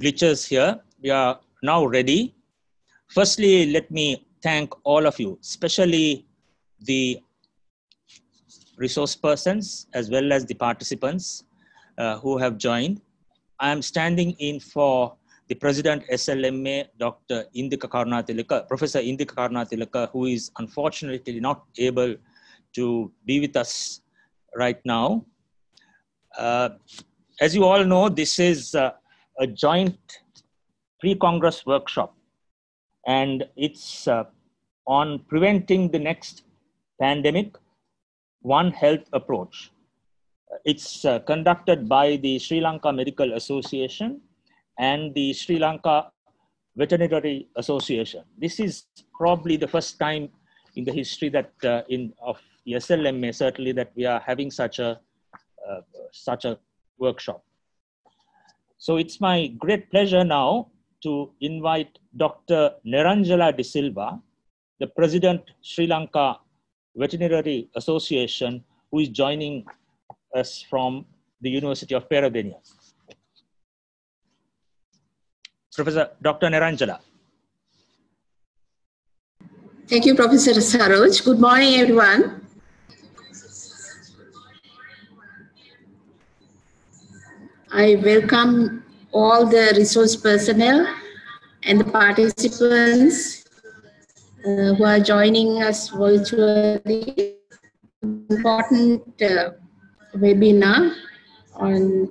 glitches here. We are now ready. Firstly, let me thank all of you, especially the resource persons as well as the participants who have joined. I am standing in for the President SLMA, Dr. Indika Karunathilaka, Professor Indika Karunathilaka, who is unfortunately not able to be with us right now. As you all know, this is a joint pre-Congress workshop, and it's on preventing the next pandemic, one health approach. It's conducted by the Sri Lanka Medical Association and the Sri Lanka Veterinary Association. This is probably the first time in the history that of the SLMA, certainly, that we are having such a workshop. So it's my great pleasure now to invite Dr. Niranjala de Silva, the President, Sri Lanka Veterinary Association, who is joining us from the University of Peradeniya. Professor Dr. Niranjala. Thank you, Professor Saroj. Good morning, everyone. I welcome all the resource personnel and the participants who are joining us virtually. Important webinar on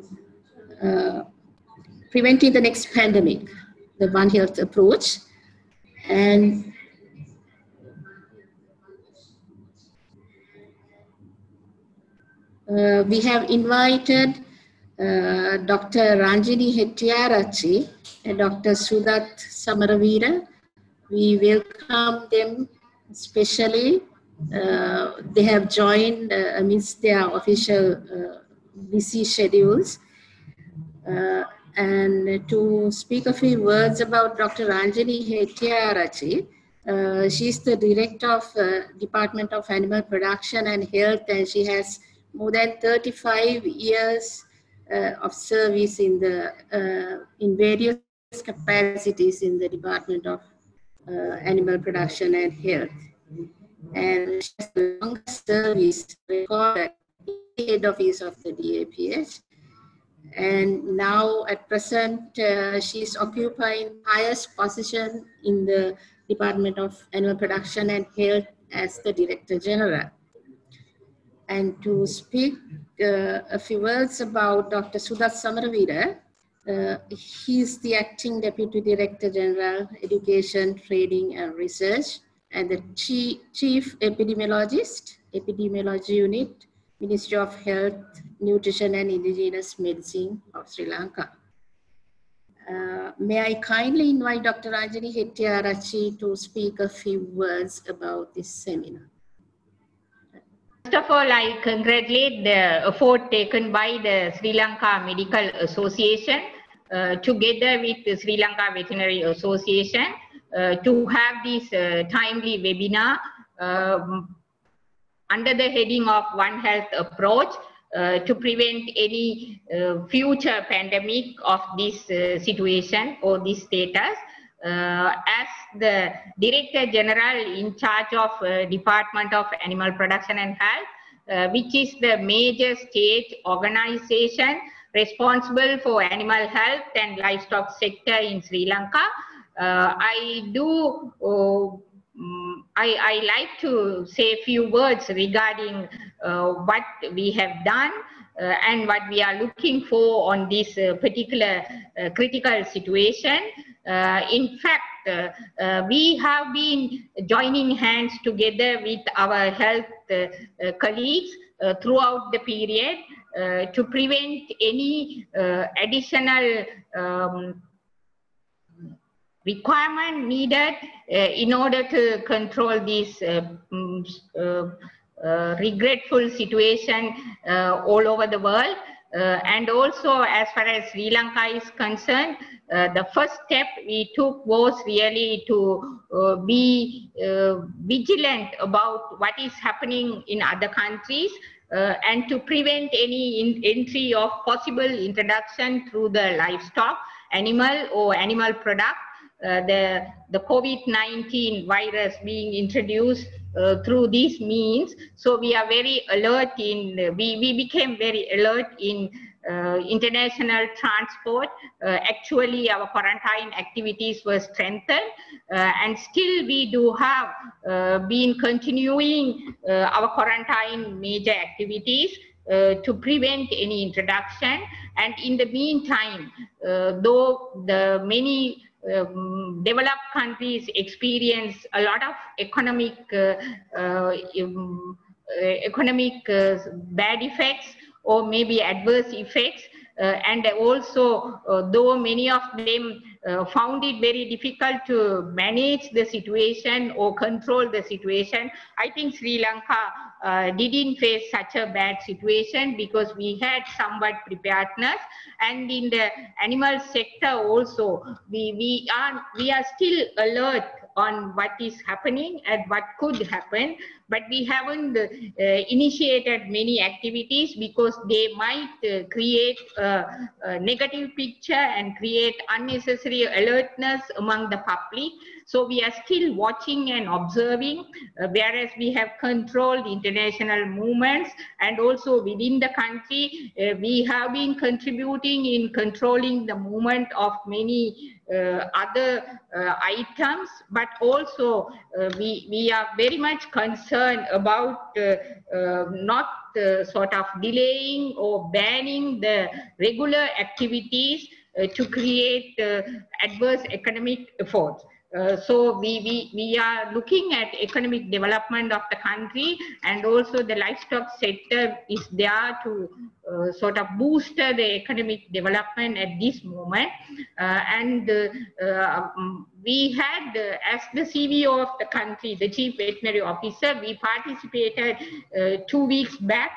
preventing the next pandemic, the One Health approach. And we have invited Dr. Ranjini Hettiarachchi and Dr. Sudath Samaraweera. We welcome them especially. They have joined amidst their official busy schedules. And to speak a few words about Dr. Ranjini Hettiarachchi, she is the director of Department of Animal Production and Health, and she has more than 35 years of service in the in various capacities in the Department of Animal Production and Health. And she has a long service record at the head office of the DAPH. And now at present, she is occupying highest position in the Department of Animal Production and Health as the Director General. And to speak a few words about Dr. Sudath Samaraweera, he is the Acting Deputy Director General, Education, Training and Research, and the Chief Epidemiologist, Epidemiology Unit, Ministry of Health, Nutrition and Indigenous Medicine of Sri Lanka. May I kindly invite Dr. Ranjini Hettiarachchi to speak a few words about this seminar. First of all, I congratulate the effort taken by the Sri Lanka Medical Association together with the Sri Lanka Veterinary Association to have this timely webinar under the heading of One Health Approach to prevent any future pandemic of this situation or this status. As the Director General in charge of Department of Animal Production and Health, which is the major state organization responsible for animal health and livestock sector in Sri Lanka, I like to say a few words regarding what we have done and what we are looking for on this particular critical situation. In fact, we have been joining hands together with our health colleagues throughout the period to prevent any additional requirement needed in order to control this regretful situation all over the world. And also, as far as Sri Lanka is concerned, the first step we took was really to be vigilant about what is happening in other countries and to prevent any entry of possible introduction through the livestock. animal or animal product, the COVID-19 virus being introduced through these means. So we are very alert in, we became very alert in international transport. Actually, our quarantine activities were strengthened, and still we do have been continuing our quarantine major activities to prevent any introduction. And in the meantime, though the many developed countries experience a lot of economic bad effects or maybe adverse effects, and also though many of them found it very difficult to manage the situation or control the situation, I think Sri Lanka didn't face such a bad situation because we had somewhat preparedness. And in the animal sector also, we are still alert on what is happening and what could happen, but we haven't initiated many activities because they might create a negative picture and create unnecessary alertness among the public. So we are still watching and observing, whereas we have controlled international movements, and also within the country, we have been contributing in controlling the movement of many other items, but also we are very much concerned about not sort of delaying or banning the regular activities to create adverse economic efforts. So we are looking at economic development of the country, and also the livestock sector is there to sort of boost the economic development at this moment. We had, as the CVO of the country, the Chief Veterinary Officer, we participated 2 weeks back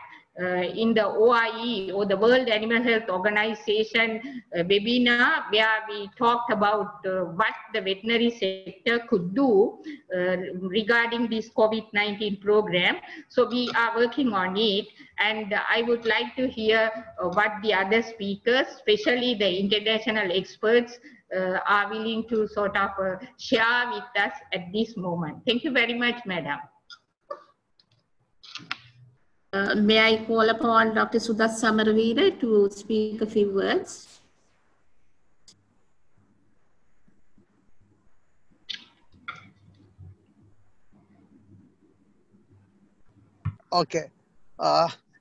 in the OIE, or the World Animal Health Organization webinar, where we talked about what the veterinary sector could do regarding this COVID-19 program. So we are working on it, and I would like to hear what the other speakers, especially the international experts, are willing to sort of share with us at this moment. Thank you very much, madam. May I call upon Dr. Sudath Samaraweera to speak a few words? Okay.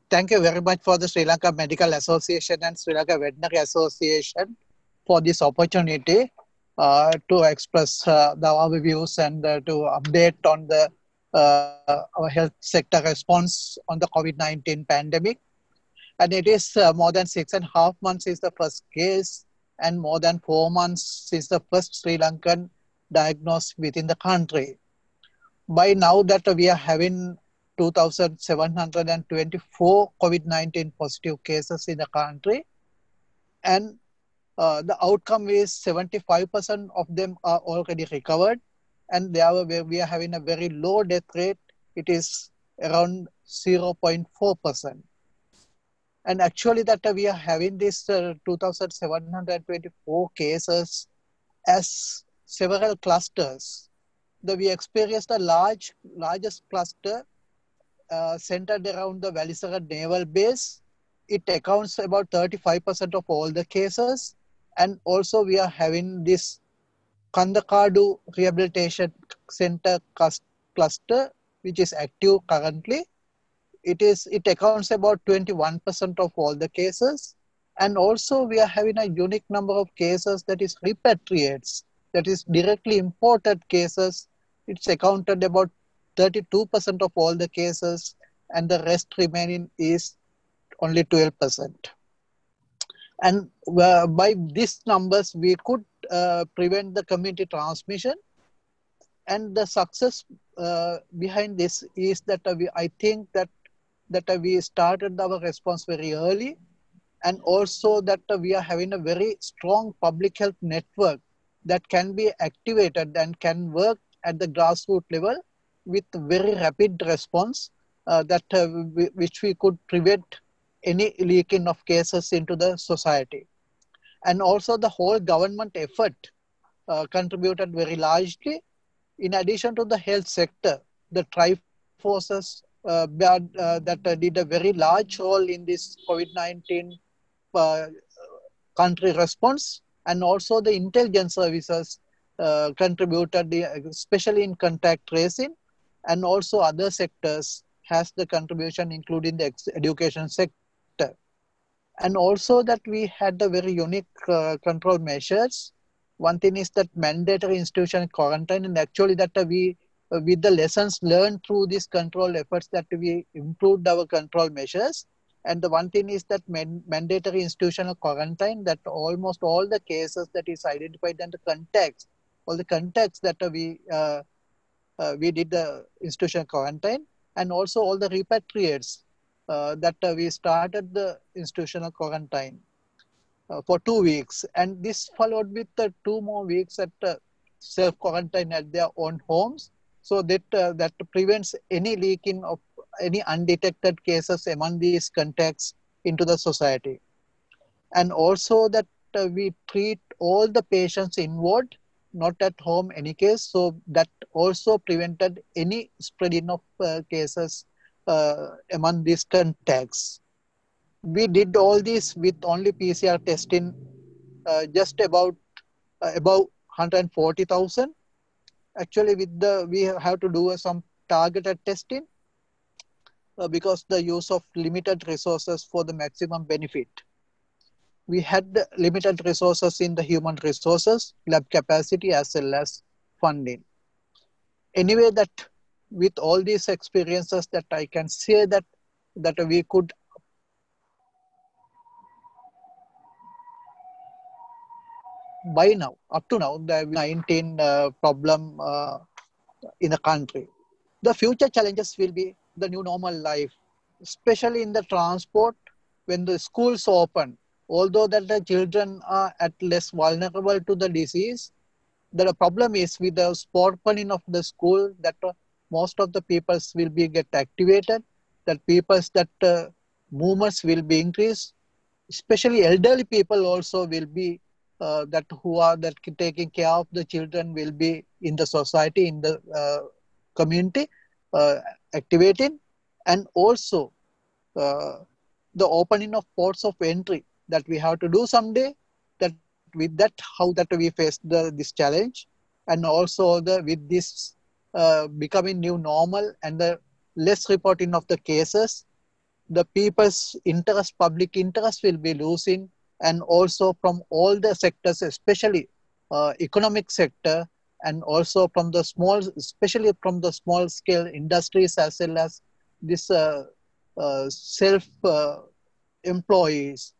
Thank you very much for the Sri Lanka Medical Association and Sri Lanka Veterinary Association for this opportunity to express our views and to update on the our health sector response on the COVID-19 pandemic. And it is more than 6.5 months since the first case and more than 4 months since the first Sri Lankan diagnosed within the country. By now that we are having 2,724 COVID-19 positive cases in the country, and the outcome is 75% of them are already recovered. And we are having a very low death rate. It is around 0.4%. And actually that we are having this 2,724 cases as several clusters. We experienced a largest cluster centered around the Vallisara Naval Base. It accounts about 35% of all the cases. And also we are having this Kandakadu Rehabilitation Center cluster, which is active currently. It accounts about 21% of all the cases. And also we are having a unique number of cases that is repatriates, that is directly imported cases. It's accounted about 32% of all the cases, and the rest remaining is only 12%. And by these numbers, we could prevent the community transmission. And the success behind this is that I think that we started our response very early, and also that we are having a very strong public health network that can be activated and can work at the grassroots level with very rapid response which we could prevent any leaking of cases into the society. and also the whole government effort contributed very largely. In addition to the health sector, the triforces that did a very large role in this COVID-19 country response, and also the intelligence services contributed, especially in contact tracing, and also other sectors has the contribution, including the education sector. And also that we had the very unique control measures. One thing is that mandatory institutional quarantine, and actually that we, with the lessons learned through these control efforts, that we improved our control measures. And the one thing is that mandatory institutional quarantine, that almost all the cases that is identified and the contacts, all the contacts that we did the institutional quarantine, and also all the repatriates that we started the institutional quarantine for 2 weeks. And this followed with 2 more weeks at self-quarantine at their own homes. So that, that prevents any leaking of any undetected cases among these contacts into the society. And also that we treat all the patients inward, not at home any case. So that also prevented any spreading of cases among these contacts. We did all this with only PCR testing, just about 140,000. Actually, with the, we have to do some targeted testing because the use of limited resources for the maximum benefit. We had the limited resources in the human resources, lab capacity, as well as funding. Anyway, that with all these experiences that I can say that, we could by now, up to now, the COVID-19 problem in the country. The future challenges will be the new normal life, especially in the transport when the schools open. Although that the children are at less vulnerable to the disease, the problem is with the opening of the school that most of the peoples will be get activated, that peoples that movements will be increased, especially elderly people also will be who are taking care of the children will be in the society, in the community, activating. And also the opening of ports of entry that we have to do someday, that with that, how that we face this challenge. And also the, with this becoming new normal and the less reporting of the cases, the people's interest, public interest will be losing. And also from all the sectors, especially economic sector, and also from the small, especially from the small scale industries, as well as this self-employees,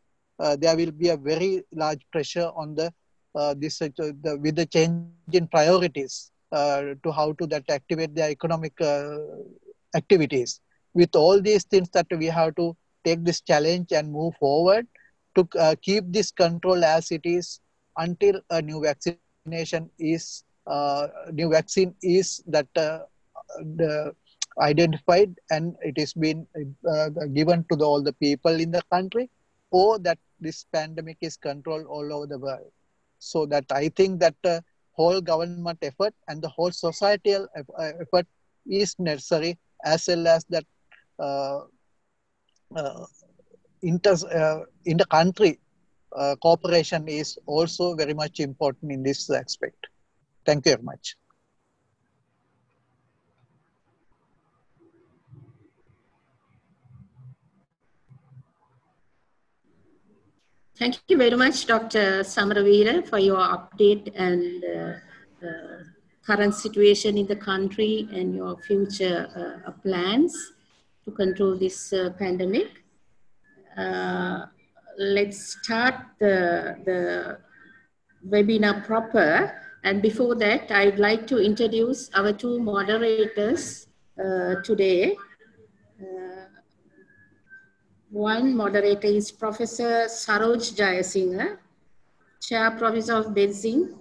there will be a very large pressure on the, with the change in priorities to how to that activate their economic activities. With all these things that we have to take this challenge and move forward, to keep this control as it is until a new vaccination is identified and it is being given to all the people in the country, or that this pandemic is controlled all over the world. So that I think that whole government effort and the whole societal effort is necessary, as well as that in the country, cooperation is also very much important in this aspect. Thank you very much. Thank you very much, Dr. Samaraweera, for your update and current situation in the country and your future plans to control this pandemic. Let's start the webinar proper, and before that I'd like to introduce our 2 moderators today. One moderator is Professor Saroj Jayasinghe, Chair Professor of Medicine,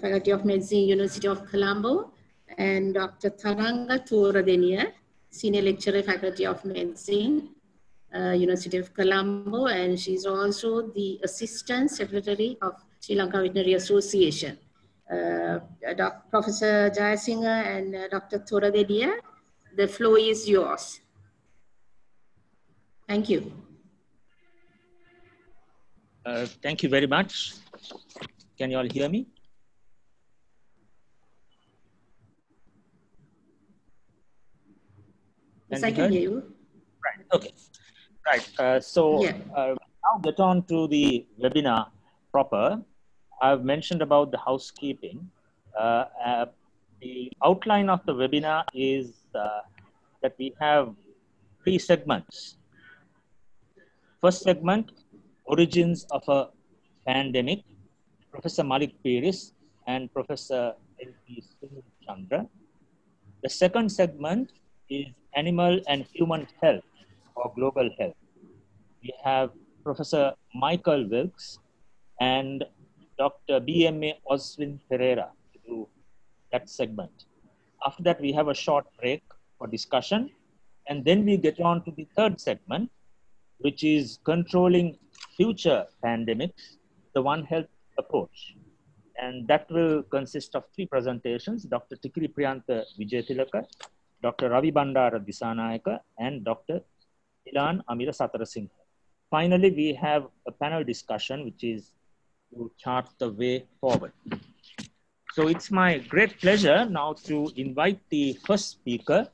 Faculty of Medicine, University of Colombo, and Dr. Tharanga Thoradeniya, Senior Lecturer, Faculty of Medicine, University of Colombo, and she's also the Assistant Secretary of Sri Lanka Veterinary Association. Professor Jayasinghe and Dr. Thoradeniya, the floor is yours. Thank you. Thank you very much. Can you all hear me? Yes, I can hear you. Right, okay. Right, now get on to the webinar proper. I've mentioned about the housekeeping. The outline of the webinar is that we have three segments. First segment, Origins of a Pandemic, Professor Malik Peiris and Professor N.P. Sunil Chandra. The second segment is Animal and Human Health or Global Health. We have Professor Michael Wilks and Dr. B.M.A. Oswin Perera to do that segment. After that, we have a short break for discussion. And then we get on to the third segment, which is Controlling Future Pandemics, the One Health Approach. And that will consist of three presentations, Dr. Tikiri P. Wijayathilaka, Dr. Ravi Bandara Dissanayake, and Dr. Dilan Amila Satharasinghe. Finally, we have a panel discussion, which is to chart the way forward. So it's my great pleasure now to invite the first speaker,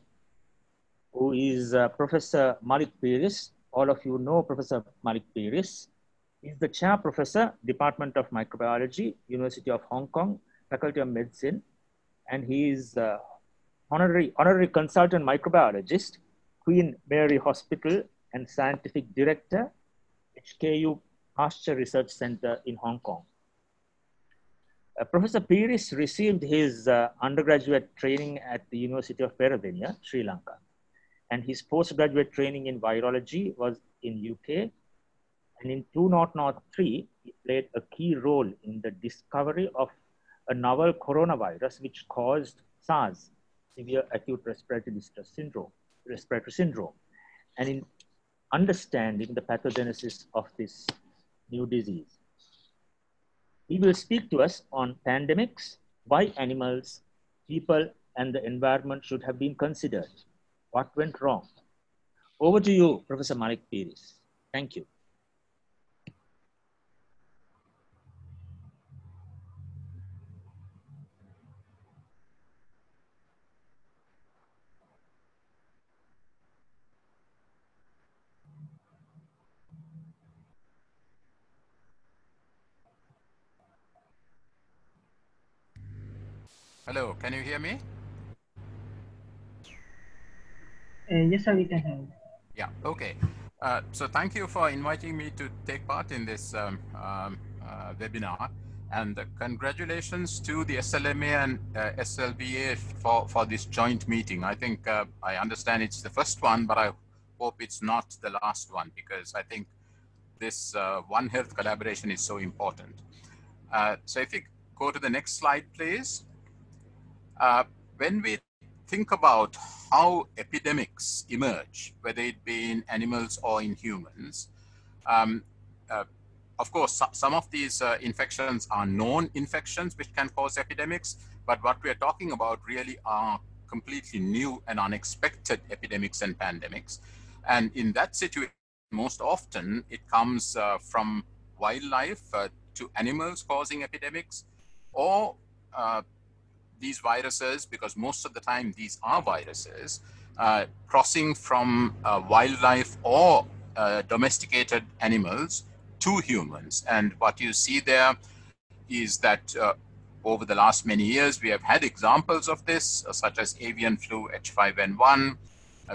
who is Professor Malik Peiris. All of you know Professor Malik Peiris. He's the Chair Professor, Department of Microbiology, University of Hong Kong, Faculty of Medicine, and he is honorary consultant microbiologist, Queen Mary Hospital, and scientific director, HKU Pasture Research Center in Hong Kong. Professor Peiris received his undergraduate training at the University of Peradeniya, Sri Lanka. And his postgraduate training in virology was in UK. And in 2003, he played a key role in the discovery of a novel coronavirus, which caused SARS, severe acute respiratory distress syndrome, and in understanding the pathogenesis of this new disease. He will speak to us on pandemics, why animals, people, and the environment should have been considered. What went wrong? Over to you, Professor Malik Peiris. Thank you. Hello, can you hear me? Yes, sir, we can hear you. Yeah, okay. So thank you for inviting me to take part in this webinar, and congratulations to the SLMA and SLVA for this joint meeting. I think I understand it's the first one, but I hope it's not the last one, because I think this One Health collaboration is so important. So if you go to the next slide, please. When we think about how epidemics emerge, whether it be in animals or in humans, of course, some of these infections are known infections which can cause epidemics, but what we are talking about really are completely new and unexpected epidemics and pandemics. And in that situation, most often it comes from wildlife to animals causing epidemics, or these viruses, because most of the time these are viruses, crossing from wildlife or domesticated animals to humans. And what you see there is that over the last many years, we have had examples of this, such as avian flu H5N1.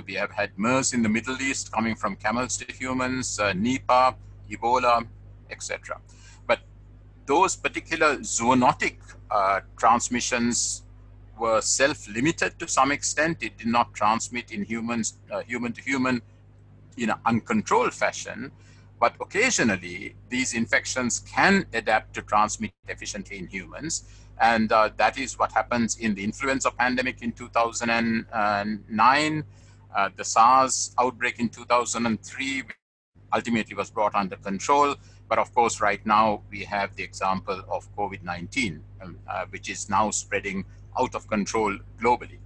We have had MERS in the Middle East coming from camels to humans, Nipah, Ebola, etc. Those particular zoonotic transmissions were self-limited to some extent. It did not transmit in humans, human to human, in an uncontrolled fashion. But occasionally, these infections can adapt to transmit efficiently in humans. And that is what happens in the influenza pandemic in 2009. The SARS outbreak in 2003 ultimately was brought under control. But of course, right now we have the example of COVID-19, which is now spreading out of control globally.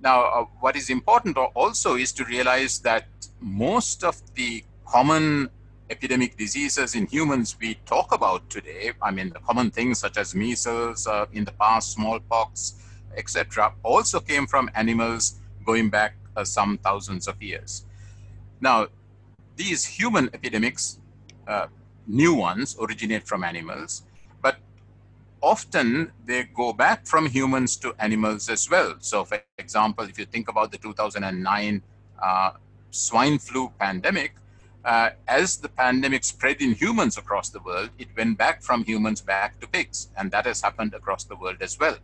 Now, what is important also is to realize that most of the common epidemic diseases in humans we talk about today, I mean, the common things such as measles, in the past, smallpox, etc., also came from animals going back some thousands of years. Now, these human epidemics, new ones, originate from animals, but often they go back from humans to animals as well. So for example, if you think about the 2009 swine flu pandemic, as the pandemic spread in humans across the world, it went back from humans back to pigs, and that has happened across the world as well.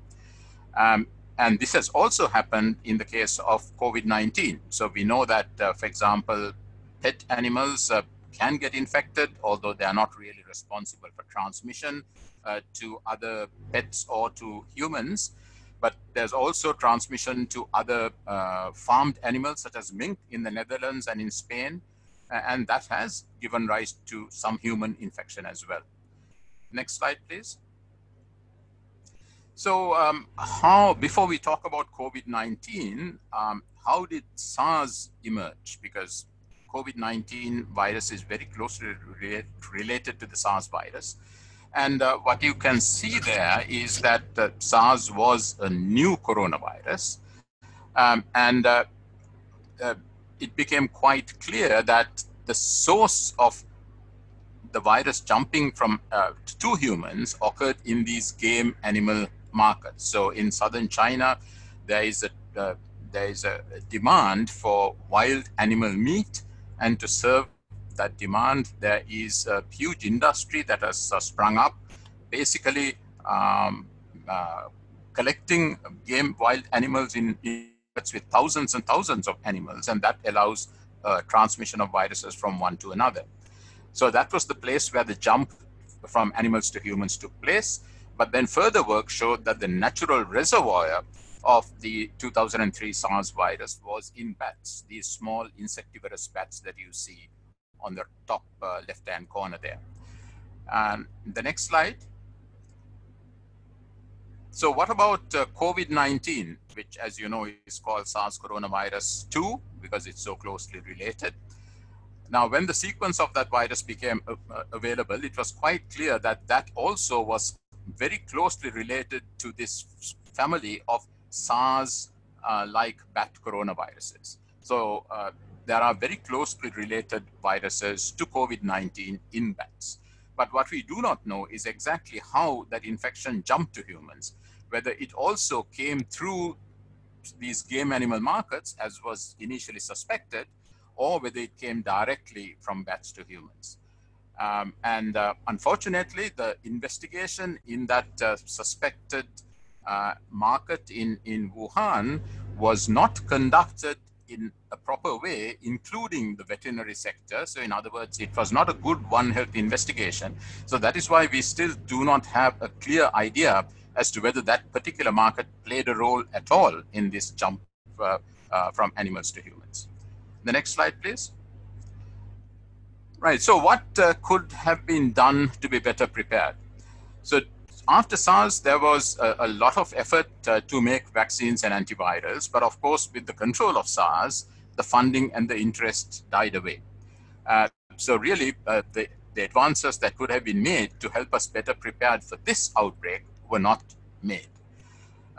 And this has also happened in the case of COVID-19. So we know that, for example, pet animals can get infected, although they are not really responsible for transmission to other pets or to humans. But there's also transmission to other farmed animals, such as mink in the Netherlands and in Spain. And that has given rise to some human infection as well. Next slide, please. So before we talk about COVID-19, how did SARS emerge? Because COVID-19 virus is very closely related to the SARS virus. And what you can see there is that SARS was a new coronavirus. It became quite clear that the source of the virus jumping from to humans occurred in these game animal markets. So in southern China, there is a demand for wild animal meat, and to serve that demand, there is a huge industry that has sprung up, basically collecting game wild animals in with thousands and thousands of animals, and that allows transmission of viruses from one to another. So that was the place where the jump from animals to humans took place. But then further work showed that the natural reservoir of the 2003 SARS virus was in bats, these small insectivorous bats that you see on the top left-hand corner there. The next slide. So what about COVID-19, which, as you know, is called SARS coronavirus 2 because it's so closely related. Now, when the sequence of that virus became available, it was quite clear that that also was very closely related to this family of SARS-like bat coronaviruses. So there are very closely related viruses to COVID-19 in bats. But what we do not know is exactly how that infection jumped to humans, whether it also came through these game animal markets, as was initially suspected, or whether it came directly from bats to humans. Unfortunately, the investigation in that suspected market in Wuhan was not conducted in a proper way, including the veterinary sector. So in other words, it was not a good One Health investigation. So that is why we still do not have a clear idea as to whether that particular market played a role at all in this jump from animals to humans. The next slide, please. Right, so what could have been done to be better prepared? So after SARS, there was a lot of effort to make vaccines and antivirals, but of course, with the control of SARS, the funding and the interest died away. So really, the advances that could have been made to help us better prepared for this outbreak were not made.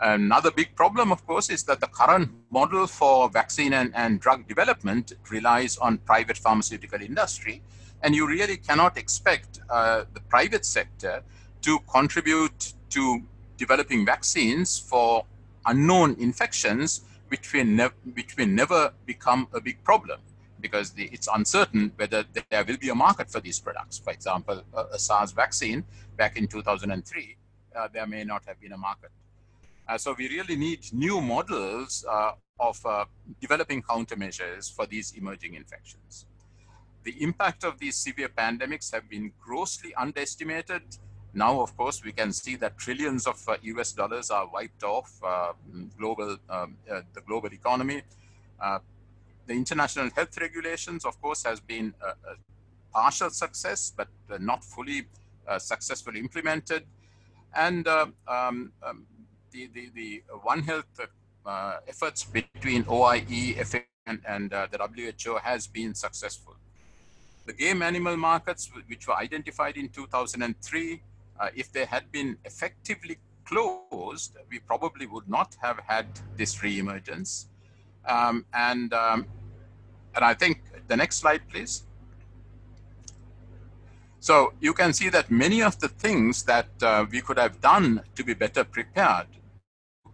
Another big problem, of course, is that the current model for vaccine and drug development relies on private pharmaceutical industry, and you really cannot expect the private sector to contribute to developing vaccines for unknown infections, which will never become a big problem, because it's uncertain whether there will be a market for these products. For example, a SARS vaccine back in 2003, there may not have been a market. So we really need new models of developing countermeasures for these emerging infections. The impact of these severe pandemics have been grossly underestimated. Now, of course, we can see that trillions of US dollars are wiped off the global economy. The international health regulations, of course, has been a partial success, but not fully successfully implemented. And the One Health efforts between OIE, FAO, and the WHO has been successful. The game animal markets, which were identified in 2003, if they had been effectively closed, we probably would not have had this reemergence. And I think the next slide, please. So you can see that many of the things that we could have done to be better prepared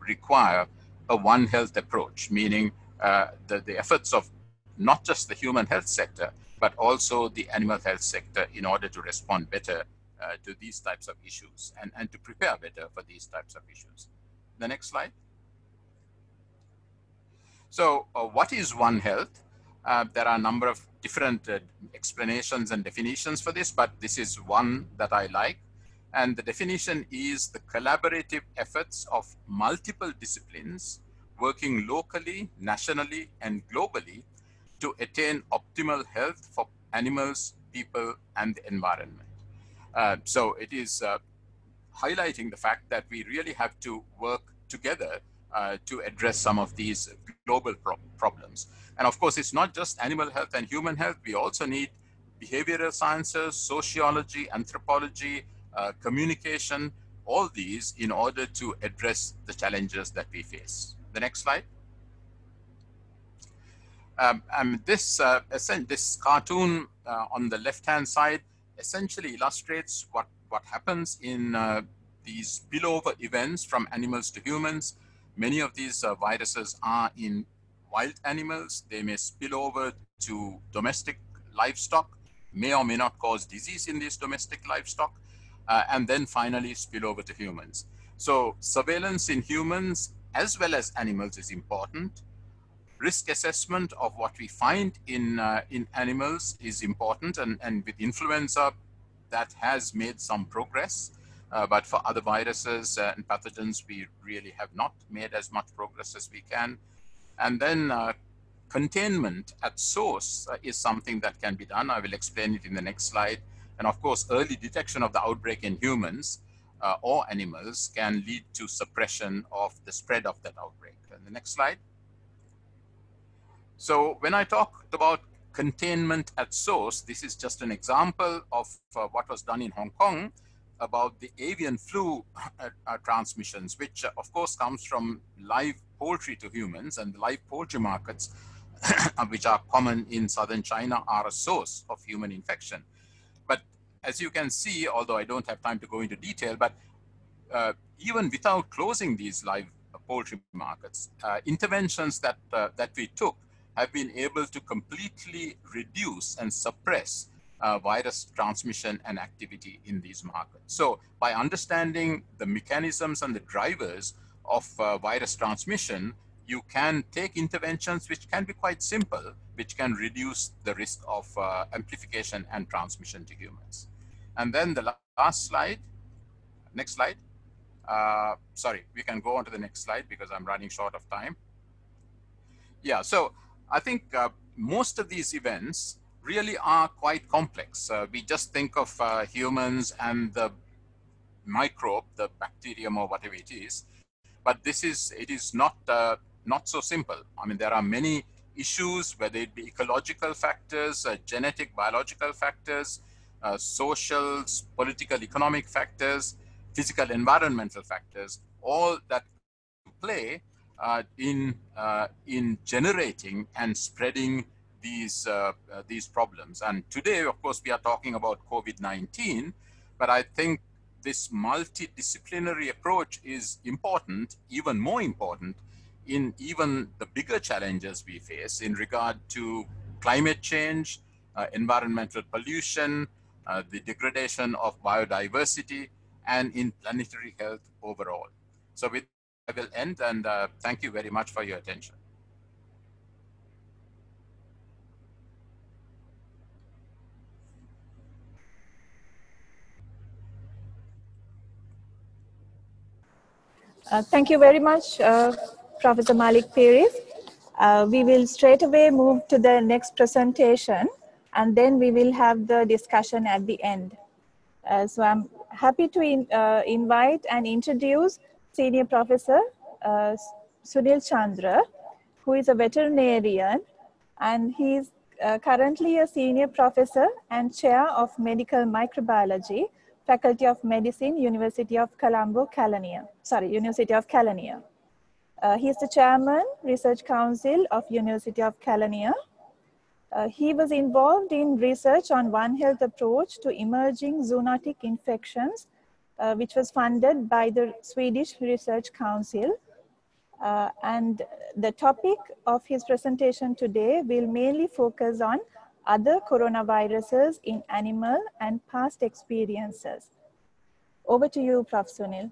require a One Health approach, meaning the efforts of not just the human health sector, but also the animal health sector in order to respond better to these types of issues and to prepare better for these types of issues. The next slide. So what is One Health? There are a number of different explanations and definitions for this, but this is one that I like. And the definition is the collaborative efforts of multiple disciplines working locally, nationally, and globally to attain optimal health for animals, people, and the environment. So it is highlighting the fact that we really have to work together to address some of these global problems. And of course, it's not just animal health and human health. We also need behavioral sciences, sociology, anthropology, communication, all these in order to address the challenges that we face. The next slide. This cartoon on the left-hand side essentially illustrates what happens in these spillover events from animals to humans. Many of these viruses are in wild animals. They may spill over to domestic livestock, may or may not cause disease in these domestic livestock, and then finally spill over to humans. So surveillance in humans as well as animals is important. Risk assessment of what we find in animals is important, and with influenza, that has made some progress. But for other viruses and pathogens, we really have not made as much progress as we can. And then containment at source is something that can be done. I will explain it in the next slide. And of course, early detection of the outbreak in humans or animals can lead to suppression of the spread of that outbreak. And the next slide. So when I talk about containment at source, this is just an example of what was done in Hong Kong about the avian flu transmissions, which of course comes from live poultry to humans, and the live poultry markets, which are common in southern China, are a source of human infection. But as you can see, although I don't have time to go into detail, but even without closing these live poultry markets, interventions that we took have been able to completely reduce and suppress virus transmission and activity in these markets. So by understanding the mechanisms and the drivers of virus transmission, you can take interventions which can be quite simple, which can reduce the risk of amplification and transmission to humans. And then the last slide, next slide. Sorry, we can go on to the next slide because I'm running short of time. Yeah, so I think most of these events really are quite complex. We just think of humans and the microbe, the bacterium or whatever it is, but it is not so simple. I mean, there are many issues, whether it be ecological factors, genetic, biological factors, social, political, economic factors, physical, environmental factors, all that play in generating and spreading these problems. And today, of course, we are talking about COVID-19, but I think this multidisciplinary approach is important, even more important, in even the bigger challenges we face in regard to climate change, environmental pollution, the degradation of biodiversity, and in planetary health overall. So with that, I will end, and thank you very much for your attention. Thank you very much, Professor Malik Peiris. We will straight away move to the next presentation, and then we will have the discussion at the end. So I'm happy to invite and introduce Senior Professor Sunil Chandra, who is a veterinarian, and he is currently a Senior Professor and Chair of Medical Microbiology, Faculty of Medicine, University of Colombo, Kalania. Sorry, University of Kalania. He is the Chairman, Research Council of University of Kalania. He was involved in research on One Health approach to emerging zoonotic infections, which was funded by the Swedish Research Council. And the topic of his presentation today will mainly focus on other coronaviruses in animal and past experiences. Over to you, Prof. Sunil.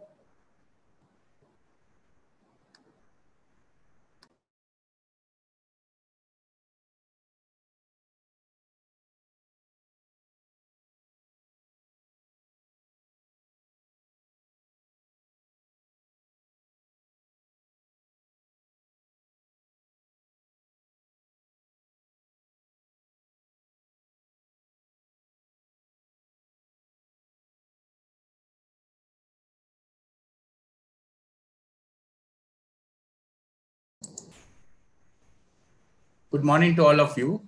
Good morning to all of you.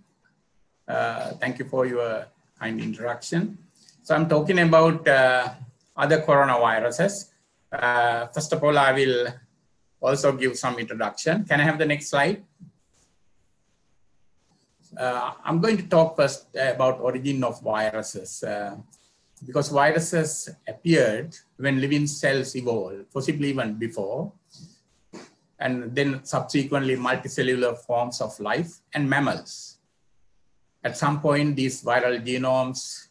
Thank you for your kind introduction. So I'm talking about other coronaviruses. First of all, I will also give some introduction. Can I have the next slide? I'm going to talk first about origin of viruses because viruses appeared when living cells evolved, possibly even before, and then subsequently multicellular forms of life and mammals. At some point, these viral genomes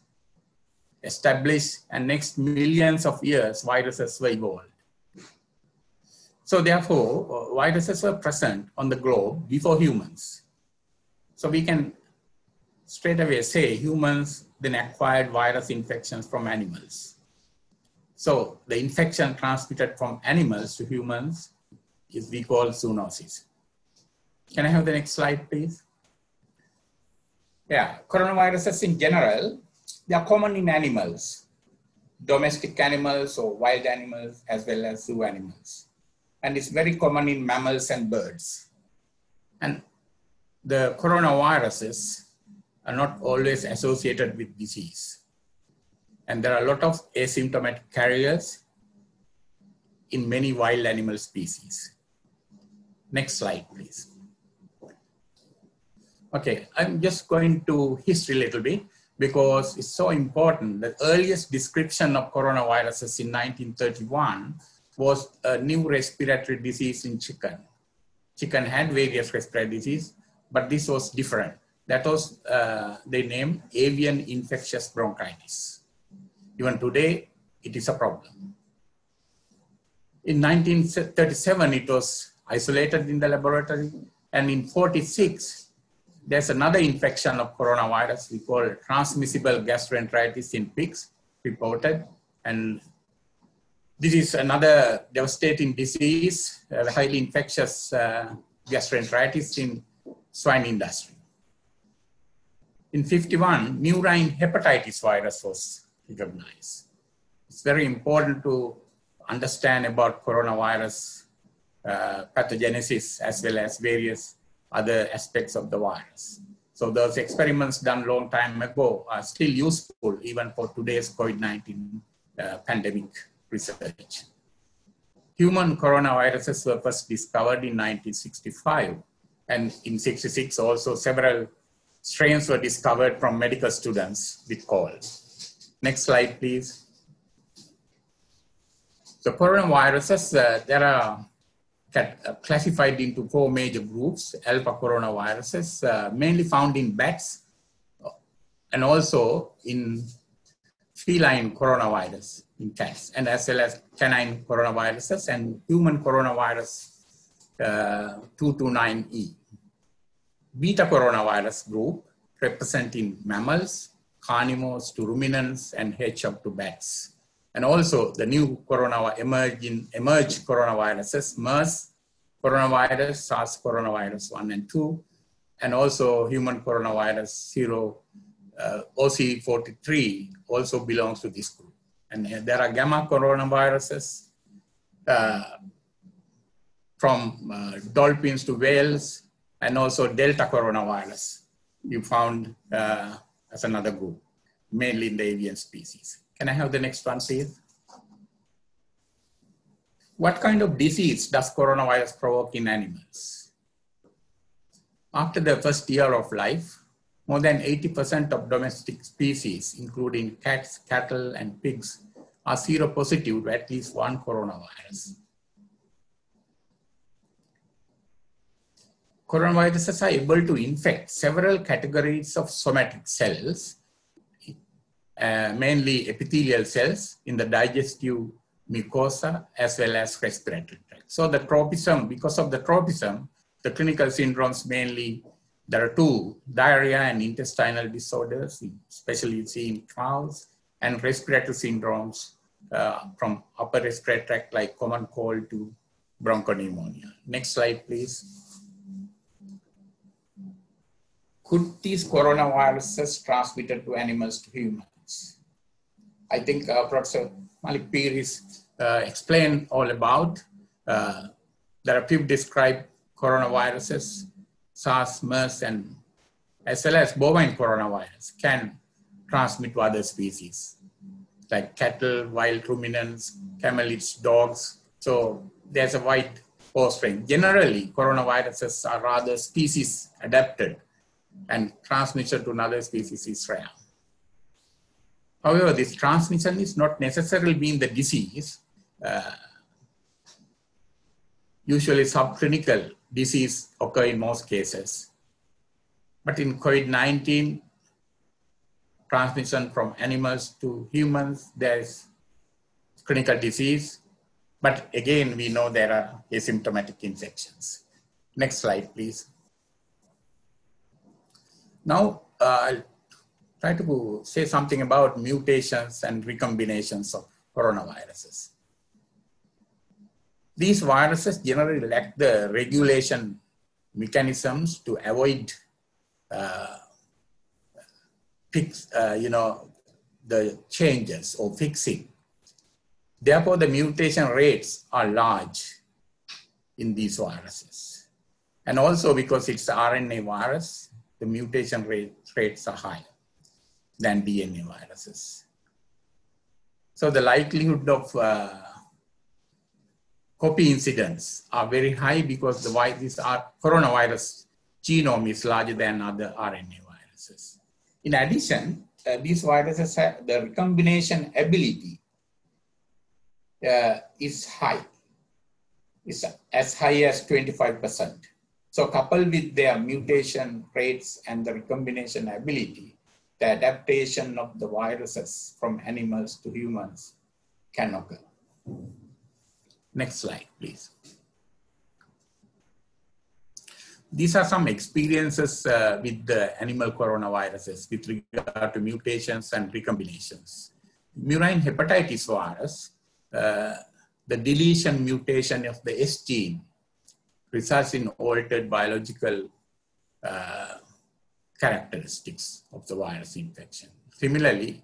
established, and next millions of years, viruses were evolved. So therefore, viruses were present on the globe before humans. So we can straight away say humans then acquired virus infections from animals. So the infection transmitted from animals to humans is we call zoonosis. Can I have the next slide, please? Yeah, coronaviruses in general, they are common in animals, domestic animals or wild animals, as well as zoo animals. And it's very common in mammals and birds. And the coronaviruses are not always associated with disease. And there are a lot of asymptomatic carriers in many wild animal species. Next slide, please. Okay, I'm just going to history a little bit because it's so important. The earliest description of coronaviruses in 1931 was a new respiratory disease in chicken. Chicken had various respiratory diseases, but this was different. That was, they named avian infectious bronchitis. Even today, it is a problem. In 1937, it was isolated in the laboratory, and in 1946, there's another infection of coronavirus we call transmissible gastroenteritis in pigs reported, and this is another devastating disease, highly infectious gastroenteritis in swine industry. In 1951, new Rhine hepatitis virus was recognized. It's very important to understand about coronavirus pathogenesis as well as various other aspects of the virus. So those experiments done long time ago are still useful even for today's COVID-19 pandemic research. Human coronaviruses were first discovered in 1965, and in 1966 also several strains were discovered from medical students with cold. Next slide, please. So coronaviruses, there are classified into four major groups. Alpha coronaviruses, mainly found in bats and also in feline coronavirus in cats, and as well as canine coronaviruses and human coronavirus 229E. Beta coronavirus group representing mammals, carnivores to ruminants, and hedgehog to bats. And also the new emerging coronaviruses, MERS, coronavirus, SARS coronavirus 1 and 2, and also human coronavirus 0, OC43 also belongs to this group. And there are gamma coronaviruses from dolphins to whales, and also delta coronavirus you found as another group, mainly in the avian species. Can I have the next one, please? What kind of disease does coronavirus provoke in animals? After the first year of life, more than 80% of domestic species, including cats, cattle, and pigs, are seropositive to at least one coronavirus. Coronaviruses are able to infect several categories of somatic cells, mainly epithelial cells in the digestive mucosa as well as respiratory tract. So the tropism, because of the tropism, the clinical syndromes mainly, there are two, diarrhea and intestinal disorders, especially you see in cows, and respiratory syndromes from upper respiratory tract like common cold to bronchopneumonia. Next slide, please. Could these coronaviruses transmitted to animals to humans? I think Professor Malik Peiris explained all about. There are few described coronaviruses, SARS, MERS, and as well as bovine coronavirus can transmit to other species like cattle, wild ruminants, camelids, dogs. So there's a wide offspring. Generally, coronaviruses are rather species adapted, and transmission to another species is rare. However, this transmission is not necessarily mean the disease. Usually subclinical disease occur in most cases. But in COVID-19, transmission from animals to humans, there is clinical disease. But again, we know there are asymptomatic infections. Next slide, please. Now, I'll try to say something about mutations and recombinations of coronaviruses. These viruses generally lack the regulation mechanisms to avoid the changes or fixing. Therefore, the mutation rates are large in these viruses. And also because it's RNA virus, the mutation rates are higher than DNA viruses. So the likelihood of copy incidents are very high because this coronavirus genome is larger than other RNA viruses. In addition, these viruses have the recombination ability is high. It's as high as 25%. So coupled with their mutation rates and the recombination ability, the adaptation of the viruses from animals to humans can occur. Next slide, please. These are some experiences with the animal coronaviruses with regard to mutations and recombinations. Murine hepatitis virus, the deletion mutation of the S gene results in altered biological characteristics of the virus infection. Similarly,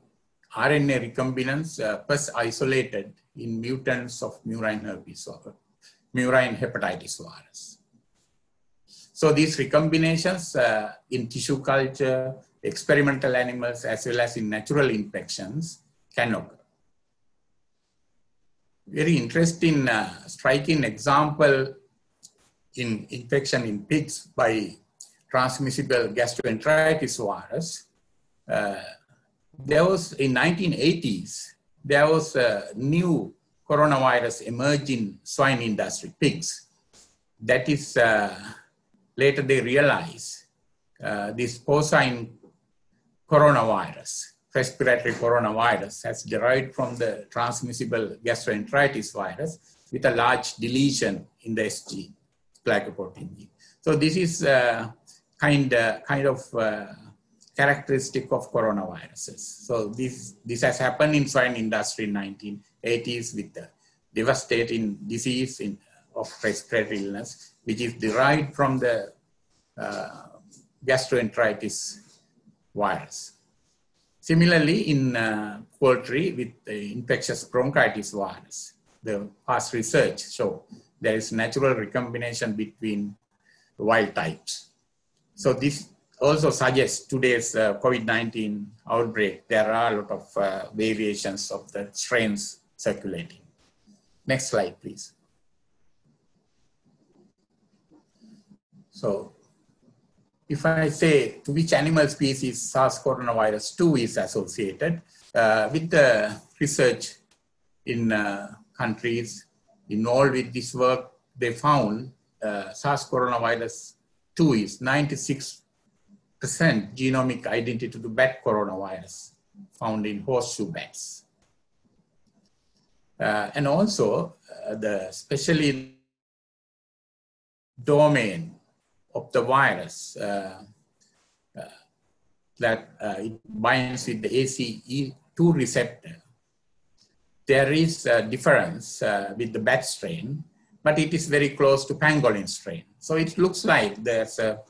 RNA recombinants first isolated in mutants of murine hepatitis virus. So these recombinations in tissue culture, experimental animals, as well as in natural infections can occur. Very interesting, striking example in infection in pigs by transmissible gastroenteritis virus. There was, in 1980s, there was a new coronavirus emerging swine industry, pigs. That is, later they realized this porcine coronavirus, respiratory coronavirus, has derived from the transmissible gastroenteritis virus with a large deletion in the S gene. So this is kind of characteristic of coronaviruses. So this has happened in swine industry in 1980s with the devastating disease in of respiratory illness, which is derived from the gastroenteritis virus. Similarly, in poultry with the infectious bronchitis virus, the past research show there is natural recombination between wild types. So this also suggests today's COVID-19 outbreak, there are a lot of variations of the strains circulating. Next slide, please. So, if I say to which animal species SARS-CoV-2 is associated with the research in countries involved with this work, they found SARS-CoV-2 is 96% genomic identity to bat coronavirus found in horseshoe bats. And also the especially domain of the virus that it binds with the ACE2 receptor. There is a difference with the bat strain, but it is very close to pangolin strain. So it looks like there's a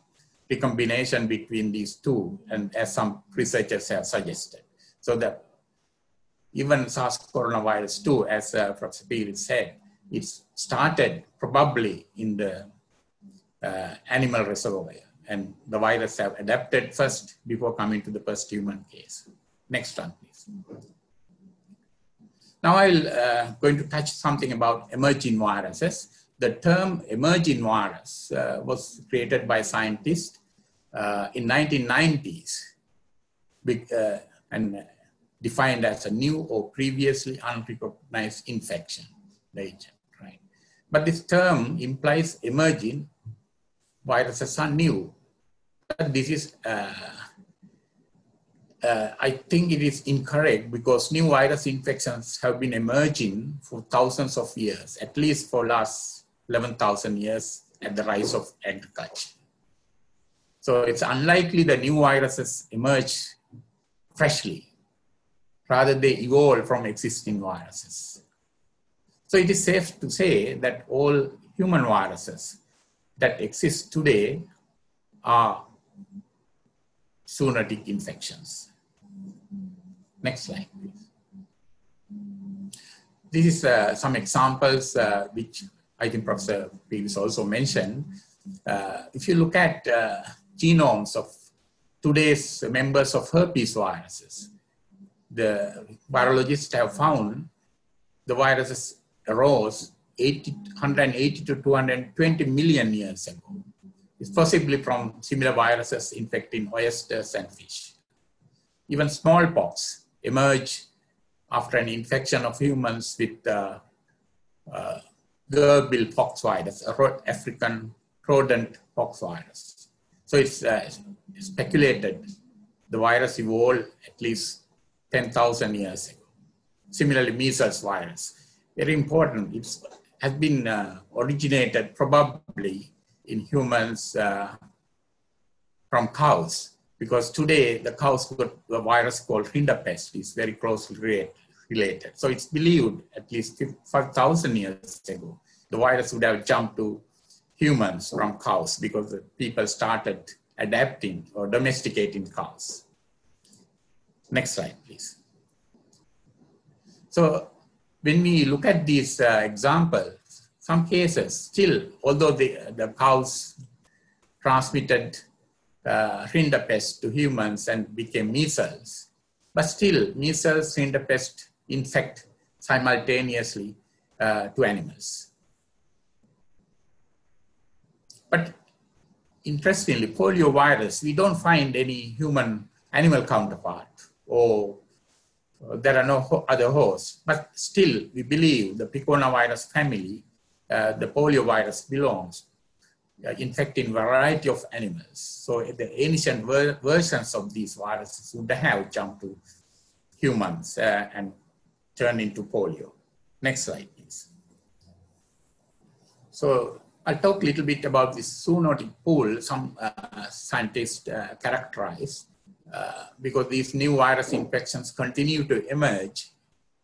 recombination between these two, and as some researchers have suggested. So that even SARS-CoV-2, as Professor Peiris said, it started probably in the animal reservoir, and the virus have adapted first before coming to the first human case. Next one, please. Now I'm going to touch something about emerging viruses. The term emerging virus was created by scientists in 1990s and defined as a new or previously unrecognized infection, the agent, right? But this term implies emerging viruses are new. But this is, I think it is incorrect, because new virus infections have been emerging for thousands of years, at least for last 11,000 years at the rise of agriculture. So it's unlikely that new viruses emerge freshly. Rather, they evolve from existing viruses. So it is safe to say that all human viruses that exist today are zoonotic infections. Next slide, please. This is some examples which I think Professor Peiris also mentioned. If you look at genomes of today's members of herpes viruses, the virologists have found the viruses arose 180 to 220 million years ago. It's possibly from similar viruses infecting oysters and fish. Even smallpox emerged after an infection of humans with Gerbil pox virus, a African rodent pox virus. So it's speculated the virus evolved at least 10,000 years ago. Similarly, measles virus, very important. It has been originated probably in humans from cows, because today the cows got the virus called rinderpest, is very closely related. So it's believed at least 5,000 years ago, the virus would have jumped to humans from cows, because the people started adapting or domesticating cows. Next slide, please. So when we look at these examples, some cases still, although the cows transmitted rinderpest to humans and became measles, but still measles, rinderpest infect simultaneously to animals. But interestingly, poliovirus, we don't find any human animal counterpart, or there are no other hosts, but still we believe the picornavirus family, the poliovirus belongs, infecting variety of animals. So the ancient versions of these viruses would have jumped to humans and turned into polio. Next slide, please. So I'll talk a little bit about this zoonotic pool, some scientists characterize. Because these new virus infections continue to emerge,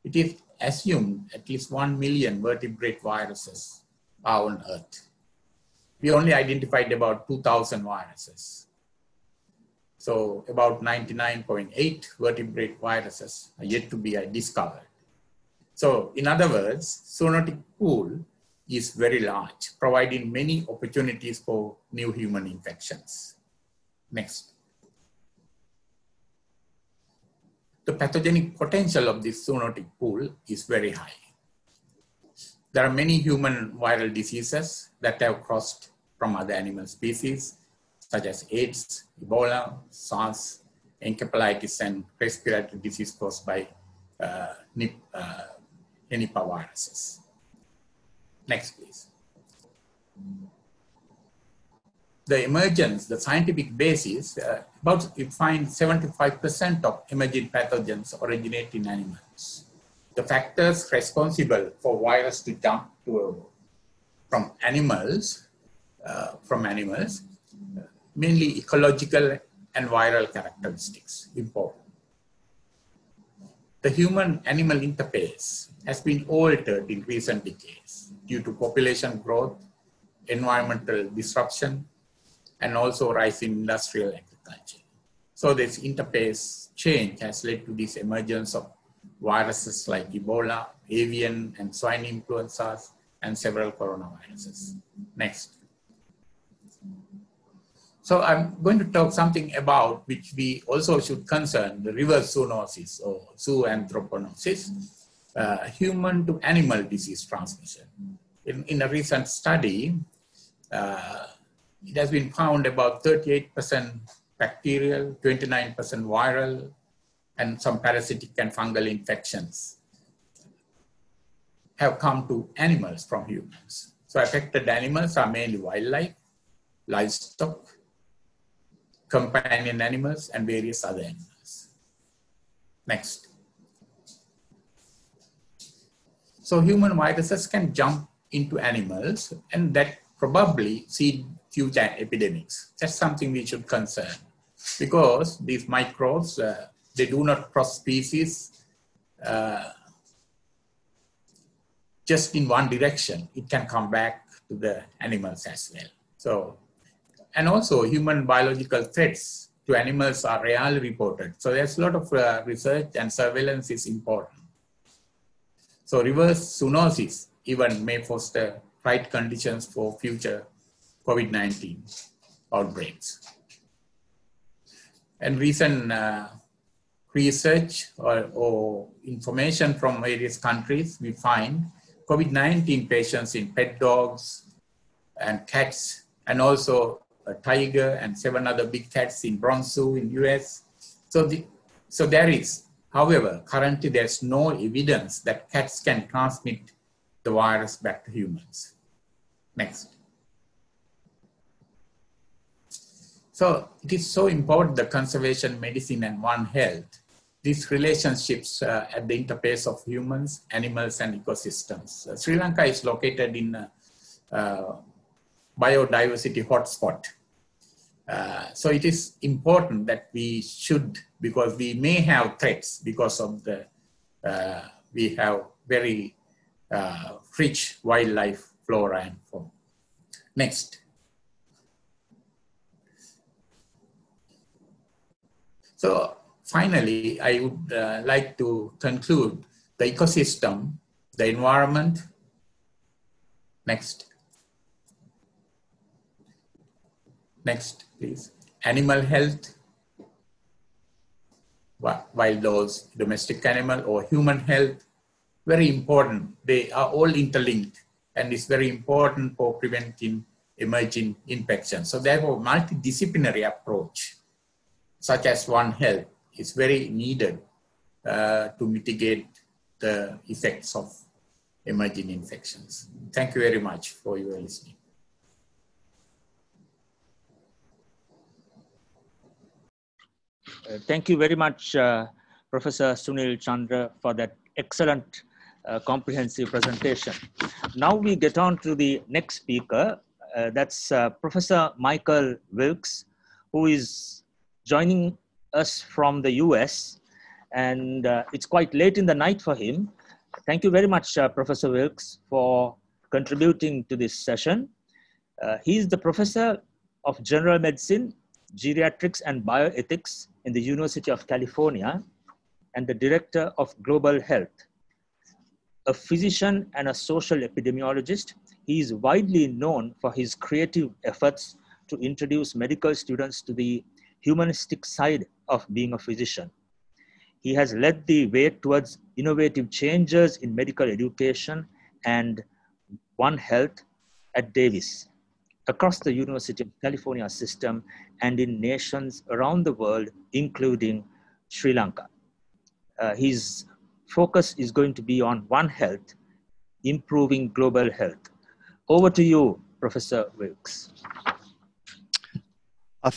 it is assumed at least 1 million vertebrate viruses are on Earth. We only identified about 2,000 viruses. So about 99.8 vertebrate viruses are yet to be discovered. So in other words, zoonotic pool is very large, providing many opportunities for new human infections. Next. The pathogenic potential of this zoonotic pool is very high. There are many human viral diseases that have crossed from other animal species, such as AIDS, Ebola, SARS, encephalitis, and respiratory disease caused by Nipah viruses. Next, please. The emergence, the scientific basis, you find 75% of emerging pathogens originate in animals. The factors responsible for virus to jump to, from animals, mainly ecological and viral characteristics, important. The human-animal interface has been altered in recent decades due to population growth, environmental disruption, and also rise in industrial agriculture. So this interface change has led to this emergence of viruses like Ebola, avian and swine influenzas, and several coronaviruses. Next. So I'm going to talk something about which we also should concern, the reverse zoonosis or zooanthropomorphism, human to animal disease transmission. In a recent study, it has been found about 38% bacterial, 29% viral, and some parasitic and fungal infections have come to animals from humans. So affected animals are mainly wildlife, livestock, companion animals, and various other animals. Next. So human viruses can jump into animals, and that probably seed huge epidemics. That's something we should concern, because these microbes, they do not cross species just in one direction. It can come back to the animals as well. So, and also human biological threats to animals are rarely reported. So there's a lot of research and surveillance is important. So reverse zoonosis even may foster right conditions for future COVID-19 outbreaks. And recent research or information from various countries, we find COVID-19 patients in pet dogs and cats, and also a tiger and 7 other big cats in Bronx Zoo in US. So there is, however, currently there's no evidence that cats can transmit the virus back to humans. Next. So it is so important, the conservation, medicine, and One Health, these relationships at the interface of humans, animals, and ecosystems. Sri Lanka is located in biodiversity hotspot. So it is important that we should, because we may have threats because of the, we have very rich wildlife flora and fauna. Next. So finally, I would like to conclude the ecosystem, the environment. Next. Next, please. Animal health, wild dogs, domestic animal, or human health, very important. They are all interlinked, and it's very important for preventing emerging infections. So therefore, multidisciplinary approach, such as One Health, is very needed to mitigate the effects of emerging infections. Thank you very much for your listening. Thank you very much, Professor Sunil Chandra, for that excellent comprehensive presentation. Now we get on to the next speaker. That's Professor Michael Wilks, who is joining us from the US, and it's quite late in the night for him. Thank you very much, Professor Wilks, for contributing to this session. He is the Professor of General Medicine, Geriatrics and Bioethics in the University of California and the Director of Global Health. A physician and a social epidemiologist, he is widely known for his creative efforts to introduce medical students to the humanistic side of being a physician. He has led the way towards innovative changes in medical education and One Health at Davis, across the University of California system and in nations around the world, including Sri Lanka. His focus is going to be on One Health, improving global health. Over to you, Professor Wilks.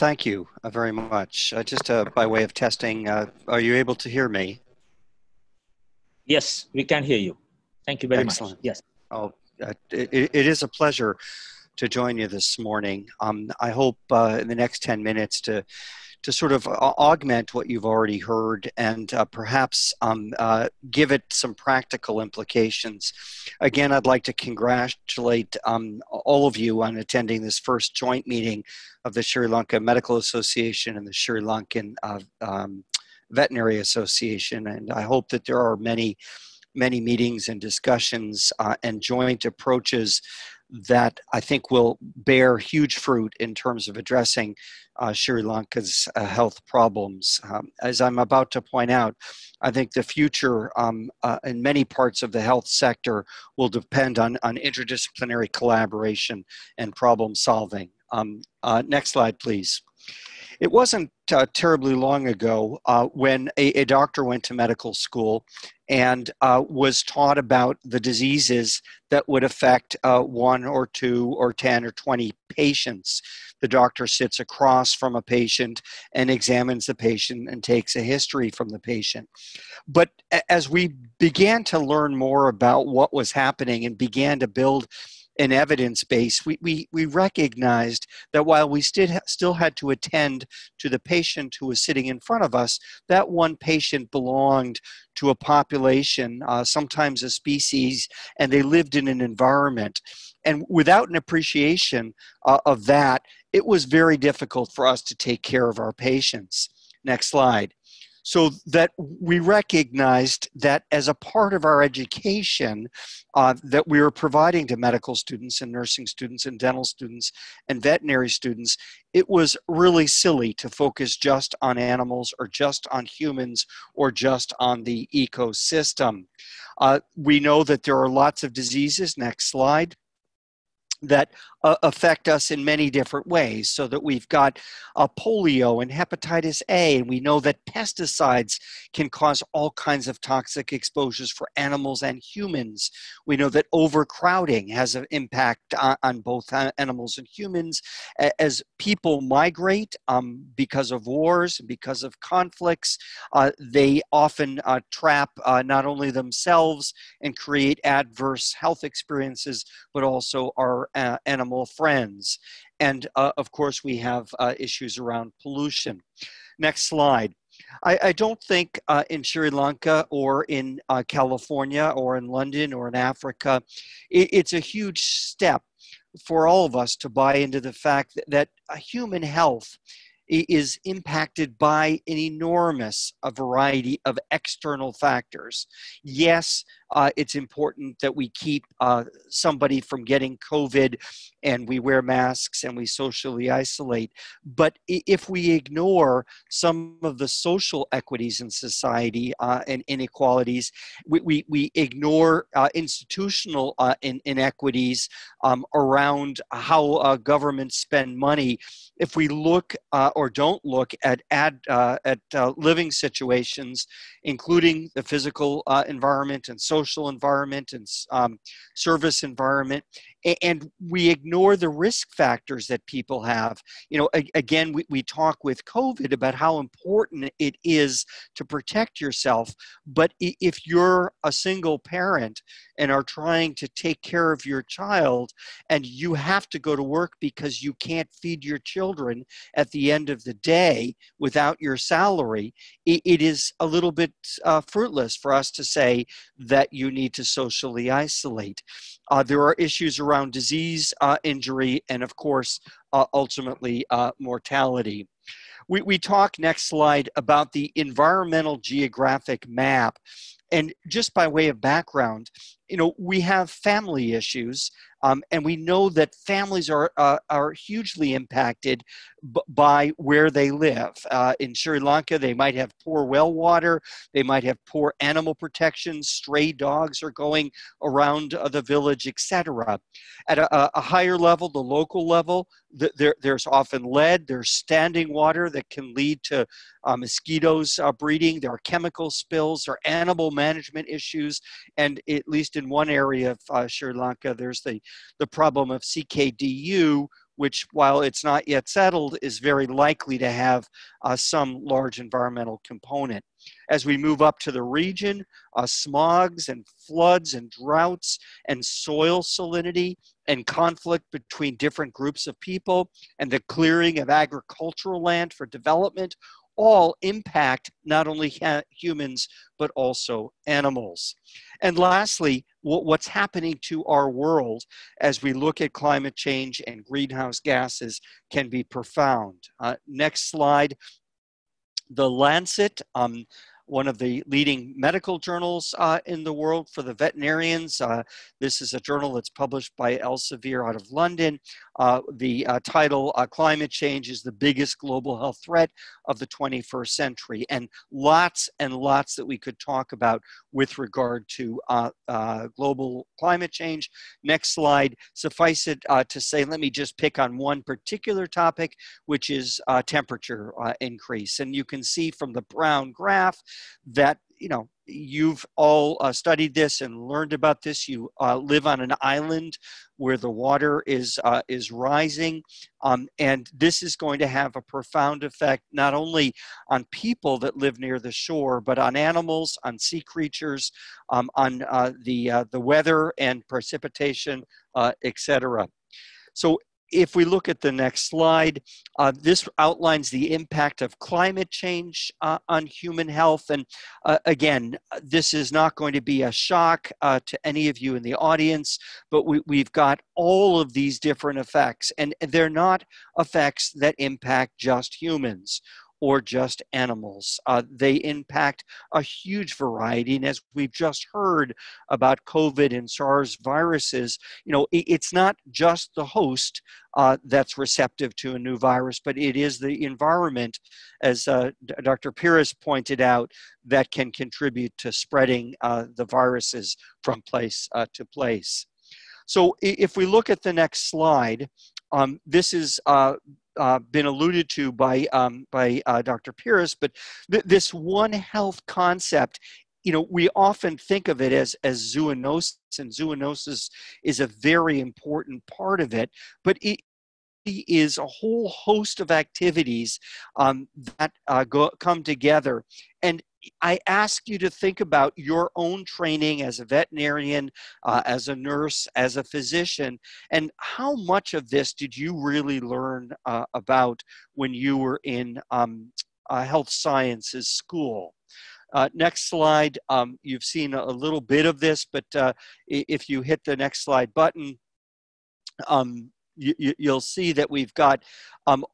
Thank you very much. Just by way of testing, are you able to hear me? Yes, we can hear you. Thank you very Excellent. Much. Yes. Oh, it is a pleasure to join you this morning. I hope in the next 10 minutes to sort of augment what you've already heard and perhaps give it some practical implications. Again, I'd like to congratulate all of you on attending this first joint meeting of the Sri Lanka Medical Association and the Sri Lankan Veterinary Association. And I hope that there are many meetings and discussions and joint approaches that I think will bear huge fruit in terms of addressing Sri Lanka's health problems. As I'm about to point out, I think the future in many parts of the health sector will depend on interdisciplinary collaboration and problem solving. Next slide, please. It wasn't terribly long ago when a doctor went to medical school and was taught about the diseases that would affect 1 or 2 or 10 or 20 patients. The doctor sits across from a patient and examines the patient and takes a history from the patient. But as we began to learn more about what was happening and began to build an evidence base, we recognized that while we still had to attend to the patient who was sitting in front of us, that one patient belonged to a population, sometimes a species, and they lived in an environment. And without an appreciation of that, it was very difficult for us to take care of our patients. Next slide. So that we recognized that as a part of our education that we were providing to medical students and nursing students and dental students and veterinary students, it was really silly to focus just on animals or just on humans or just on the ecosystem. We know that there are lots of diseases, next slide, that affect us in many different ways, so that we've got polio and hepatitis A, and we know that pesticides can cause all kinds of toxic exposures for animals and humans. We know that overcrowding has an impact on both animals and humans. As people migrate because of wars, because of conflicts, they often trap not only themselves and create adverse health experiences, but also our animal friends. And of course, we have issues around pollution. Next slide. I don't think in Sri Lanka or in California or in London or in Africa, it's a huge step for all of us to buy into the fact that human health is impacted by an enormous variety of external factors. Yes, it's important that we keep somebody from getting COVID and we wear masks and we socially isolate. But if we ignore some of the social equities in society and inequalities, we ignore institutional inequities around how governments spend money. If we look or don't look at living situations, including the physical environment and social environment and service environment, and we ignore the risk factors that people have. You know, again, we talk with COVID about how important it is to protect yourself, but if you're a single parent and are trying to take care of your child and you have to go to work because you can't feed your children at the end of the day without your salary, it is a little bit fruitless for us to say that you need to socially isolate. There are issues around disease, injury, and of course, ultimately, mortality. We talk, next slide, about the environmental geographic map. And just by way of background, you know, we have family issues, and we know that families are hugely impacted by where they live. In Sri Lanka, they might have poor well water, they might have poor animal protection, stray dogs are going around the village, etc. At a higher level, the local level, there's often lead, there's standing water that can lead to mosquitoes breeding, there are chemical spills, there are animal management issues, and at least in one area of Sri Lanka, there's the problem of CKDU, which, while it's not yet settled, is very likely to have some large environmental component. As we move up to the region, smogs and floods and droughts and soil salinity and conflict between different groups of people and the clearing of agricultural land for development all impact not only humans, but also animals. And lastly, what's happening to our world as we look at climate change and greenhouse gases can be profound. Next slide. The Lancet, one of the leading medical journals in the world for the veterinarians. This is a journal that's published by Elsevier out of London. The title, Climate Change is the Biggest Global Health Threat of the 21st Century. And lots that we could talk about with regard to global climate change. Next slide. Suffice it to say, let me just pick on one particular topic, which is temperature increase. And you can see from the brown graph that, you know, you've all studied this and learned about this. You live on an island where the water is rising, and this is going to have a profound effect not only on people that live near the shore, but on animals, on sea creatures, on the weather and precipitation, etc. So if we look at the next slide, this outlines the impact of climate change on human health. And again, this is not going to be a shock to any of you in the audience, but we've got all of these different effects, and they're not effects that impact just humans or just animals. They impact a huge variety. And as we've just heard about COVID and SARS viruses, you know, it's not just the host that's receptive to a new virus, but it is the environment, as Dr. Peiris pointed out, that can contribute to spreading the viruses from place to place. So if we look at the next slide, this is been alluded to by Dr. Peiris, but this One Health concept, you know, we often think of it as zoonosis, and zoonosis is a very important part of it, but it is a whole host of activities that come together. And I ask you to think about your own training as a veterinarian, as a nurse, as a physician, and how much of this did you really learn about when you were in health sciences school? Next slide. You've seen a little bit of this, but if you hit the next slide button, you'll see that we've got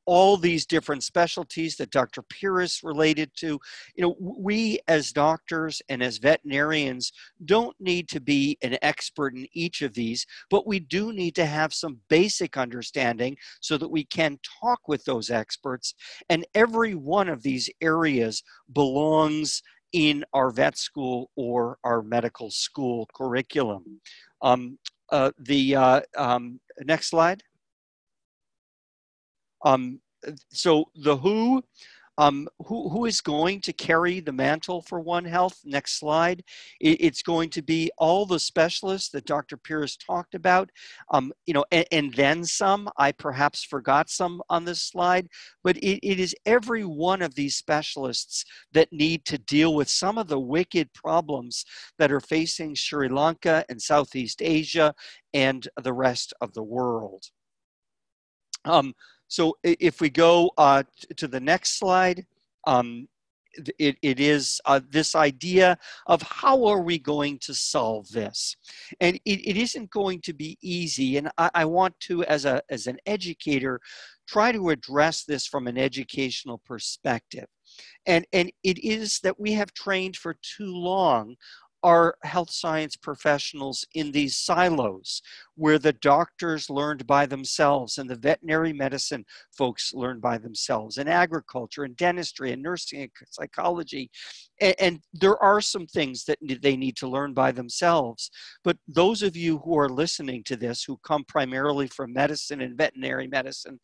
all these different specialties that Dr. Peiris related to. You know, we as doctors and as veterinarians don't need to be an expert in each of these, but we do need to have some basic understanding so that we can talk with those experts. And every one of these areas belongs in our vet school or our medical school curriculum. Next slide. So the who is going to carry the mantle for One Health? Next slide. It's going to be all the specialists that Dr. Peiris talked about, you know, and then some. I perhaps forgot some on this slide, but it is every one of these specialists that need to deal with some of the wicked problems that are facing Sri Lanka and Southeast Asia and the rest of the world. So if we go to the next slide, it is this idea of how are we going to solve this? And it isn't going to be easy. And I want to, as an educator, try to address this from an educational perspective. And it is that we have trained for too long our health science professionals in these silos, where the doctors learned by themselves and the veterinary medicine folks learned by themselves, and agriculture and dentistry and nursing and psychology. And there are some things that they need to learn by themselves. But those of you who are listening to this, who come primarily from medicine and veterinary medicine,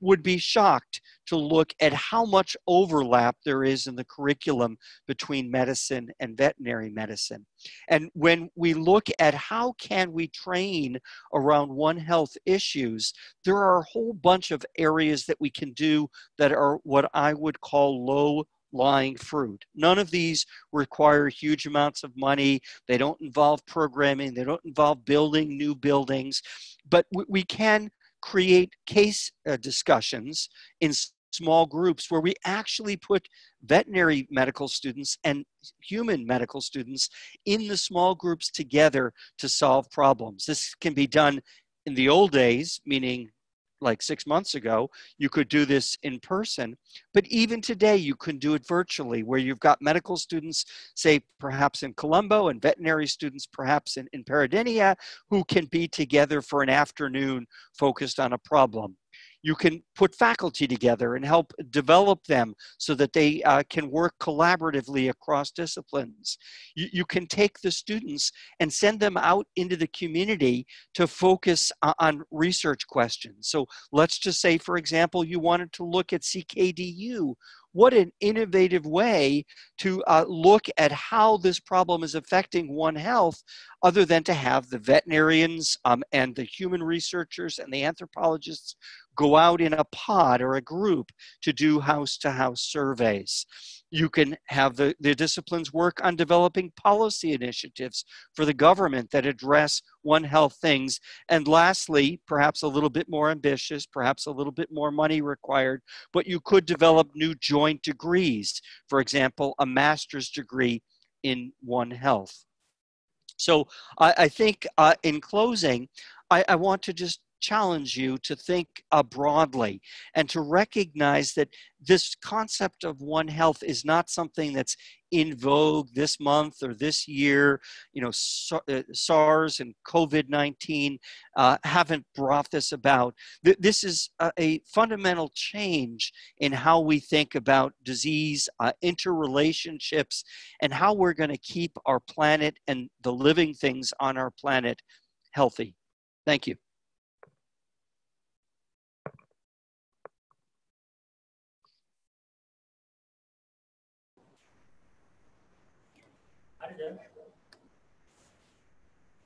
would be shocked to look at how much overlap there is in the curriculum between medicine and veterinary medicine. And when we look at how can we train around One Health issues, there are a whole bunch of areas that we can do that are what I would call low-lying fruit. None of these require huge amounts of money. They don't involve programming. They don't involve building new buildings. But we can create case discussions in small groups where we actually put veterinary medical students and human medical students in the small groups together to solve problems. This can be done in the old days, meaning like 6 months ago, you could do this in person, but even today you can do it virtually, where you've got medical students, say perhaps in Colombo, and veterinary students perhaps in Peradeniya, who can be together for an afternoon focused on a problem. You can put faculty together and help develop them so that they can work collaboratively across disciplines. You can take the students and send them out into the community to focus on research questions. So let's just say, for example, you wanted to look at CKDU. What an innovative way to look at how this problem is affecting One Health, other than to have the veterinarians and the human researchers and the anthropologists go out in a pod or a group to do house-to-house surveys. You can have the disciplines work on developing policy initiatives for the government that address One Health things. And lastly, perhaps a little bit more ambitious, perhaps a little bit more money required, but you could develop new joint degrees, for example, a master's degree in One Health. So I think in closing, I want to just challenge you to think broadly and to recognize that this concept of One Health is not something that's in vogue this month or this year. You know, SARS and COVID-19 haven't brought this about. This is a fundamental change in how we think about disease, interrelationships, and how we're going to keep our planet and the living things on our planet healthy. Thank you.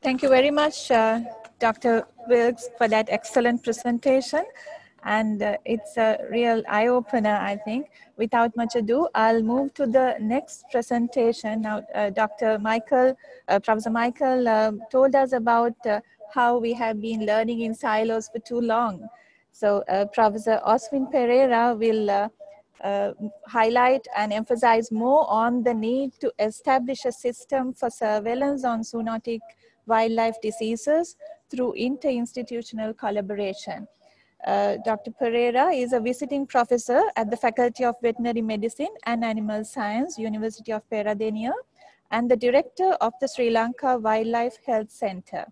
Thank you very much, Dr. Wilks, for that excellent presentation. And it's a real eye-opener, I think. Without much ado, I'll move to the next presentation. Now, Professor Michael told us about how we have been learning in silos for too long. So Professor Oswin Perera will highlight and emphasize more on the need to establish a system for surveillance on zoonotic wildlife diseases through inter-institutional collaboration. Dr. Perera is a visiting professor at the Faculty of Veterinary Medicine and Animal Science, University of Peradeniya, and the director of the Sri Lanka Wildlife Health Center.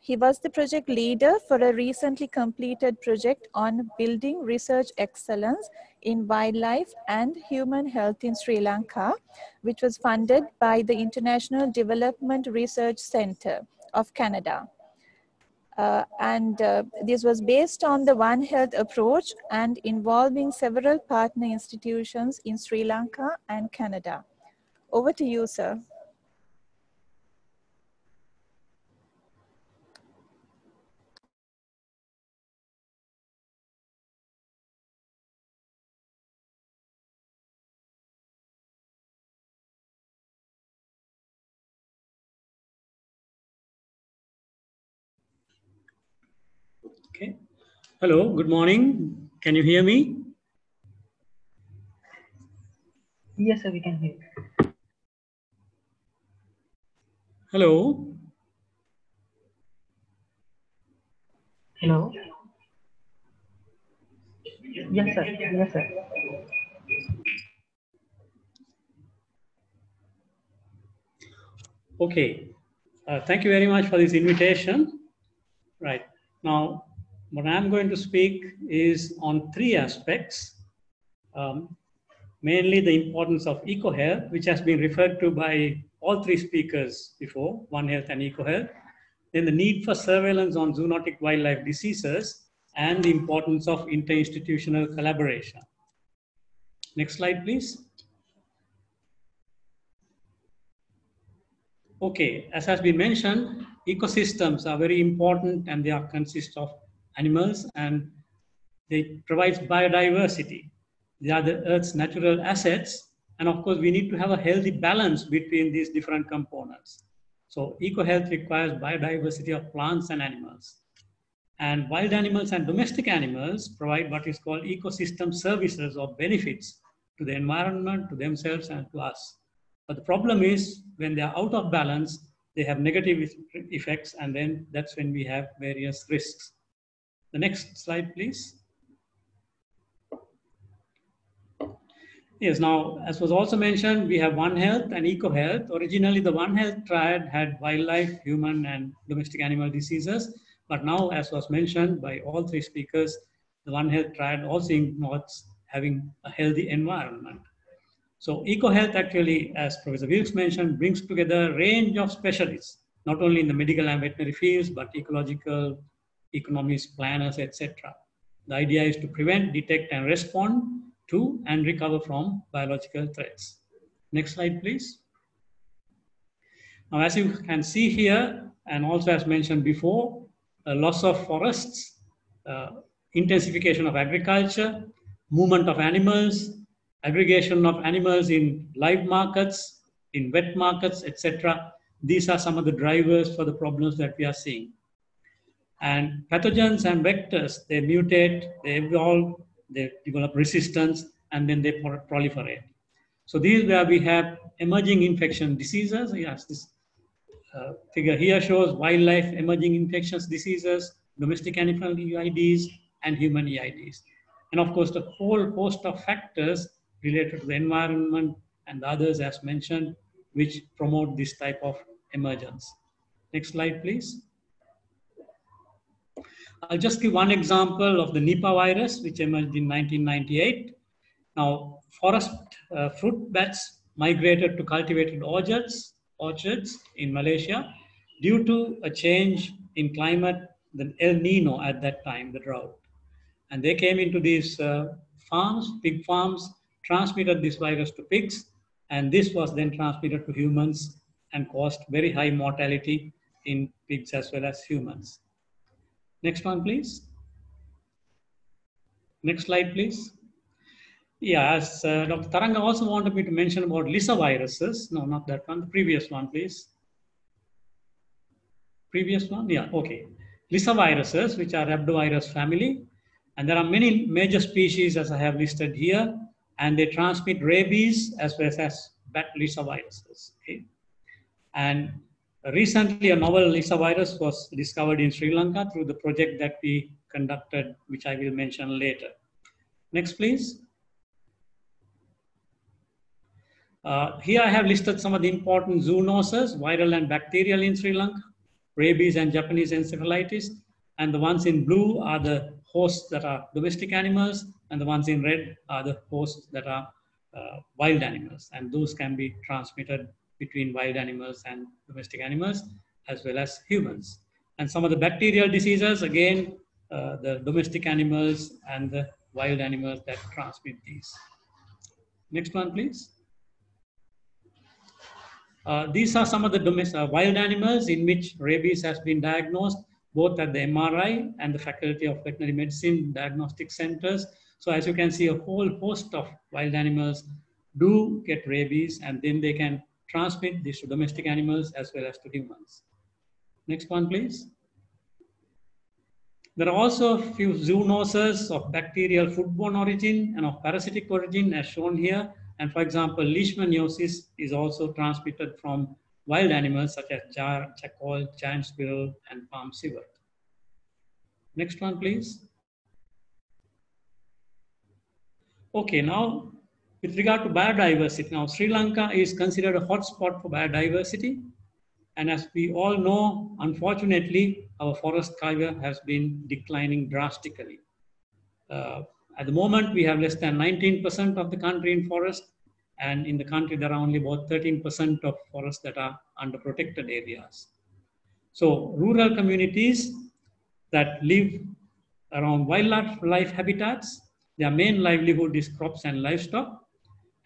He was the project leader for a recently completed project on building research excellence in wildlife and human health in Sri Lanka, which was funded by the International Development Research Center of Canada. This was based on the One Health approach and involving several partner institutions in Sri Lanka and Canada. Over to you, sir. Okay. Hello, good morning. Can you hear me? Yes, sir, we can hear you. Hello. Hello. Yes, sir. Yes, sir. Okay. Thank you very much for this invitation. Right. Now, what I'm going to speak is on three aspects. Mainly the importance of eco-health, which has been referred to by all three speakers before, One Health and eco-health. Then the need for surveillance on zoonotic wildlife diseases and the importance of interinstitutional collaboration. Next slide, please. Okay, as has been mentioned, ecosystems are very important and they consist of animals and they provide biodiversity. They are the Earth's natural assets. And of course, we need to have a healthy balance between these different components. So eco-health requires biodiversity of plants and animals. And wild animals and domestic animals provide what is called ecosystem services or benefits to the environment, to themselves, and to us. But the problem is when they are out of balance, they have negative effects, and then that's when we have various risks. The next slide, please. Yes, now, as was also mentioned, we have One Health and eco-health. Originally, the One Health triad had wildlife, human, and domestic animal diseases. But now, as was mentioned by all three speakers, the One Health triad also involves having a healthy environment. So eco-health actually, as Professor Wilks mentioned, brings together a range of specialists, not only in the medical and veterinary fields, but ecological, economists, planners, etc. The idea is to prevent, detect, and respond to and recover from biological threats. Next slide, please. Now, as you can see here, and also as mentioned before, loss of forests, intensification of agriculture, movement of animals, aggregation of animals in live markets, in wet markets, etc. These are some of the drivers for the problems that we are seeing. And pathogens and vectors, they mutate, they evolve, they develop resistance, and then they proliferate. So these where we have emerging infection diseases. Yes, this figure here shows wildlife emerging infectious diseases, domestic animal EIDs, and human EIDs. And of course, the whole host of factors related to the environment and others as mentioned, which promote this type of emergence. Next slide, please. I'll just give one example of the Nipah virus, which emerged in 1998. Now, forest fruit bats migrated to cultivated orchards in Malaysia due to a change in climate, the El Nino at that time, the drought. And they came into these farms, pig farms, transmitted this virus to pigs, and this was then transmitted to humans and caused very high mortality in pigs as well as humans. Next one, please. Next slide, please. Yeah, as Dr. Tharanga also wanted me to mention about Lissa viruses. No, not that one. The previous one, please. Previous one? Yeah, okay. Lissa viruses, which are rhabdovirus family. And there are many major species, as I have listed here. And they transmit rabies as well as bat Lissa viruses. Okay. And recently, a novel Lissa virus was discovered in Sri Lanka through the project that we conducted, which I will mention later. Next, please. Here I have listed some of the important zoonoses, viral and bacterial in Sri Lanka, rabies and Japanese encephalitis. And the ones in blue are the hosts that are domestic animals, and the ones in red are the hosts that are wild animals. And those can be transmitted between wild animals and domestic animals, as well as humans. And some of the bacterial diseases, again, the domestic animals and the wild animals that transmit these. Next one, please. These are some of the wild animals in which rabies has been diagnosed, both at the MRI and the Faculty of Veterinary Medicine Diagnostic Centers. So as you can see, a whole host of wild animals do get rabies, and then they can transmit this to domestic animals as well as to humans. Next one, please. There are also a few zoonoses of bacterial foodborne origin and of parasitic origin as shown here, And for example, leishmaniosis is also transmitted from wild animals such as jar, jackal, giant squirrel, and palm civet. Next one, please. Okay, now with regard to biodiversity, now Sri Lanka is considered a hotspot for biodiversity. And as we all know, unfortunately, our forest cover has been declining drastically. At the moment, we have less than 19% of the country in forest, and in the country there are only about 13% of forests that are under protected areas. So rural communities that live around wildlife habitats, their main livelihood is crops and livestock,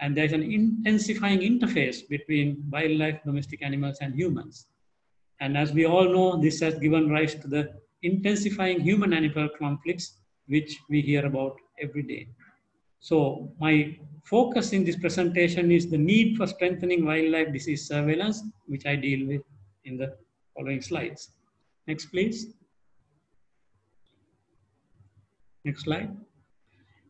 and there's an intensifying interface between wildlife, domestic animals, and humans. And as we all know, this has given rise to the intensifying human-animal conflicts which we hear about every day. So my focus in this presentation is the need for strengthening wildlife disease surveillance, which I deal with in the following slides. Next, please. Next slide.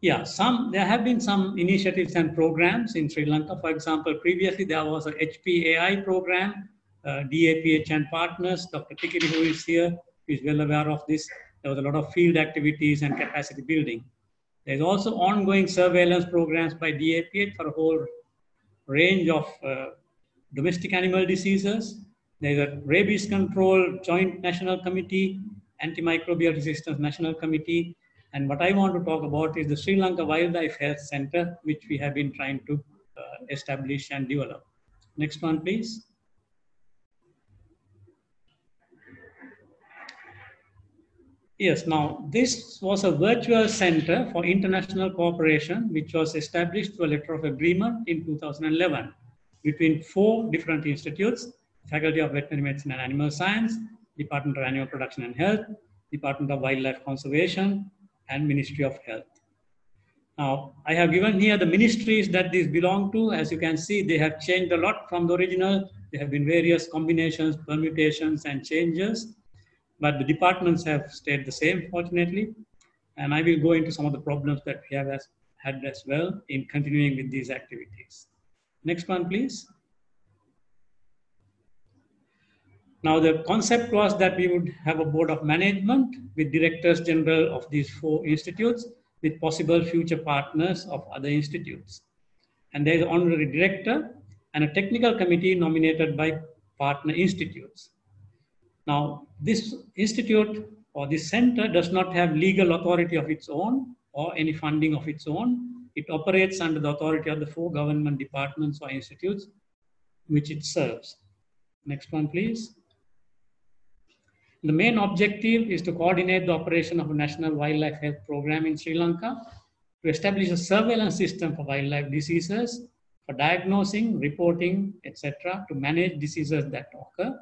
Yeah, there have been some initiatives and programs in Sri Lanka. For example, previously there was a HPAI program, DAPH and partners. Dr. Tikiri, who is here, is well aware of this. There was a lot of field activities and capacity building. There's also ongoing surveillance programs by DAPH for a whole range of domestic animal diseases. There's a rabies control joint national committee, antimicrobial resistance national committee. And what I want to talk about is the Sri Lanka Wildlife Health Center, which we have been trying to establish and develop. Next one, please. Yes, now this was a virtual center for international cooperation, which was established through a letter of agreement in 2011 between 4 different institutes: Faculty of Veterinary Medicine and Animal Science, Department of Animal Production and Health, Department of Wildlife Conservation, and Ministry of Health. Now, I have given here the ministries that these belong to. As you can see, they have changed a lot from the original. There have been various combinations, permutations, and changes, but the departments have stayed the same, fortunately. And I will go into some of the problems that we have had as well in continuing with these activities. Next one, please. Now, the concept was that we would have a board of management with directors general of these 4 institutes with possible future partners of other institutes. And there is an honorary director and a technical committee nominated by partner institutes. Now, this institute or this center does not have legal authority of its own or any funding of its own. It operates under the authority of the 4 government departments or institutes which it serves. Next one, please. The main objective is to coordinate the operation of a national wildlife health program in Sri Lanka, to establish a surveillance system for wildlife diseases, for diagnosing, reporting, etc., to manage diseases that occur,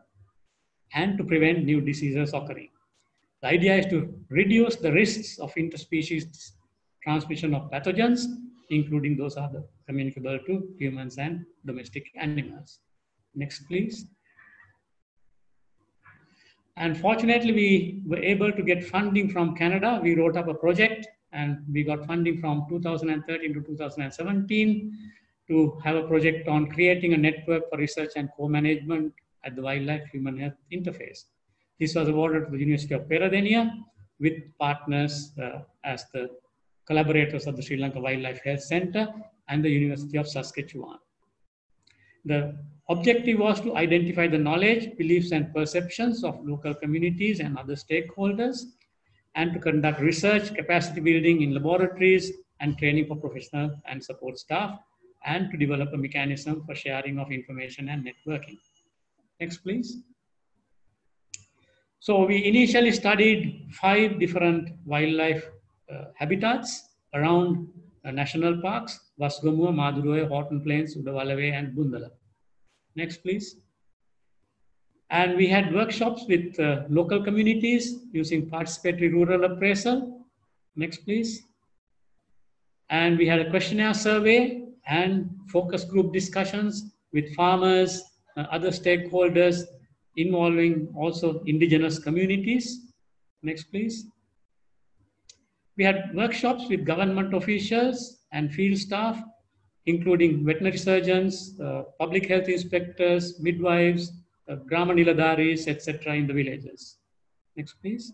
and to prevent new diseases occurring. The idea is to reduce the risks of interspecies transmission of pathogens, including those that are communicable to humans and domestic animals. Next, please. And fortunately, we were able to get funding from Canada. We wrote up a project and we got funding from 2013 to 2017 to have a project on creating a network for research and co-management at the wildlife human health interface. This was awarded to the University of Peradeniya with partners as the collaborators of the Sri Lanka Wildlife Health Center and the University of Saskatchewan. The objective was to identify the knowledge, beliefs, and perceptions of local communities and other stakeholders, and to conduct research, capacity building in laboratories, and training for professional and support staff, and to develop a mechanism for sharing of information and networking. Next, please. So we initially studied 5 different wildlife habitats around national parks: Vasgamua, Madurai, Horton Plains, Udawalavai, and Bundala. Next, please. And we had workshops with local communities using participatory rural appraisal. Next, please. And we had a questionnaire survey and focus group discussions with farmers, other stakeholders, involving also indigenous communities. Next, please. We had workshops with government officials and field staff including veterinary surgeons, public health inspectors, midwives, grama niladaris, etc. in the villages. Next, please.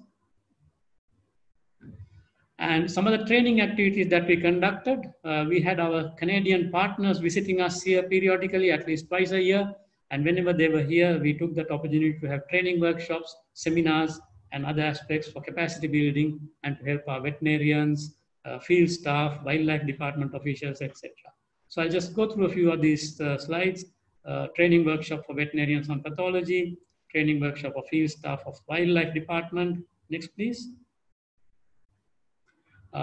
And some of the training activities that we conducted, we had our Canadian partners visiting us here periodically, at least twice a year. And whenever they were here, we took that opportunity to have training workshops, seminars, and other aspects for capacity building and to help our veterinarians, field staff, wildlife department officials, etc. So I'll just go through a few of these slides. Training workshop for veterinarians on pathology, training workshop for field staff of wildlife department. Next, please.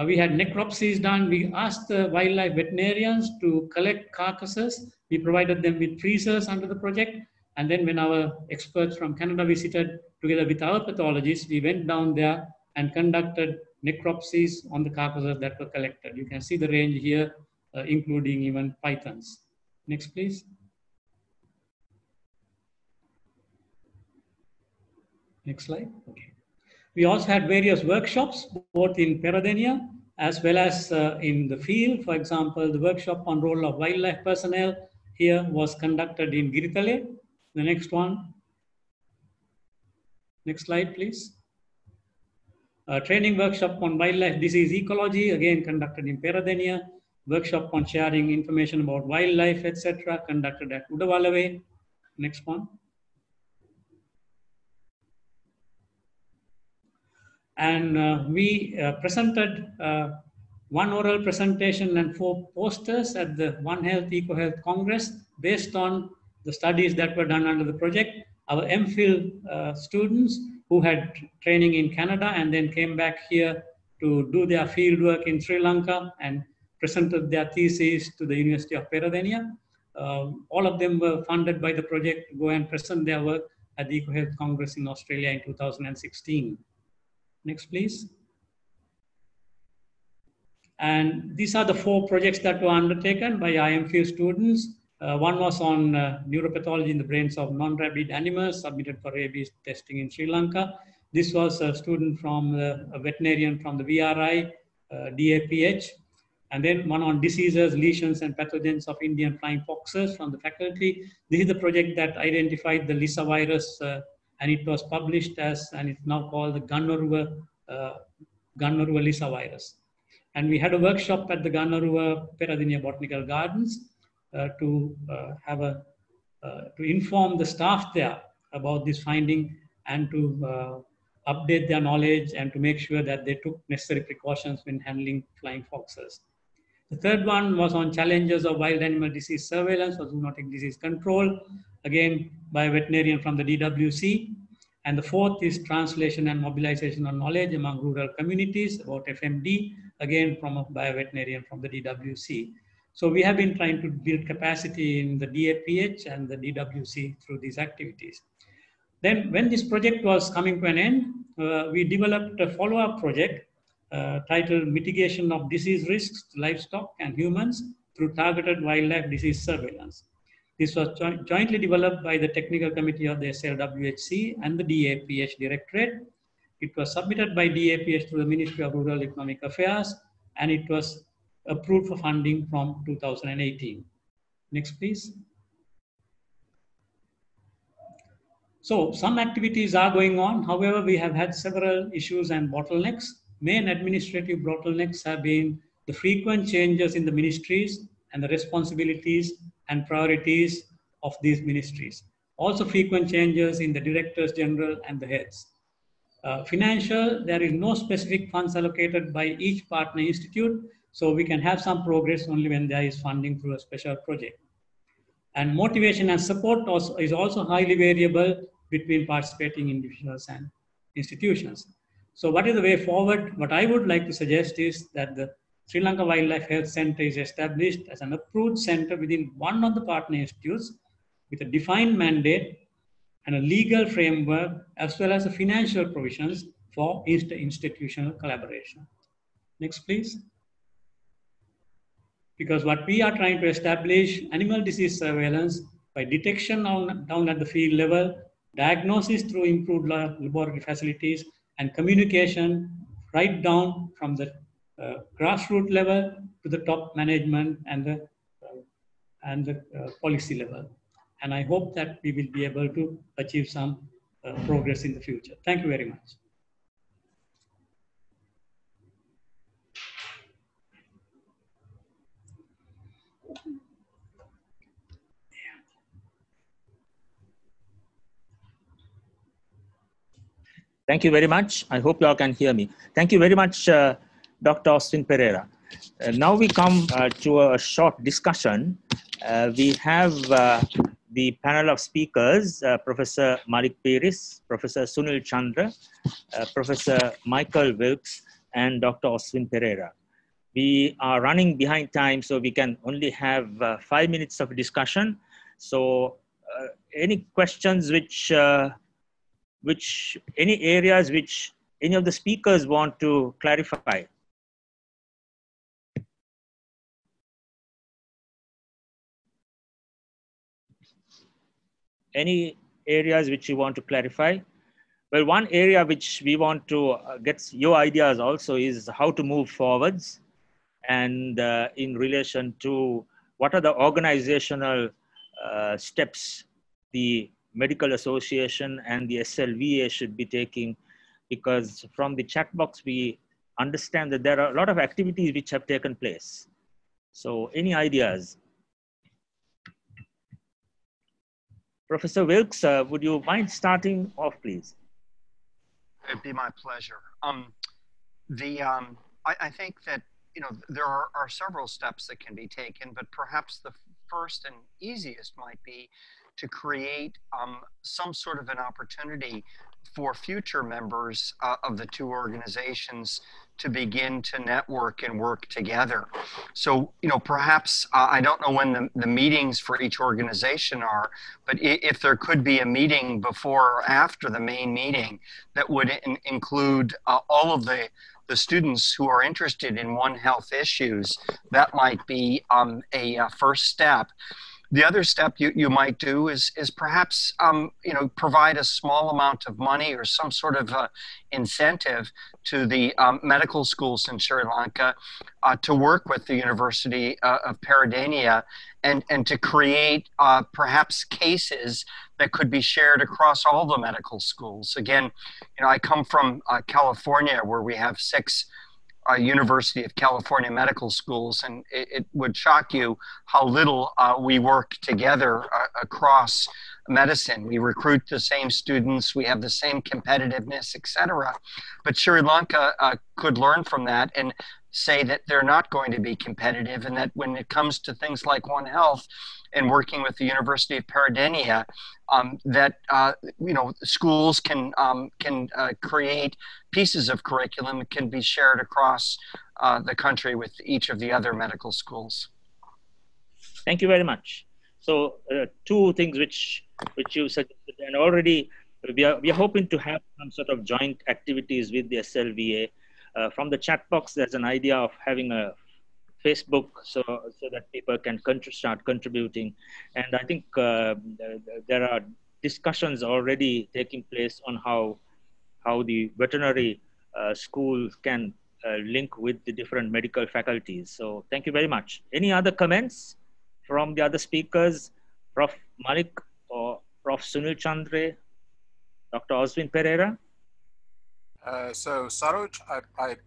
We had necropsies done. We asked the wildlife veterinarians to collect carcasses. We provided them with freezers under the project. And then when our experts from Canada visited, together with our pathologists, we went down there and conducted necropsies on the carcasses that were collected. You can see the range here, including even pythons. Next, please. Next slide. Okay. We also had various workshops, both in Peradeniya as well as in the field. For example, the workshop on role of wildlife personnel here was conducted in Giritale. The next one. Next slide, please. A training workshop on wildlife disease ecology, again conducted in Peradeniya. Workshop on sharing information about wildlife, etc., conducted at Udavalave. Next one. And we presented one oral presentation and 4 posters at the One Health Eco Health Congress based on the studies that were done under the project. Our MPhil students who had training in Canada and then came back here to do their field work in Sri Lanka and presented their theses to the University of Peradeniya. All of them were funded by the project to go and present their work at the Eco Health Congress in Australia in 2016. Next, please. And these are the 4 projects that were undertaken by IMPhil students. One was on neuropathology in the brains of non-rabid animals submitted for rabies testing in Sri Lanka. This was a student from a veterinarian from the VRI, DAPH. And then one on diseases, lesions, and pathogens of Indian flying foxes from the faculty. This is the project that identified the Lissa virus, and it was published as, and it's now called the Gannarua Lissa virus. And we had a workshop at the Gannarua Peradeniya Botanical Gardens to inform the staff there about this finding and to update their knowledge and to make sure that they took necessary precautions when handling flying foxes. The third one was on challenges of wild animal disease surveillance or zoonotic disease control, again by a veterinarian from the DWC. And the fourth is translation and mobilization of knowledge among rural communities about FMD, again by a veterinarian from the DWC. So we have been trying to build capacity in the DAPH and the DWC through these activities. Then when this project was coming to an end, we developed a follow-up project titled Mitigation of Disease Risks to Livestock and Humans through Targeted Wildlife Disease Surveillance. This was jointly developed by the Technical Committee of the SLWHC and the DAPH Directorate. It was submitted by DAPH to the Ministry of Rural Economic Affairs, and it was approved for funding from 2018. Next, please. So some activities are going on. However, we have had several issues and bottlenecks. Main administrative bottlenecks have been the frequent changes in the ministries and the responsibilities and priorities of these ministries. Also frequent changes in the directors general and the heads. Financial, there is no specific funds allocated by each partner institute. So we can have some progress only when there is funding through a special project. And motivation and support also is also highly variable between participating individuals and institutions. So what is the way forward? What I would like to suggest is that the Sri Lanka Wildlife Health Center is established as an approved center within one of the partner institutes with a defined mandate and a legal framework as well as the financial provisions for institutional collaboration. Next, please. Because what we are trying to establish animal disease surveillance by detection down at the field level, diagnosis through improved laboratory facilities, and communication right down from the grassroots level to the top management and the and the policy level. And I hope that we will be able to achieve some progress in the future. Thank you very much. Thank you very much. I hope you all can hear me. Thank you very much, Dr. Oswin Perera. Now we come to a short discussion. We have the panel of speakers, Professor Malik Peiris, Professor Sunil Chandra, Professor Michael Wilks, and Dr. Oswin Perera. We are running behind time, so we can only have 5 minutes of discussion. So any questions any areas which any of the speakers want to clarify? Any areas which you want to clarify? Well, one area which we want to get your ideas also is how to move forwards, and in relation to what are the organizational steps the Medical Association and the SLVA should be taking, because from the chat box, we understand that there are a lot of activities which have taken place. So any ideas? Professor Wilks, would you mind starting off, please? It'd be my pleasure. I think that, you know, there are several steps that can be taken, but perhaps the first and easiest might be to create some sort of an opportunity for future members of the two organizations to begin to network and work together. So, you know, perhaps, I don't know when the meetings for each organization are, but if there could be a meeting before or after the main meeting that would include all of the students who are interested in One Health issues, that might be a first step. The other step you might do is perhaps, you know, provide a small amount of money or some sort of incentive to the medical schools in Sri Lanka to work with the University of Peradeniya and to create perhaps cases that could be shared across all the medical schools. Again, you know, I come from California, where we have 6 University of California medical schools, and it would shock you how little we work together across medicine. We recruit the same students, we have the same competitiveness, etc. But Sri Lanka could learn from that and say that they're not going to be competitive, and that when it comes to things like One Health and working with the University of Peradeniya, that you know, schools can create pieces of curriculum that can be shared across the country with each of the other medical schools. Thank you very much. So two things which you suggested, and already we are hoping to have some sort of joint activities with the SLVA. From the chat box, there's an idea of having a Facebook so that people can start contributing. And I think there are discussions already taking place on how the veterinary school can link with the different medical faculties. So thank you very much. Any other comments from the other speakers? Prof. Malik or Prof. Sunil Chandra, Dr. Oswin Perera? So Saroj, I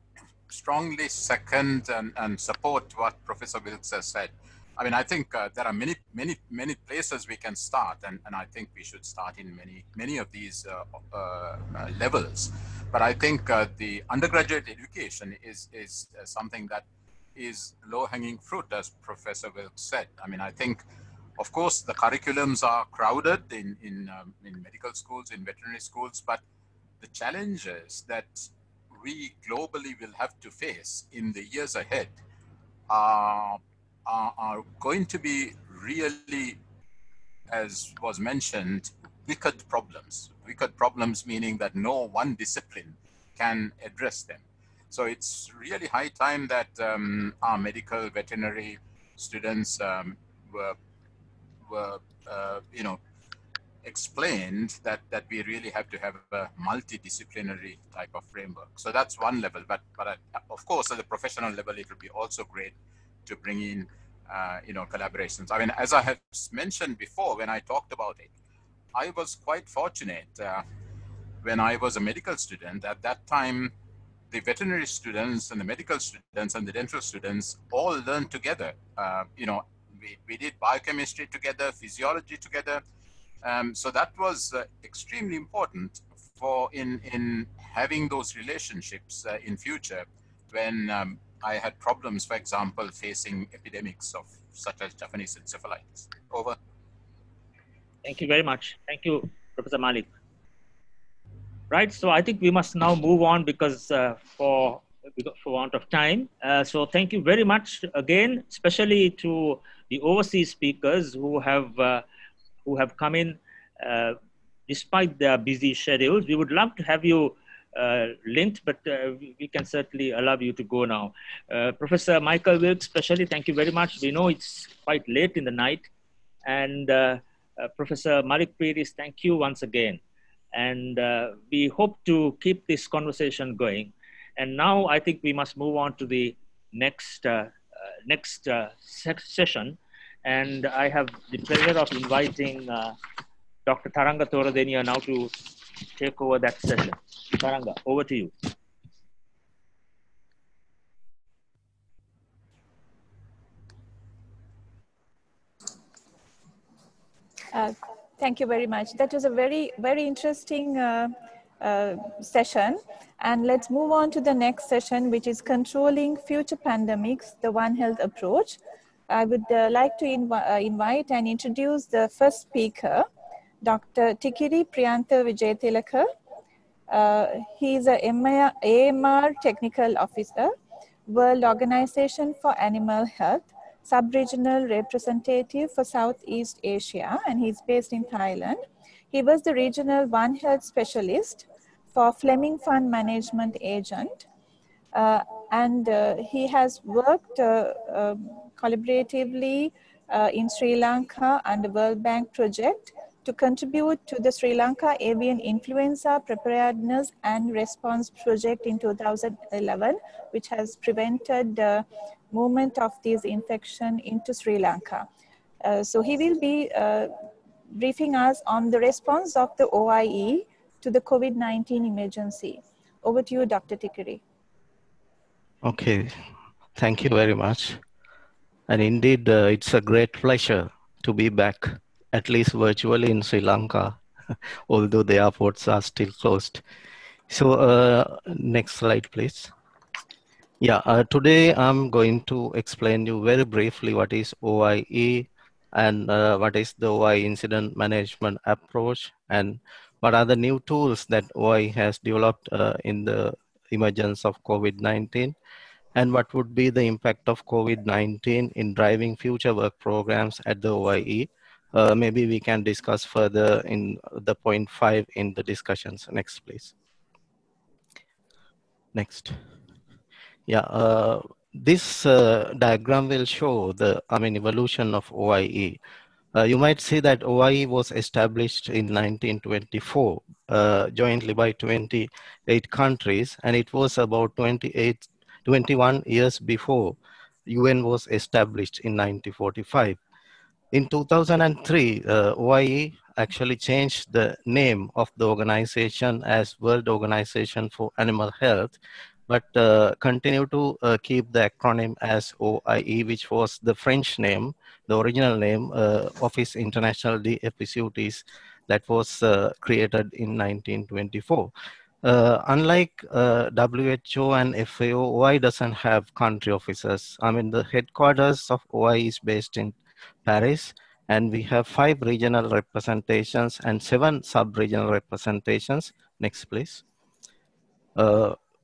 strongly second and support what Professor Wilks has said. I mean, I think there are many places we can start, and I think we should start in many of these levels. But I think the undergraduate education is something that is low-hanging fruit, as Professor Wilks said. I mean, I think, of course, the curriculums are crowded in medical schools, in veterinary schools, but the challenges that we globally will have to face in the years ahead are going to be really, as was mentioned, wicked problems. Wicked problems meaning that no one discipline can address them. So it's really high time that our medical veterinary students were you know, explained that we really have to have a multidisciplinary type of framework. So that's one level, but of course at the professional level, it would be also great to bring in collaborations. I mean, as I have mentioned before, when I talked about it, I was quite fortunate when I was a medical student. At that time, the veterinary students and the medical students and the dental students all learned together. We did biochemistry together, physiology together. So that was extremely important for in having those relationships in future when I had problems, for example, facing epidemics of such as Japanese encephalitis. Over. Thank you very much. Thank you, Professor Malik. Right, so I think we must now move on because for want of time. So thank you very much again, especially to the overseas speakers who have come in despite their busy schedules. We would love to have you linked, but we can certainly allow you to go now. Professor Michael Wilks, especially, thank you very much. We know it's quite late in the night. And Professor Malik Peiris, thank you once again. And we hope to keep this conversation going. And now I think we must move on to the next, session. And I have the pleasure of inviting Dr. Tharanga Thoradeniya now to take over that session. Tharanga, over to you. Thank you very much. That was a very, very interesting session. And let's move on to the next session, which is Controlling Future Pandemics, the One Health Approach. I would like to invite and introduce the first speaker, Dr. Tikiri P. Wijayathilaka. He is an AMR Technical Officer, World Organization for Animal Health, Sub-Regional Representative for Southeast Asia, and he's based in Thailand. He was the Regional One Health Specialist for Fleming Fund Management Agent, and he has worked collaboratively in Sri Lanka and the World Bank project to contribute to the Sri Lanka Avian Influenza Preparedness and Response Project in 2011, which has prevented the movement of these infection into Sri Lanka. So he will be briefing us on the response of the OIE to the COVID-19 emergency. Over to you, Dr. Tikiri. Okay, thank you very much. And indeed, it's a great pleasure to be back, at least virtually, in Sri Lanka, although the airports are still closed. So next slide, please. Yeah, today I'm going to explain to you very briefly what is OIE and what is the OIE incident management approach and what are the new tools that OIE has developed in the emergence of COVID-19, and what would be the impact of COVID-19 in driving future work programs at the OIE. Maybe we can discuss further in the point 5 in the discussions. Next, please. Next. Yeah, this diagram will show the evolution of OIE. You might see that OIE was established in 1924 jointly by 28 countries, and it was about 21 years before UN was established in 1945. In 2003, OIE actually changed the name of the organization as World Organization for Animal Health, but continue to keep the acronym as OIE, which was the French name, the original name, Office International des Epizooties, that was created in 1924. Unlike WHO and FAO, OIE doesn't have country offices. I mean, the headquarters of OIE is based in Paris, and we have 5 regional representations and 7 sub-regional representations. Next, please.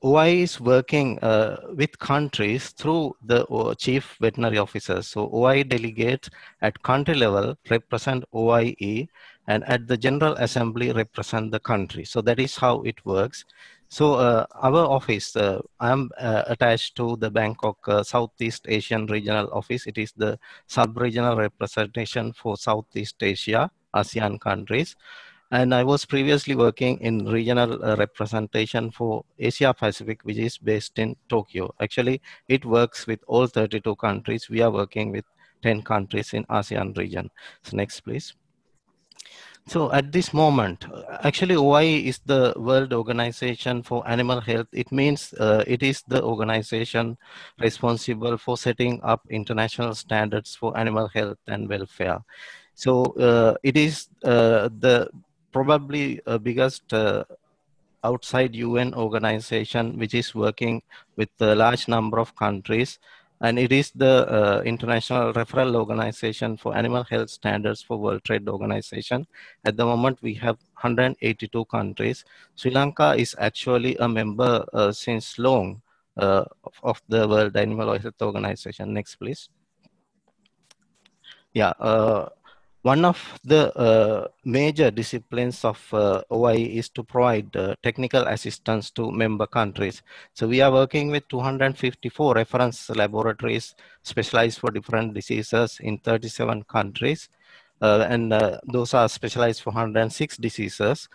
OIE is working with countries through the chief veterinary officers. So OIE delegates at country level represent OIE, and at the General Assembly represent the country. So that is how it works. So our office, I'm attached to the Bangkok Southeast Asian Regional Office. It is the sub-regional representation for Southeast Asia, ASEAN countries. And I was previously working in regional representation for Asia Pacific, which is based in Tokyo. Actually, it works with all 32 countries. We are working with 10 countries in ASEAN region. So next, please. So at this moment, actually OIE is the World Organization for Animal Health. It means it is the organization responsible for setting up international standards for animal health and welfare. So it is the probably biggest outside UN organization which is working with a large number of countries. And it is the International Referral Organization for Animal Health Standards for World Trade Organization. At the moment, we have 182 countries. Sri Lanka is actually a member since long of the World Animal Health Organization. Next, please. Yeah. One of the major disciplines of OIE is to provide technical assistance to member countries. So we are working with 254 reference laboratories specialized for different diseases in 37 countries. And those are specialized for 106 diseases.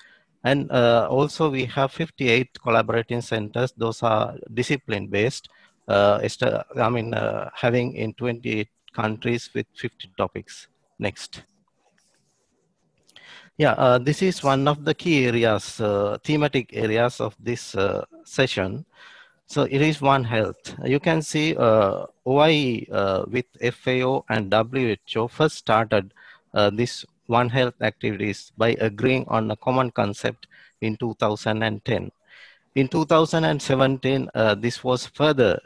And also we have 58 collaborating centers. Those are discipline based, having in 28 countries with 50 topics. Next. Yeah, this is one of the key areas, thematic areas of this session. So it is One Health. You can see OIE with FAO and WHO first started this One Health activities by agreeing on a common concept in 2010. In 2017, this was further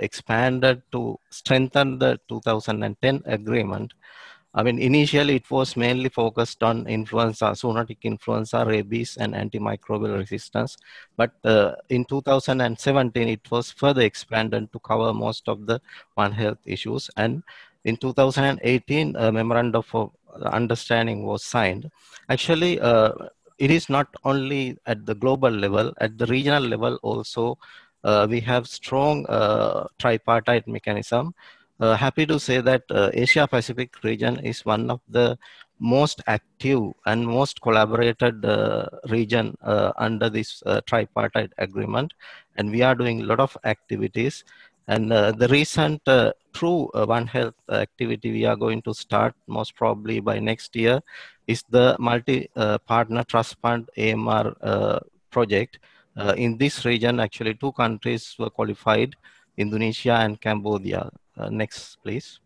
expanded to strengthen the 2010 agreement. I mean, initially it was mainly focused on influenza, zoonotic influenza, rabies, and antimicrobial resistance. But in 2017, it was further expanded to cover most of the One Health issues. And in 2018, a memorandum of understanding was signed. Actually, it is not only at the global level, at the regional level also, we have strong tripartite mechanism. Happy to say that Asia Pacific region is one of the most active and most collaborated region under this tripartite agreement, and we are doing a lot of activities. And the recent true One Health activity we are going to start most probably by next year is the multi-partner trust fund AMR project. In this region, actually, two countries were qualified, Indonesia and Cambodia. Next, please.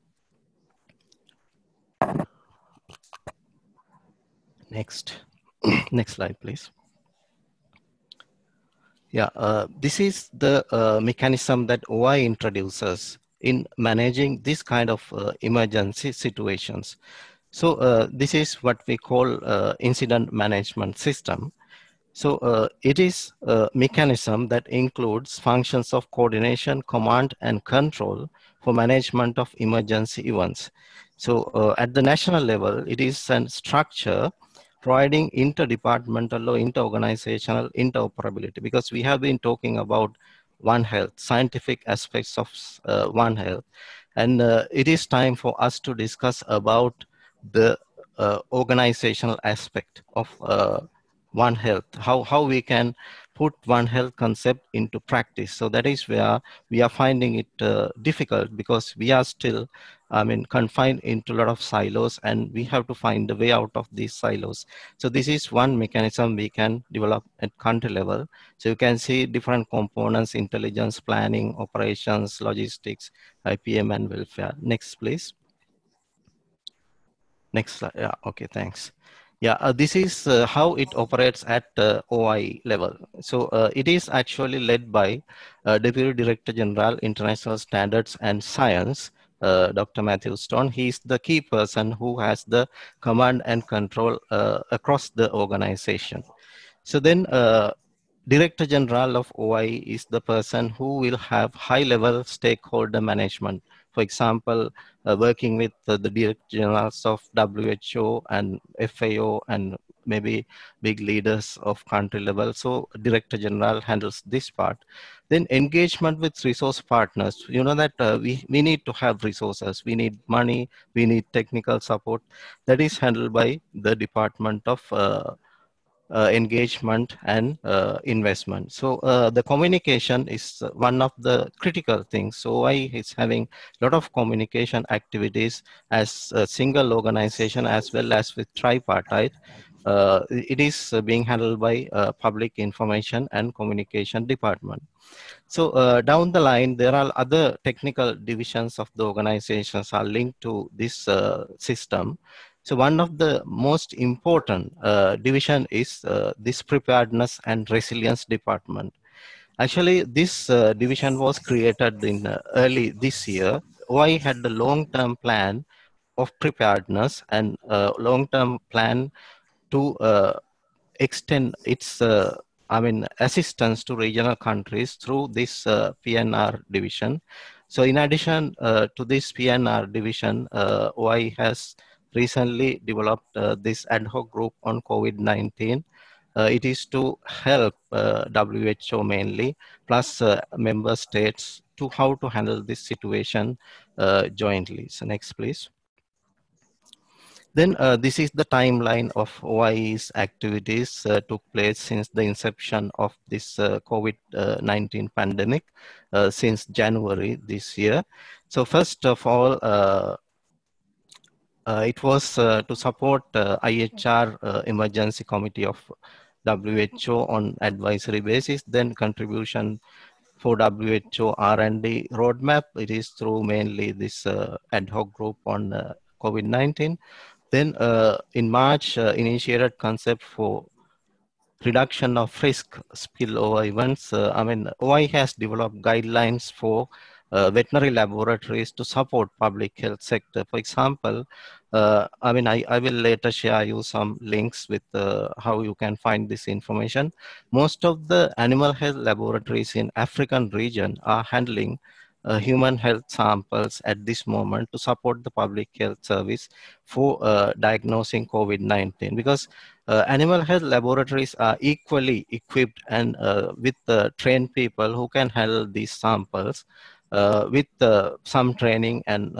Next. Next slide, please. Yeah, this is the mechanism that OIE introduces in managing this kind of emergency situations. So this is what we call incident management system. So it is a mechanism that includes functions of coordination, command, and control for management of emergency events. So at the national level, it is a structure providing interdepartmental or inter-organizational interoperability, because we have been talking about One Health, scientific aspects of One Health. And it is time for us to discuss about the organizational aspect of One Health, how we can put One Health concept into practice. So that is where we are finding it difficult, because we are still, I mean, confined into a lot of silos, and we have to find a way out of these silos. So this is one mechanism we can develop at country level. So you can see different components: intelligence, planning, operations, logistics, IPM, and welfare. Next, please. Next slide. Yeah, okay, thanks. Yeah, this is how it operates at OIE level. So it is actually led by Deputy Director General, International Standards and Science, Dr. Matthew Stone. He is the key person who has the command and control across the organization. So then Director General of OIE is the person who will have high-level stakeholder management. For example, working with the Director Generals of WHO and FAO and maybe big leaders of country level. So Director General handles this part. Then engagement with resource partners. You know that we need to have resources. We need money. We need technical support. That is handled by the Department of engagement and investment. So the communication is one of the critical things. So OIE is having a lot of communication activities as a single organization as well as with tripartite. It is being handled by Public Information and Communication Department. So down the line, there are other technical divisions of the organizations are linked to this system. So one of the most important division is this Preparedness and Resilience Department. Actually, this division was created in early this year. OIE had the long-term plan of preparedness and long-term plan to extend its assistance to regional countries through this PNR division. So in addition to this PNR division, OIE has recently developed this ad hoc group on COVID-19. It is to help WHO mainly, plus member states to how to handle this situation jointly. So next, please. Then this is the timeline of OIE's activities took place since the inception of this COVID-19 pandemic since January this year. So first of all, it was to support IHR Emergency Committee of WHO on advisory basis, then contribution for WHO R&D roadmap. It is through mainly this ad hoc group on COVID-19. Then in March, initiated concept for reduction of risk spillover events. OIE has developed guidelines for veterinary laboratories to support public health sector. For example, I will later share you some links with how you can find this information. Most of the animal health laboratories in African region are handling human health samples at this moment to support the public health service for diagnosing COVID-19, because animal health laboratories are equally equipped and with trained people who can handle these samples. With some training and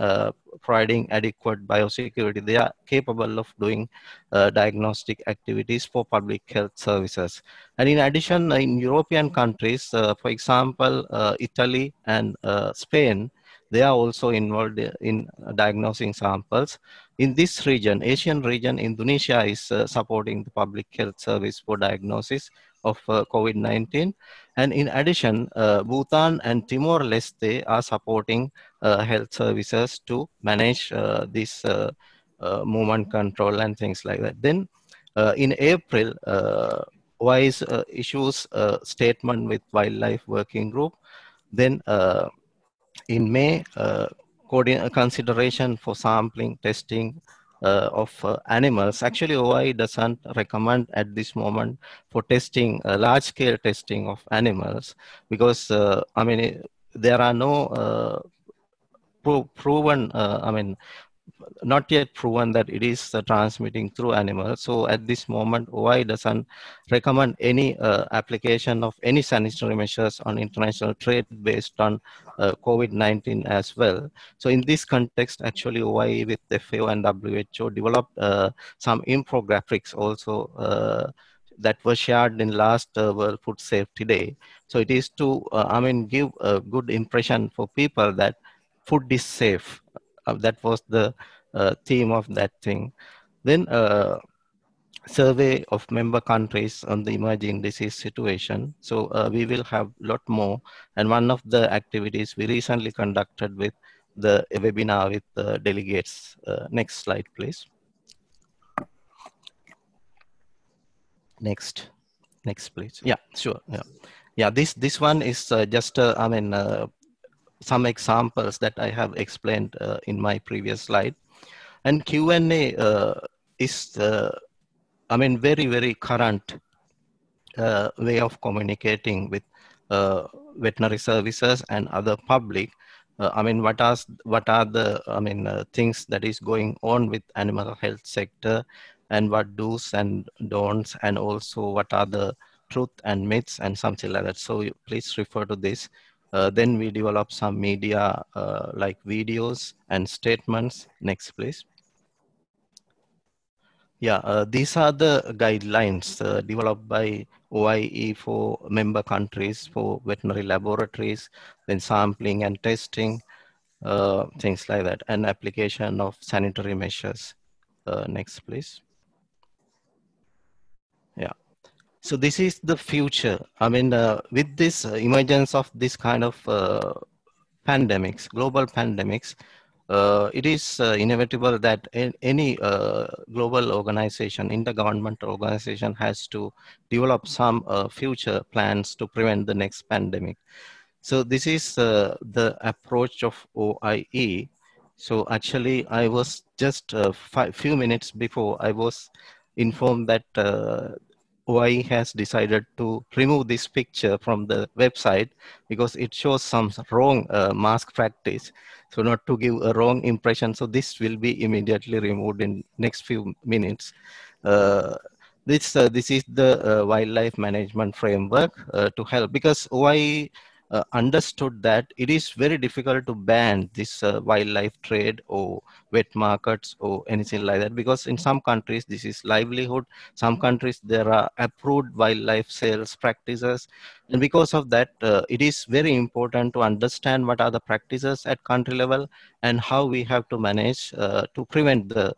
providing adequate biosecurity, they are capable of doing diagnostic activities for public health services. And in addition, in European countries, for example, Italy and Spain, they are also involved in diagnosing samples. In this region, Asian region, Indonesia is supporting the public health service for diagnosis of COVID-19. And in addition, Bhutan and Timor-Leste are supporting health services to manage this movement control and things like that. Then in April, OIE issues a statement with Wildlife Working Group. Then in May, consideration for sampling, testing, of animals. Actually, OIE doesn't recommend at this moment for testing, large-scale testing of animals, because there are no proven, not yet proven that it is transmitting through animals. So at this moment, OIE doesn't recommend any application of any sanitary measures on international trade based on COVID-19 as well. So in this context, actually, OIE with FAO and WHO developed some infographics also that were shared in last World Food Safety Day. So it is to, give a good impression for people that food is safe. That was the theme of that thing. Then survey of member countries on the emerging disease situation. So we will have a lot more. And one of the activities we recently conducted with the webinar with the delegates. Next slide, please. Next, please. Yeah, sure. Yeah. This one is just some examples that I have explained in my previous slide. And Q&A is very, very current way of communicating with veterinary services and other public. What are the things that is going on with animal health sector, and what do's and don'ts, and also what are the truth and myths and something like that. So please refer to this. Then we develop some media like videos and statements. Next, please. Yeah, these are the guidelines developed by OIE for member countries for veterinary laboratories, then sampling and testing, things like that, and application of sanitary measures. Next, please. Yeah. So this is the future. I mean, with this emergence of this kind of pandemics, global pandemics, it is inevitable that any global organization, intergovernmental organization, has to develop some future plans to prevent the next pandemic. So this is the approach of OIE. So actually, I was just few minutes before I was informed that OIE has decided to remove this picture from the website because it shows some wrong mask practice. So not to give a wrong impression. So this will be immediately removed in next few minutes. This is the wildlife management framework to help, because OIE understood that it is very difficult to ban this wildlife trade or wet markets or anything like that, because in some countries this is livelihood, some countries there are approved wildlife sales practices, and because of that it is very important to understand what are the practices at country level and how we have to manage to prevent the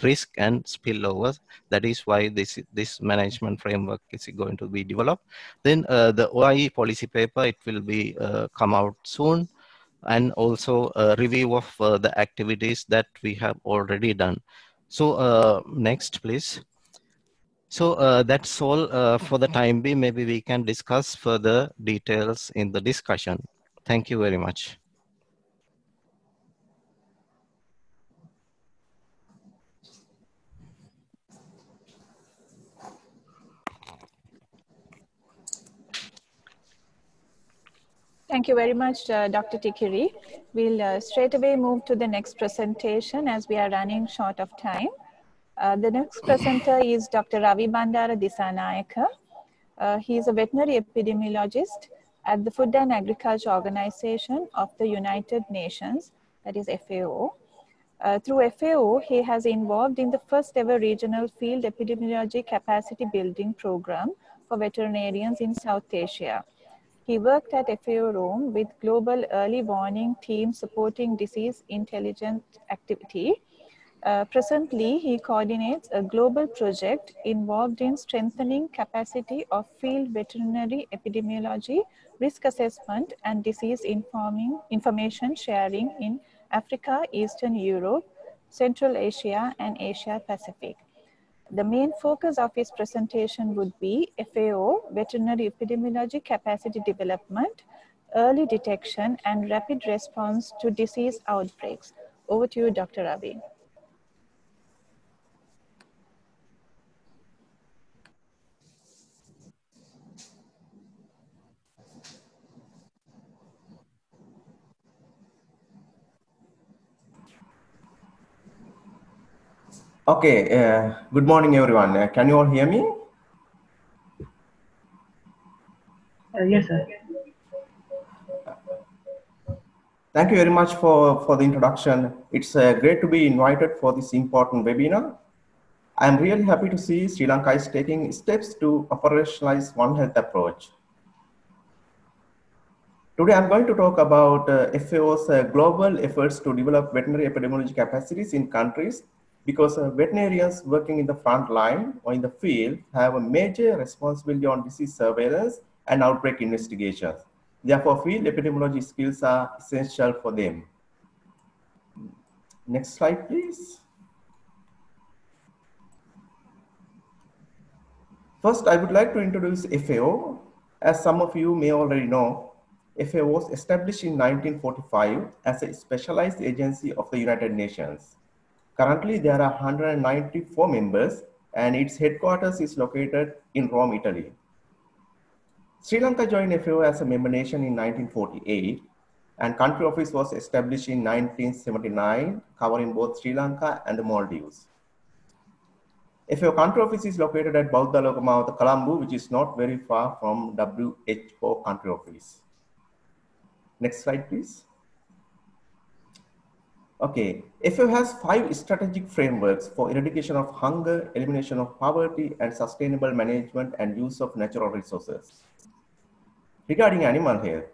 risk and spillovers. That is why this management framework is going to be developed. Then the OIE policy paper, it will be come out soon, and also a review of the activities that we have already done. So next, please. So that's all for the time being. Maybe we can discuss further details in the discussion. Thank you very much. Thank you very much, Dr. Tikiri. We'll straight away move to the next presentation as we are running short of time. The next presenter is Dr. Ravi Bandara Dissanayake. He is a veterinary epidemiologist at the Food and Agriculture Organization of the United Nations, that is FAO. Through FAO, he has involved in the first ever regional field epidemiology capacity building program for veterinarians in South Asia. He worked at FAO Rome with global early warning team supporting disease intelligence activity. Presently, he coordinates a global project involved in strengthening capacity of field veterinary epidemiology, risk assessment, and disease information sharing in Africa, Eastern Europe, Central Asia, and Asia Pacific. The main focus of his presentation would be FAO, veterinary epidemiology capacity development, early detection, and rapid response to disease outbreaks. Over to you, Dr. Ravi. Okay, good morning, everyone. Can you all hear me? Yes, sir. Thank you very much for the introduction. It's great to be invited for this important webinar. I'm really happy to see Sri Lanka is taking steps to operationalize One Health approach. Today, I'm going to talk about FAO's global efforts to develop veterinary epidemiology capacities in countries, because veterinarians working in the front line or in the field have a major responsibility on disease surveillance and outbreak investigations. Therefore, field epidemiology skills are essential for them. Next slide, please. First, I would like to introduce FAO. As some of you may already know, FAO was established in 1945 as a specialized agency of the United Nations. Currently, there are 194 members, and its headquarters is located in Rome, Italy. Sri Lanka joined FAO as a member nation in 1948, and country office was established in 1979, covering both Sri Lanka and the Maldives. FAO country office is located at Baudha Lokamavata, Colombo, which is not very far from WHO country office. Next slide, please. Okay, FAO has 5 strategic frameworks for eradication of hunger, elimination of poverty, and sustainable management and use of natural resources. Regarding animal health,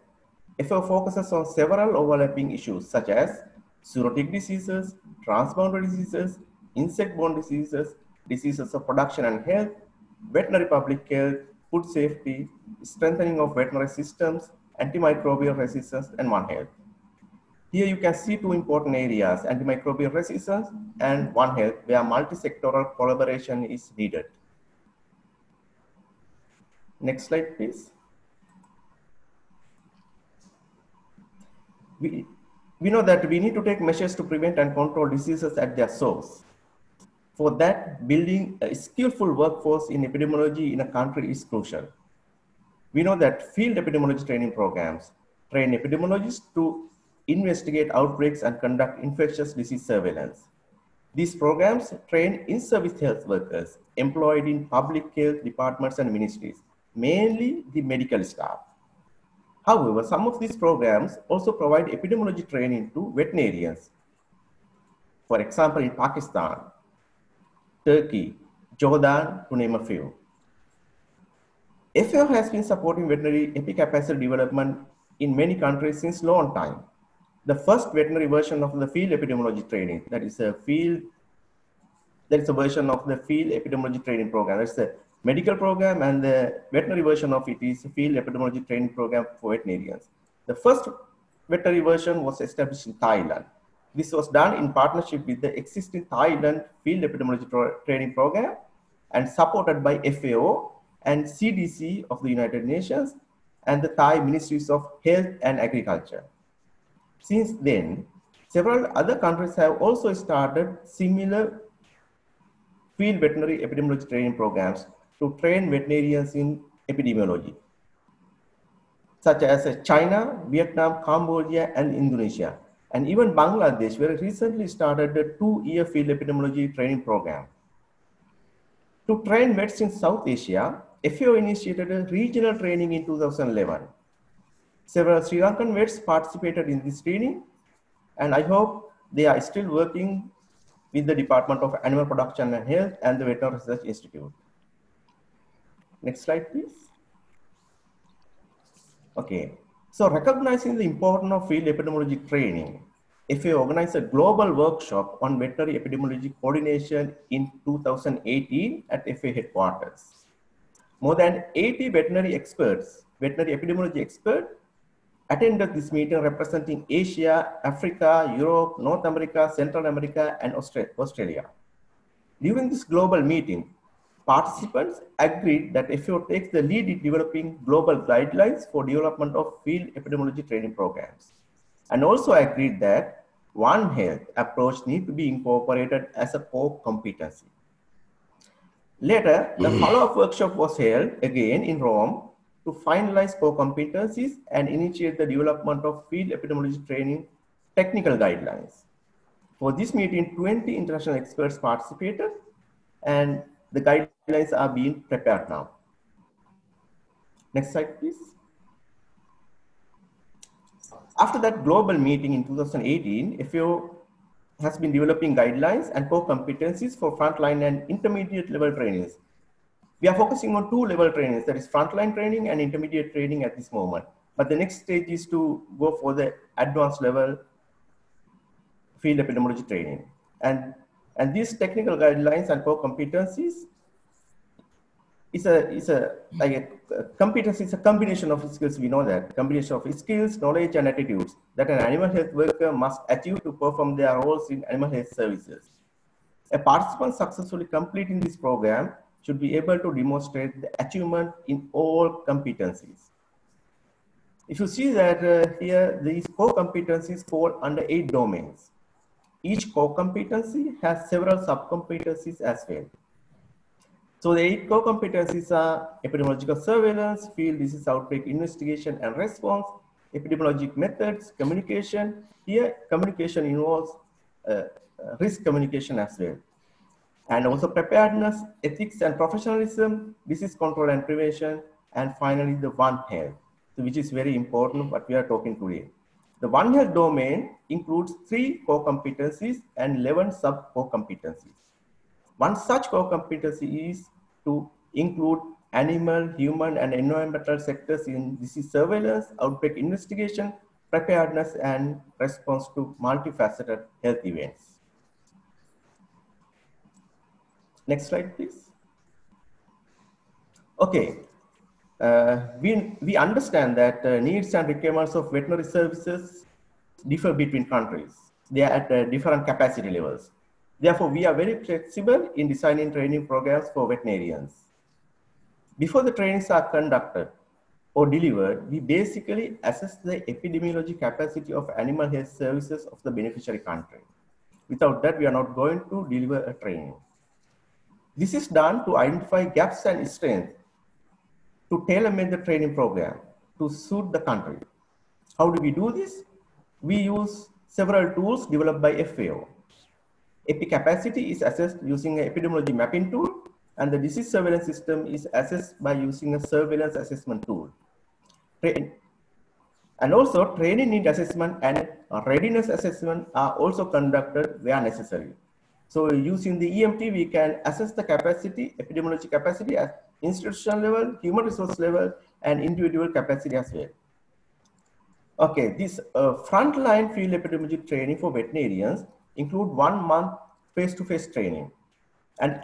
FAO focuses on several overlapping issues such as zoonotic diseases, transboundary diseases, insect-borne diseases, diseases of production and health, veterinary public health, food safety, strengthening of veterinary systems, antimicrobial resistance, and One Health. Here you can see two important areas, antimicrobial resistance and One Health, where multi-sectoral collaboration is needed. Next slide, please. We know that we need to take measures to prevent and control diseases at their source. For that, building a skillful workforce in epidemiology in a country is crucial. We know that field epidemiology training programs train epidemiologists to investigate outbreaks and conduct infectious disease surveillance. These programs train in-service health workers employed in public health departments and ministries, mainly the medical staff. However, some of these programs also provide epidemiology training to veterinarians. For example, in Pakistan, Turkey, Jordan, to name a few. FAO has been supporting veterinary epicapacity development in many countries since a long time. The first veterinary version of the field epidemiology training, that is a version of the field epidemiology training program. That's the medical program, and the veterinary version of it is a field epidemiology training program for veterinarians. The first veterinary version was established in Thailand. This was done in partnership with the existing Thailand Field Epidemiology Training Program and supported by FAO and CDC of the United Nations and the Thai Ministries of Health and Agriculture. Since then, several other countries have also started similar field veterinary epidemiology training programs to train veterinarians in epidemiology, such as China, Vietnam, Cambodia, and Indonesia. And even Bangladesh very recently started a 2-year field epidemiology training program. To train vets in South Asia, FAO initiated a regional training in 2011. Several Sri Lankan vets participated in this training, and I hope they are still working with the Department of Animal Production and Health and the Veterinary Research Institute. Next slide, please. Okay. So recognizing the importance of field epidemiology training, FAO organized a global workshop on veterinary epidemiology coordination in 2018 at FAO headquarters. More than 80 veterinary epidemiology experts attended this meeting representing Asia, Africa, Europe, North America, Central America, and Australia. During this global meeting, participants agreed that FAO takes the lead in developing global guidelines for development of field epidemiology training programs, and also agreed that One Health approach needs to be incorporated as a core competency. Later, the follow-up workshop was held again in Rome to finalize core competencies and initiate the development of field epidemiology training technical guidelines. For this meeting, 20 international experts participated, and the guidelines are being prepared now. Next slide, please. After that global meeting in 2018, FAO has been developing guidelines and core competencies for frontline and intermediate level trainings. We are focusing on 2 level trainings, that is frontline training and intermediate training at this moment. But the next stage is to go for the advanced level field epidemiology training. And these technical guidelines and core competencies is a combination of skills. We know that combination of skills, knowledge, and attitudes that an animal health worker must achieve to perform their roles in animal health services. A participant successfully completing this program should be able to demonstrate the achievement in all competencies. If you see that here, these core competencies fall under 8 domains. Each core competency has several sub-competencies as well. So the 8 core competencies are epidemiological surveillance, field disease outbreak investigation and response, epidemiologic methods, communication. Here, communication involves risk communication as well. And also preparedness, ethics and professionalism, disease control and prevention, and finally the One Health, which is very important what we are talking today. The One Health domain includes 3 core competencies and 11 sub core competencies. One such core competency is to include animal, human, and environmental sectors in disease surveillance, outbreak investigation, preparedness, and response to multifaceted health events. Next slide, please. Okay. We understand that needs and requirements of veterinary services differ between countries. They are at different capacity levels. Therefore, we are very flexible in designing training programs for veterinarians. Before the trainings are conducted or delivered, we basically assess the epidemiology capacity of animal health services of the beneficiary country. Without that, we are not going to deliver a training. This is done to identify gaps and strengths, to tailor-made the training program to suit the country. How do we do this? We use several tools developed by FAO. Epi capacity is assessed using an epidemiology mapping tool, and the disease surveillance system is assessed by using a surveillance assessment tool. And also, training need assessment and readiness assessment are also conducted where necessary. So using the EMT, we can assess the capacity, epidemiology capacity at institutional level, human resource level, and individual capacity as well. Okay, this frontline field epidemiology training for veterinarians include 1 month face-to-face training and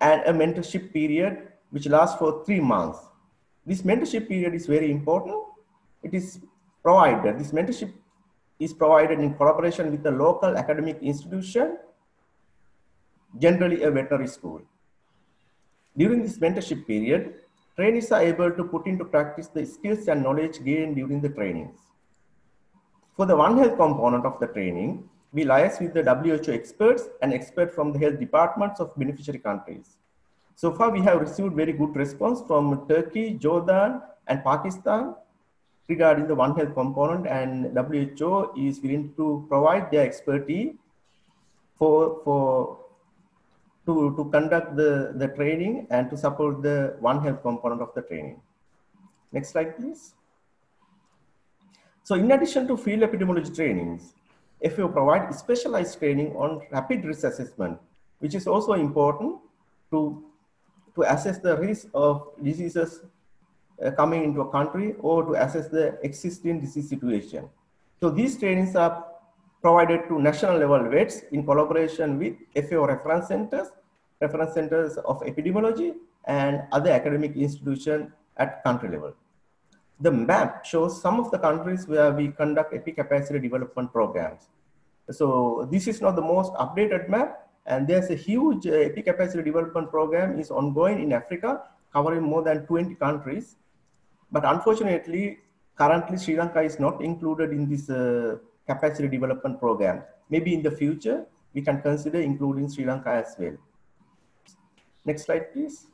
a mentorship period which lasts for 3 months. This mentorship period is very important. This mentorship is provided in collaboration with the local academic institution, generally a veterinary school. During this mentorship period, trainees are able to put into practice the skills and knowledge gained during the trainings. For the One Health component of the training, we liaise with the WHO experts and experts from the health departments of beneficiary countries. So far, we have received very good response from Turkey, Jordan, and Pakistan regarding the One Health component, and WHO is willing to provide their expertise to conduct the training and to support the One Health component of the training. Next slide, please. So in addition to field epidemiology trainings, FAO provide specialized training on rapid risk assessment, which is also important to assess the risk of diseases coming into a country or to assess the existing disease situation. So these trainings are provided to national level vets in collaboration with FAO reference centers of epidemiology and other academic institutions at country level. The map shows some of the countries where we conduct epi capacity development programs. So this is not the most updated map, and there's a huge epi capacity development program is ongoing in Africa, covering more than 20 countries. But unfortunately, currently Sri Lanka is not included in this capacity development program. Maybe in the future, we can consider including Sri Lanka as well. Next slide, please.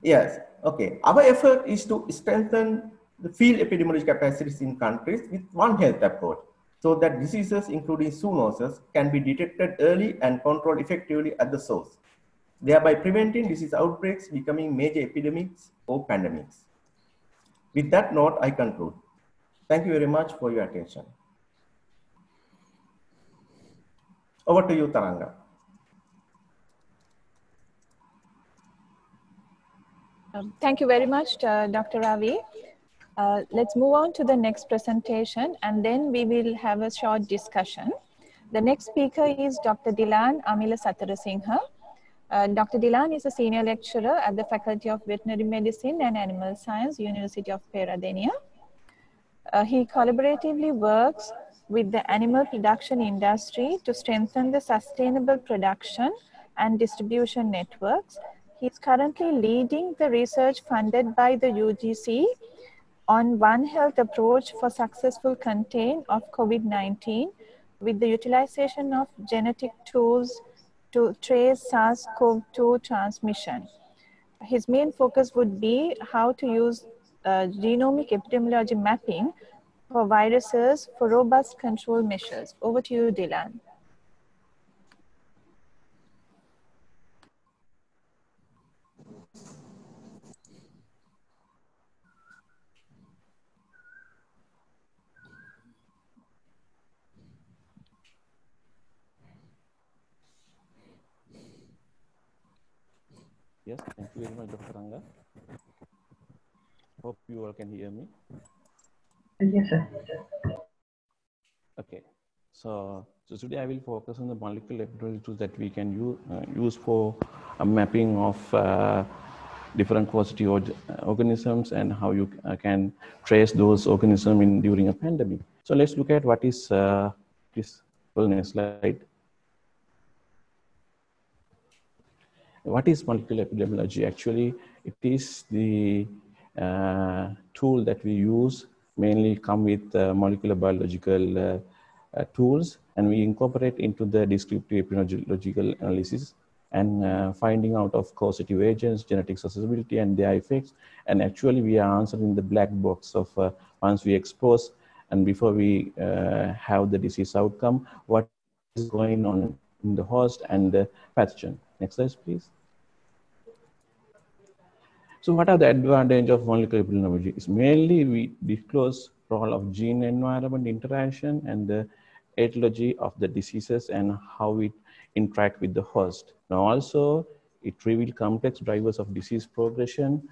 Yes, okay. Our effort is to strengthen the field epidemiology capacities in countries with One Health approach, so that diseases, including zoonoses, can be detected early and controlled effectively at the source, thereby preventing disease outbreaks becoming major epidemics or pandemics. With that note, I conclude. Thank you very much for your attention. Over to you, Tharanga. Thank you very much, Dr. Ravi. Let's move on to the next presentation, and then we will have a short discussion. The next speaker is Dr. Dilan Amila Satharasinghe. Dr. Dilan is a senior lecturer at the Faculty of Veterinary Medicine and Animal Science, University of Peradeniya. He collaboratively works with the animal production industry to strengthen the sustainable production and distribution networks. He is currently leading the research funded by the UGC on One Health approach for successful contain of COVID-19 with the utilization of genetic tools to trace SARS-CoV-2 transmission. His main focus would be how to use genomic epidemiology mapping for viruses for robust control measures. Over to you, Dilan. Yes, thank you very much, Dr. Tharanga. Hope you all can hear me. Yes, sir. Okay. So today I will focus on the molecular laboratory tools that we can use for mapping of different quantity organisms and how you can trace those organisms during a pandemic. So let's look at what is this next slide. What is molecular epidemiology? Actually, it is the tool that we use, mainly come with molecular biological tools, and we incorporate into the descriptive epidemiological analysis and finding out of causative agents, genetic susceptibility and their effects. And actually we are answering the black box of once we expose and before we have the disease outcome, what is going on in the host and the pathogen. Next slide, please. So what are the advantages of molecular epidemiology? It's mainly we disclose role of gene environment interaction and the etiology of the diseases and how it interact with the host. Now also, it reveals complex drivers of disease progression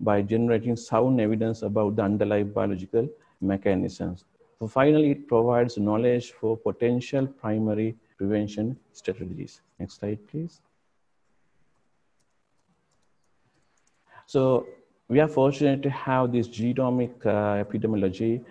by generating sound evidence about the underlying biological mechanisms. So finally, it provides knowledge for potential primary prevention strategies. Next slide, please. So we are fortunate to have this genomic epidemiology,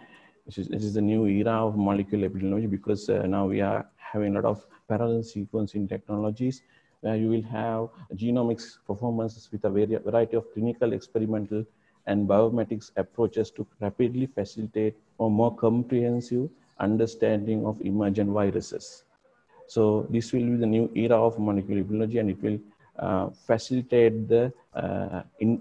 which is the new era of molecular epidemiology, because now we are having a lot of parallel sequencing technologies where you will have genomics performances with a variety of clinical, experimental, and biometrics approaches to rapidly facilitate a more comprehensive understanding of emergent viruses. So this will be the new era of molecular epidemiology, and it will facilitate the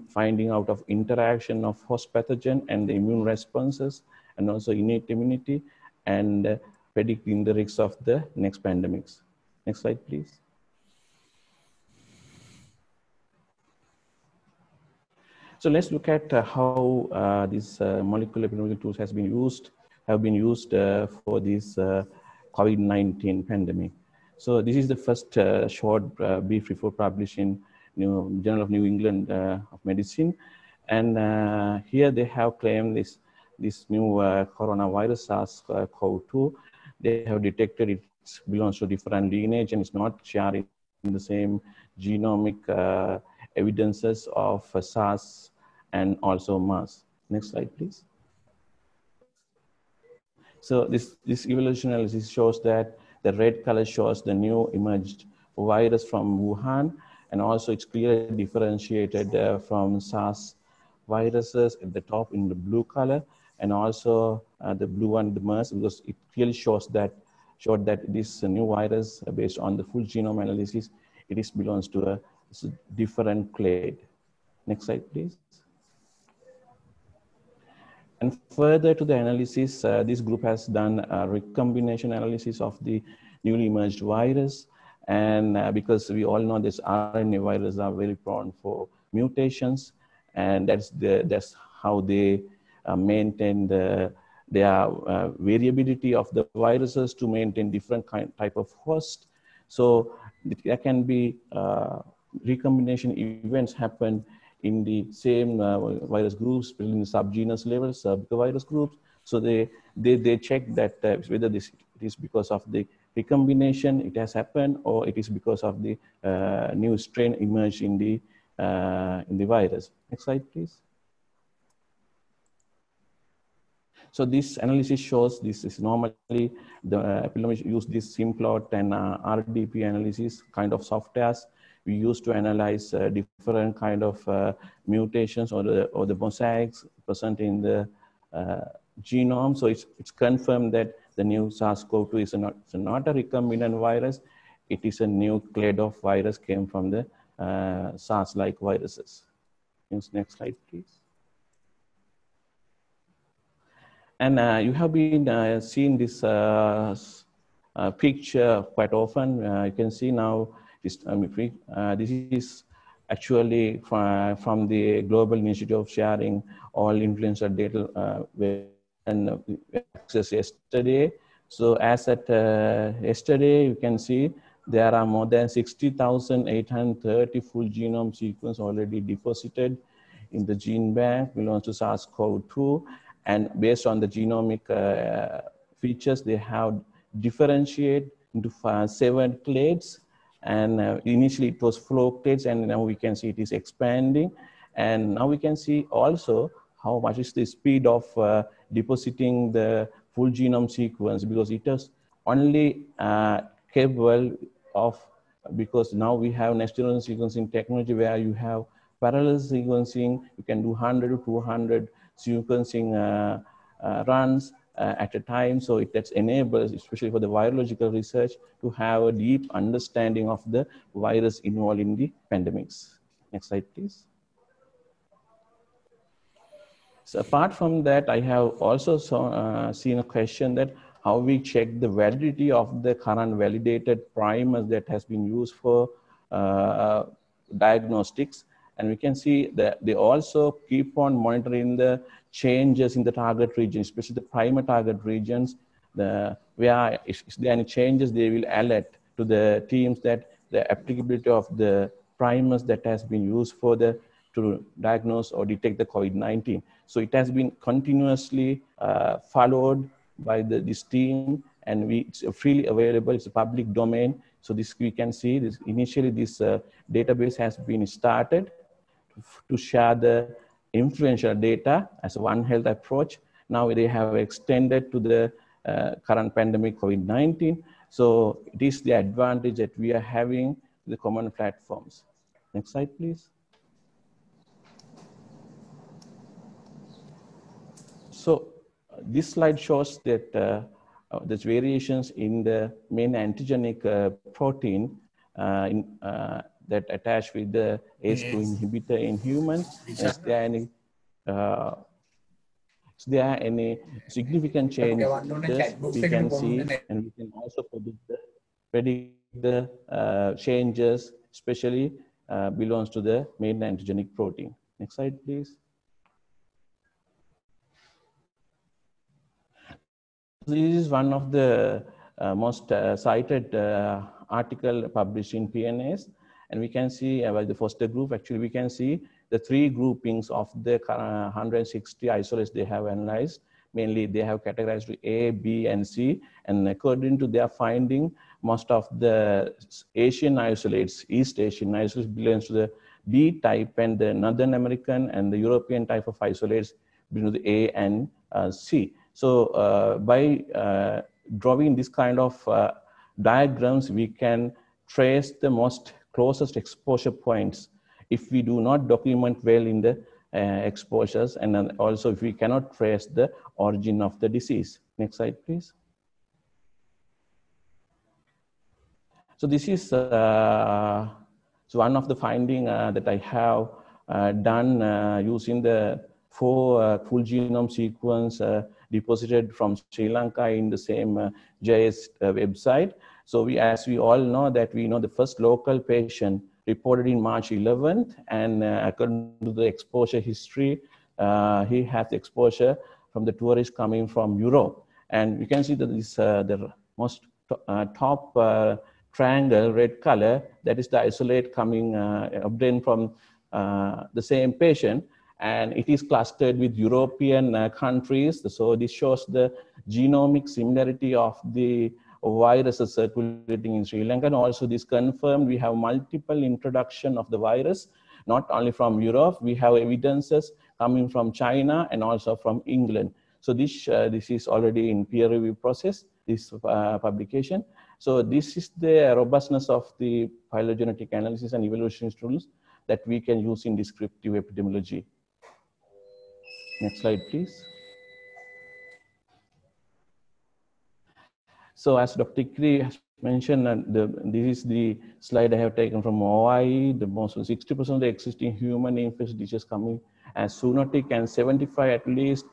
finding out of interaction of host pathogen and the immune responses, and also innate immunity, and predicting the risks of the next pandemics. Next slide, please. So let's look at how these molecular epidemiology tools have been used for this COVID-19 pandemic. So this is the first short brief report published in Journal of New England of Medicine, and here they have claimed this new coronavirus SARS-CoV-2. They have detected it belongs to different lineage and it's not sharing the same genomic evidences of SARS and also MERS. Next slide, please. So this evolution analysis shows that the red color shows the new emerged virus from Wuhan, and also it's clearly differentiated from SARS viruses at the top in the blue color, and also the blue one, the MERS, because it clearly showed that this new virus, based on the full genome analysis, it belongs to a different clade. Next slide, please. And further to the analysis, this group has done a recombination analysis of the newly emerged virus, and because we all know this RNA viruses are very prone for mutations, and that's how they maintain their variability of the viruses to maintain different type of host. So there can be recombination events happen in the same virus groups, in the subgenus levels, subvirus groups. So they check that whether this is because of the recombination it has happened, or it is because of the new strain emerged in the virus. Next slide, please. So this analysis shows this is normally the epidemiologists use this Simplot and RDP analysis kind of softwares we use to analyze different kind of mutations or the mosaics present in the genome. So it's confirmed that the new SARS-CoV-2 is not a recombinant virus. It is a new clade of virus came from the SARS-like viruses. Next slide, please. And you have been seeing this picture quite often. You can see now this is actually from the Global Initiative of Sharing All Influenza Data and access yesterday. So as at yesterday, you can see There are more than 60,830 full genome sequences already deposited in the gene bank belongs to SARS-CoV-2, and based on the genomic features, they have differentiated into 7 clades, and initially it was flow clades, and now we can see it is expanding, and now we can see also how much is the speed of depositing the full genome sequence, because it is only capable of, because now we have next-generation sequencing technology where you have parallel sequencing, you can do 100 to 200 sequencing runs at a time. So that enables, especially for the virological research, to have a deep understanding of the virus involved in the pandemics. Next slide, please. So apart from that, I have also seen a question that how we check the validity of the current validated primers that has been used for diagnostics. And we can see that they also keep on monitoring the changes in the target region, especially the primer target regions, where if there are any changes, they will alert to the teams that the applicability of the primers that has been used for the to diagnose or detect the COVID-19. So it has been continuously followed by this team, and it's freely available, it's a public domain. So this we can see, this initially this database has been started to share the influential data as a One Health approach. Now they have extended to the current pandemic COVID-19. So it is the advantage that we are having the common platforms. Next slide, please. So this slide shows that there's variations in the main antigenic protein that attach with the ACE2 inhibitor in humans. Is there any, significant changes we can see, and we can also predict the changes, especially belongs to the main antigenic protein. Next slide, please. This is one of the most cited article published in PNAS, and we can see about the Foster group. Actually, we can see the 3 groupings of the 160 isolates they have analyzed. Mainly, they have categorized A, B, and C, and according to their finding, most of the Asian isolates, East Asian isolates, belongs to the B type, and the Northern American and the European type of isolates belong to the A and C. So by drawing this kind of diagrams, we can trace the most closest exposure points if we do not document well in the exposures, and then also if we cannot trace the origin of the disease. Next slide, please. So this is so one of the findings that I have done using the 4 full genome sequence deposited from Sri Lanka in the same JS website. So we, as we all know, that we know the first local patient reported in March 11th, and according to the exposure history, he has exposure from the tourists coming from Europe. And you can see that this the most top triangle, red color, that is the isolate coming obtained from the same patient. And it is clustered with European countries. So this shows the genomic similarity of the viruses circulating in Sri Lanka. And also this confirmed we have multiple introduction of the virus, not only from Europe, we have evidences coming from China and also from England. So this, this is already in peer review process, this publication. So this is the robustness of the phylogenetic analysis and evaluation tools that we can use in descriptive epidemiology. Next slide, please. So as Dr. Tikiri has mentioned, this is the slide I have taken from OIE. The most 60% of the existing human infectious diseases coming as zoonotic, and 75 at least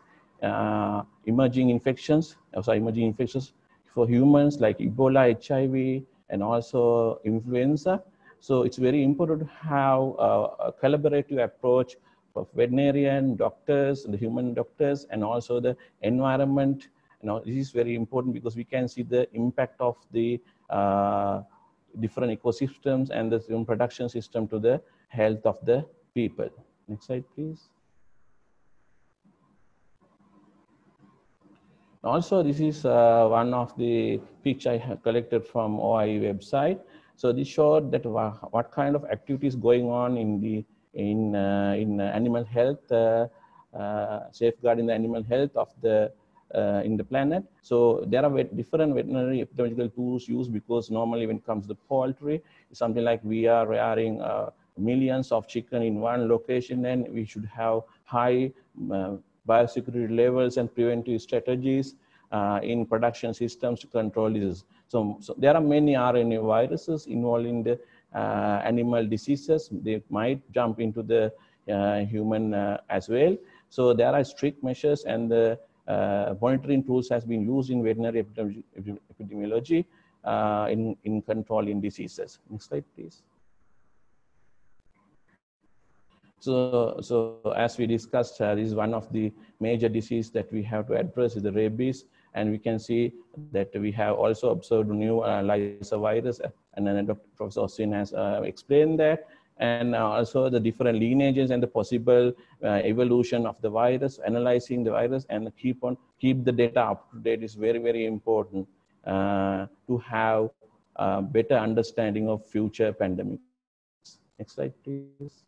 emerging infections for humans like Ebola, HIV, and also influenza. So it's very important to have a collaborative approach of veterinarian, doctors, the human doctors, and also the environment. Now, this is very important because we can see the impact of the different ecosystems and the human production system to the health of the people. Next slide, please. Also, this is one of the pictures I have collected from OIE website. So this showed that what kind of activities going on in the in animal health, safeguarding the animal health of the in the planet. So there are different veterinary epidemiological tools used, because normally when it comes to poultry, something like we are rearing millions of chicken in one location, and we should have high biosecurity levels and preventive strategies in production systems to control diseases. So there are many RNA viruses involving the animal diseases. They might jump into the human as well. So there are strict measures, and the monitoring tools has been used in veterinary epidemiology in controlling diseases. Next slide, please. So as we discussed, this is one of the major diseases that we have to address is the rabies, and we can see that we have also observed new Lysa virus, and then Professor Oswin has explained that, and also the different lineages and the possible evolution of the virus, analyzing the virus, and keep the data up to date is very, very important to have a better understanding of future pandemics. Next slide, please.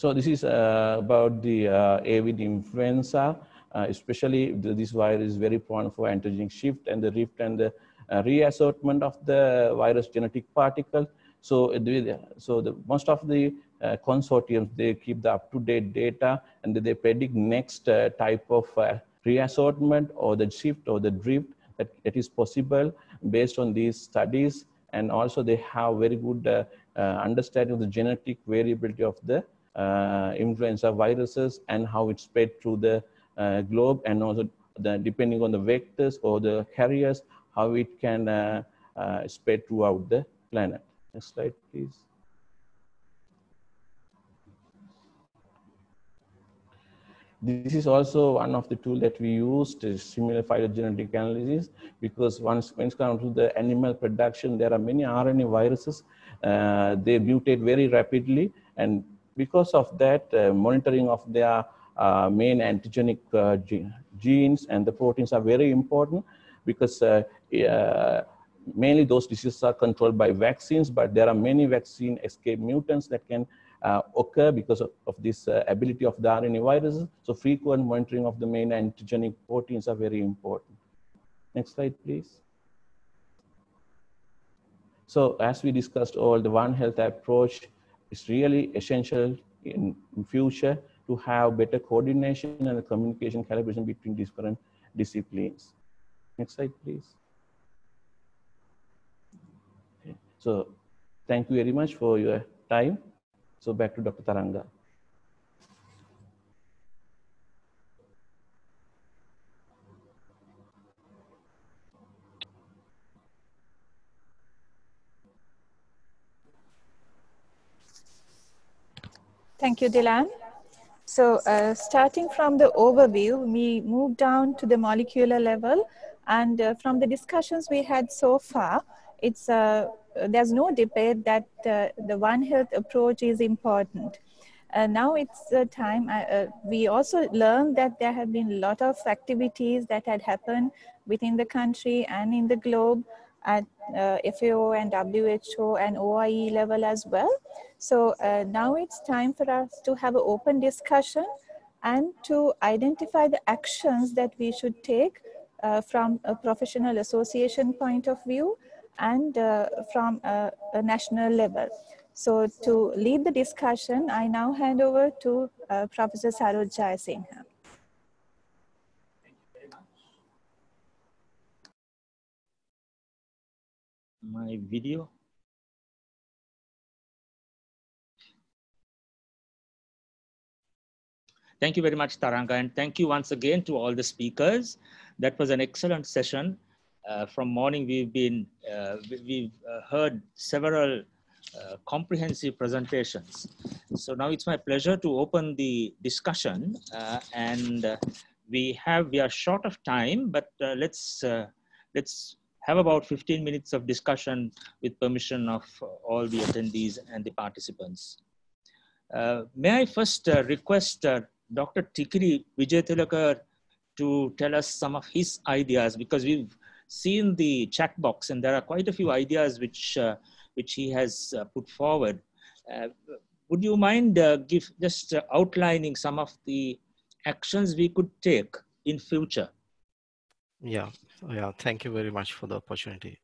So this is about the avian influenza, especially this virus is very prone for antigenic shift and the rift and the reassortment of the virus genetic particle. So most of the consortiums, they keep the up-to-date data, and they predict next type of reassortment or the shift or the drift that is possible based on these studies. And also they have very good understanding of the genetic variability of the influenza viruses and how it spread through the globe, and also depending on the vectors or the carriers, how it can spread throughout the planet. Next slide, please. This is also one of the tools that we use to similar phylogenetic analysis, because when it comes to the animal production, there are many RNA viruses. They mutate very rapidly, and because of that, monitoring of their main antigenic genes and the proteins are very important, because mainly those diseases are controlled by vaccines, but there are many vaccine escape mutants that can occur because of this ability of the RNA viruses. So frequent monitoring of the main antigenic proteins are very important. Next slide, please. So as we discussed, all the One Health approach, it's really essential in future to have better coordination and communication calibration between different disciplines. Next slide, please. Okay. So thank you very much for your time. So back to Dr. Tharanga. Thank you, Dilan. So starting from the overview, we move down to the molecular level, and from the discussions we had so far, it's there's no debate that the One Health approach is important. Now it's time, we also learned that there have been a lot of activities that had happened within the country and in the globe at FAO and WHO and OIE level as well. So now it's time for us to have an open discussion and to identify the actions that we should take from a professional association point of view and from a national level. So to lead the discussion, I now hand over to Professor Saroj Jayasinghe. My video. Thank you very much, Tharanga, and thank you once again to all the speakers. That was an excellent session. From morning, we've heard several comprehensive presentations. So now it's my pleasure to open the discussion, and we are short of time, but let's have about 15 minutes of discussion with permission of all the attendees and the participants. May I first request Dr. Tikiri Wijayathilaka to tell us some of his ideas, because we've seen the chat box and there are quite a few ideas which he has put forward. Would you mind outlining some of the actions we could take in future? Yeah, thank you very much for the opportunity.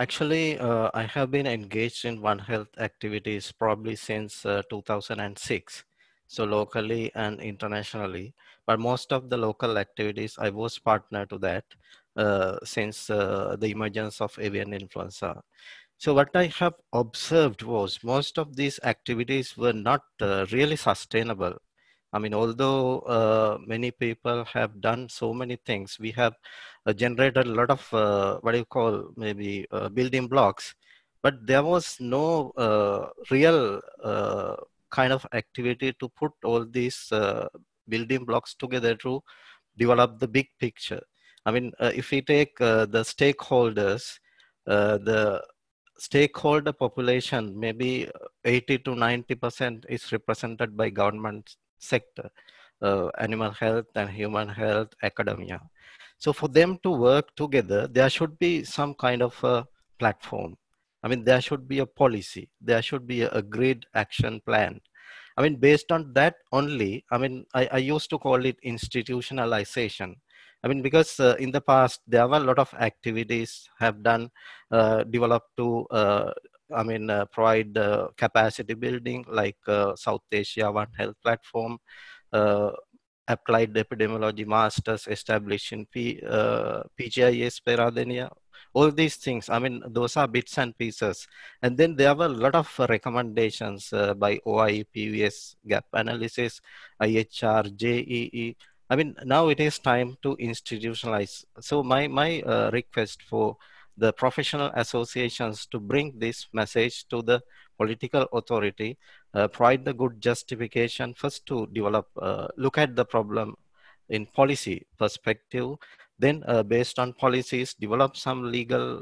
Actually, I have been engaged in One Health activities probably since 2006, so locally and internationally, but most of the local activities I was partner to that since the emergence of avian influenza. So what I have observed was most of these activities were not really sustainable. I mean, although many people have done so many things, we have generated a lot of building blocks, but there was no real kind of activity to put all these building blocks together to develop the big picture. I mean, if we take the stakeholders, the stakeholder population, maybe 80 to 90% is represented by government sector, animal health and human health, academia. So for them to work together, there should be some kind of a platform. I mean, there should be a policy. There should be a agreed action plan. I mean, based on that only, I mean, I used to call it institutionalization. I mean, because in the past, there were a lot of activities have done, developed to, provide capacity building, like South Asia One Health Platform, Applied Epidemiology Masters established in PGIS Peradeniya. All these things, I mean, those are bits and pieces. And then there were a lot of recommendations by OIE, PVS, gap analysis, IHR, JEE. I mean, now it is time to institutionalize. So my request for the professional associations to bring this message to the political authority, provide the good justification first to develop, look at the problem in policy perspective, then based on policies, develop some legal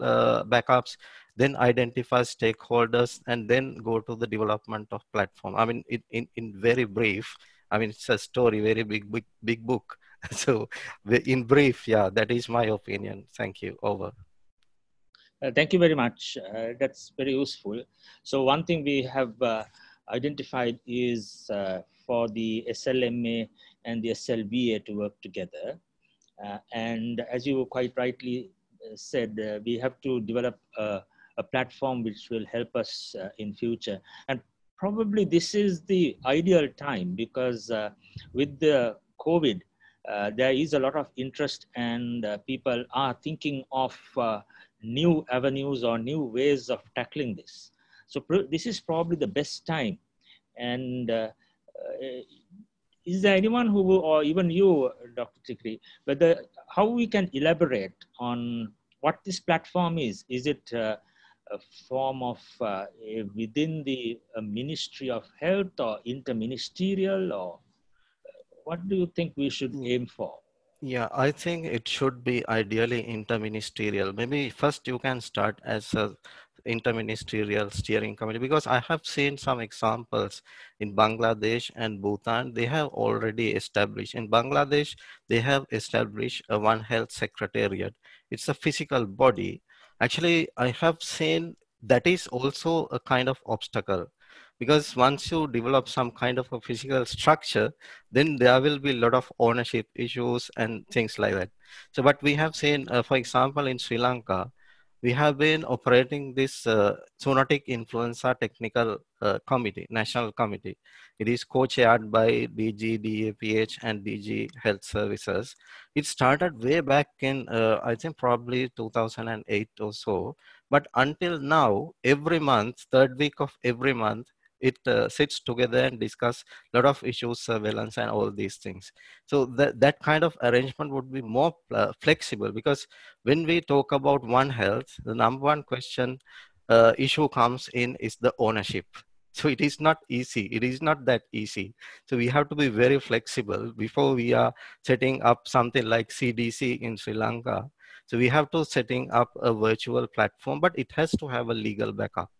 backups, then identify stakeholders, and then go to the development of platform. I mean, in very brief, I mean, it's a story, very big book. So in brief, yeah, that is my opinion. Thank you. Over. Thank you very much. That's very useful. So one thing we have identified is for the SLMA and the SLBA to work together. And as you quite rightly said, we have to develop a platform which will help us in future. And probably this is the ideal time, because with the COVID, there is a lot of interest and people are thinking of new avenues or new ways of tackling this. So this is probably the best time. And is there anyone who, or even you, Dr. Tikiri, whether how we can elaborate on what this platform is? Is it a form of within the Ministry of Health or interministerial, or what do you think we should aim for? Yeah, I think it should be ideally interministerial. Maybe first you can start as a interministerial steering committee, because I have seen some examples in Bangladesh and Bhutan. They have already established, in Bangladesh, they have established a One Health Secretariat. It's a physical body. Actually, I have seen that is also a kind of obstacle, because once you develop some kind of a physical structure, then there will be a lot of ownership issues and things like that. So what we have seen, for example, in Sri Lanka, we have been operating this zoonotic influenza technical committee, national committee. It is co-chaired by DG, DAPH and DG Health Services. It started way back in, I think probably 2008 or so, but until now, every month, third week of every month, it sits together and discuss a lot of issues, surveillance and all these things. So that kind of arrangement would be more flexible, because when we talk about One Health, the number one question issue comes in is the ownership. So it is not easy. It is not that easy. So we have to be very flexible before we are setting up something like CDC in Sri Lanka. So we have to setting up a virtual platform, but it has to have a legal backup.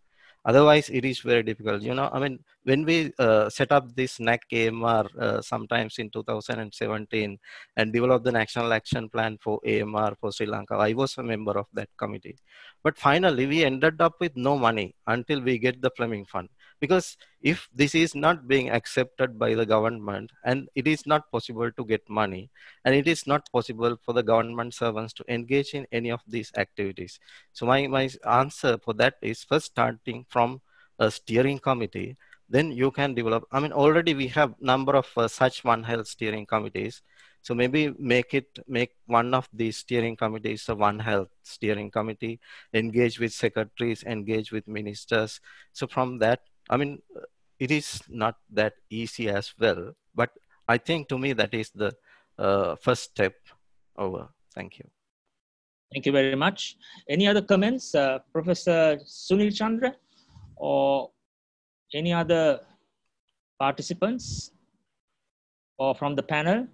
Otherwise, it is very difficult. You know, I mean, when we set up this NAC AMR sometimes in 2017 and developed the National Action Plan for AMR for Sri Lanka, I was a member of that committee. But finally, we ended up with no money until we get the Fleming Fund. Because if this is not being accepted by the government and it is not possible to get money and it is not possible for the government servants to engage in any of these activities. So my answer for that is first starting from a steering committee, then you can develop. I mean, already we have number of such One Health steering committees. So maybe make one of these steering committees a One Health steering committee, engage with secretaries, engage with ministers. So from that, I mean, it is not that easy as well, but I think to me that is the first step over. Thank you. Thank you very much. Any other comments, Professor Sunil Chandra or any other participants or from the panel?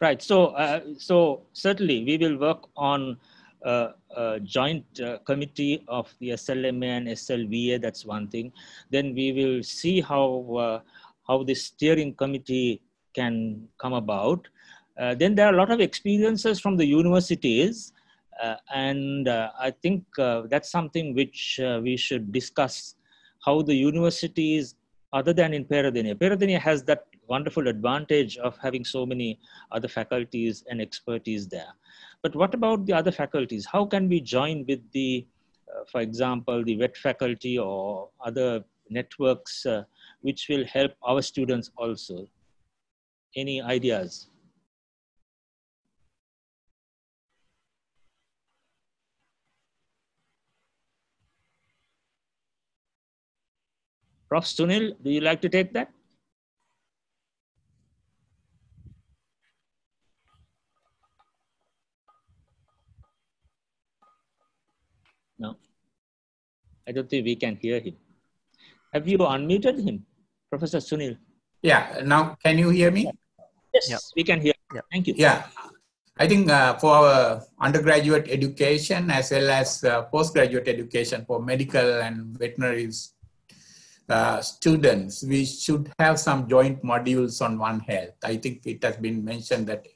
Right, so certainly we will work on a joint committee of the SLMA and SLVA. That's one thing. Then we will see how the steering committee can come about. Then there are a lot of experiences from the universities, and I think that's something which we should discuss. How the universities, other than in Peradeniya, Peradeniya has that wonderful advantage of having so many other faculties and expertise there. But what about the other faculties? How can we join with the, for example, the vet faculty or other networks which will help our students also? Any ideas? Prof. Sunil, do you like to take that? No, I don't think we can hear him. Have you unmuted him, Professor Sunil? Yeah, now can you hear me? Yes, yeah. We can hear you. Yeah. Thank you. Yeah, I think for our undergraduate education as well as postgraduate education for medical and veterinary students, we should have some joint modules on One Health. I think it has been mentioned that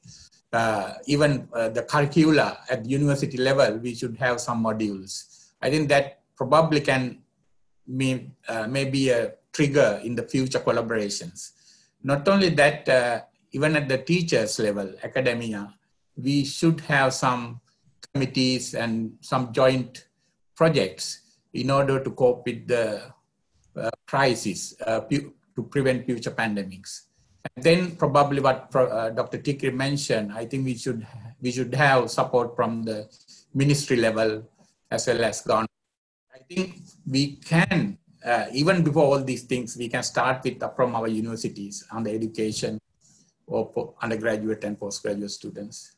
even the curricula at the university level, we should have some modules. I think that probably can be maybe a trigger in the future collaborations. Not only that, even at the teachers level, academia, we should have some committees and some joint projects in order to cope with the crisis to prevent future pandemics. And then probably what Dr. Tikiri mentioned, I think we should have support from the ministry level as well as government. I think we can, even before all these things, we can start with from our universities on the education of undergraduate and postgraduate students.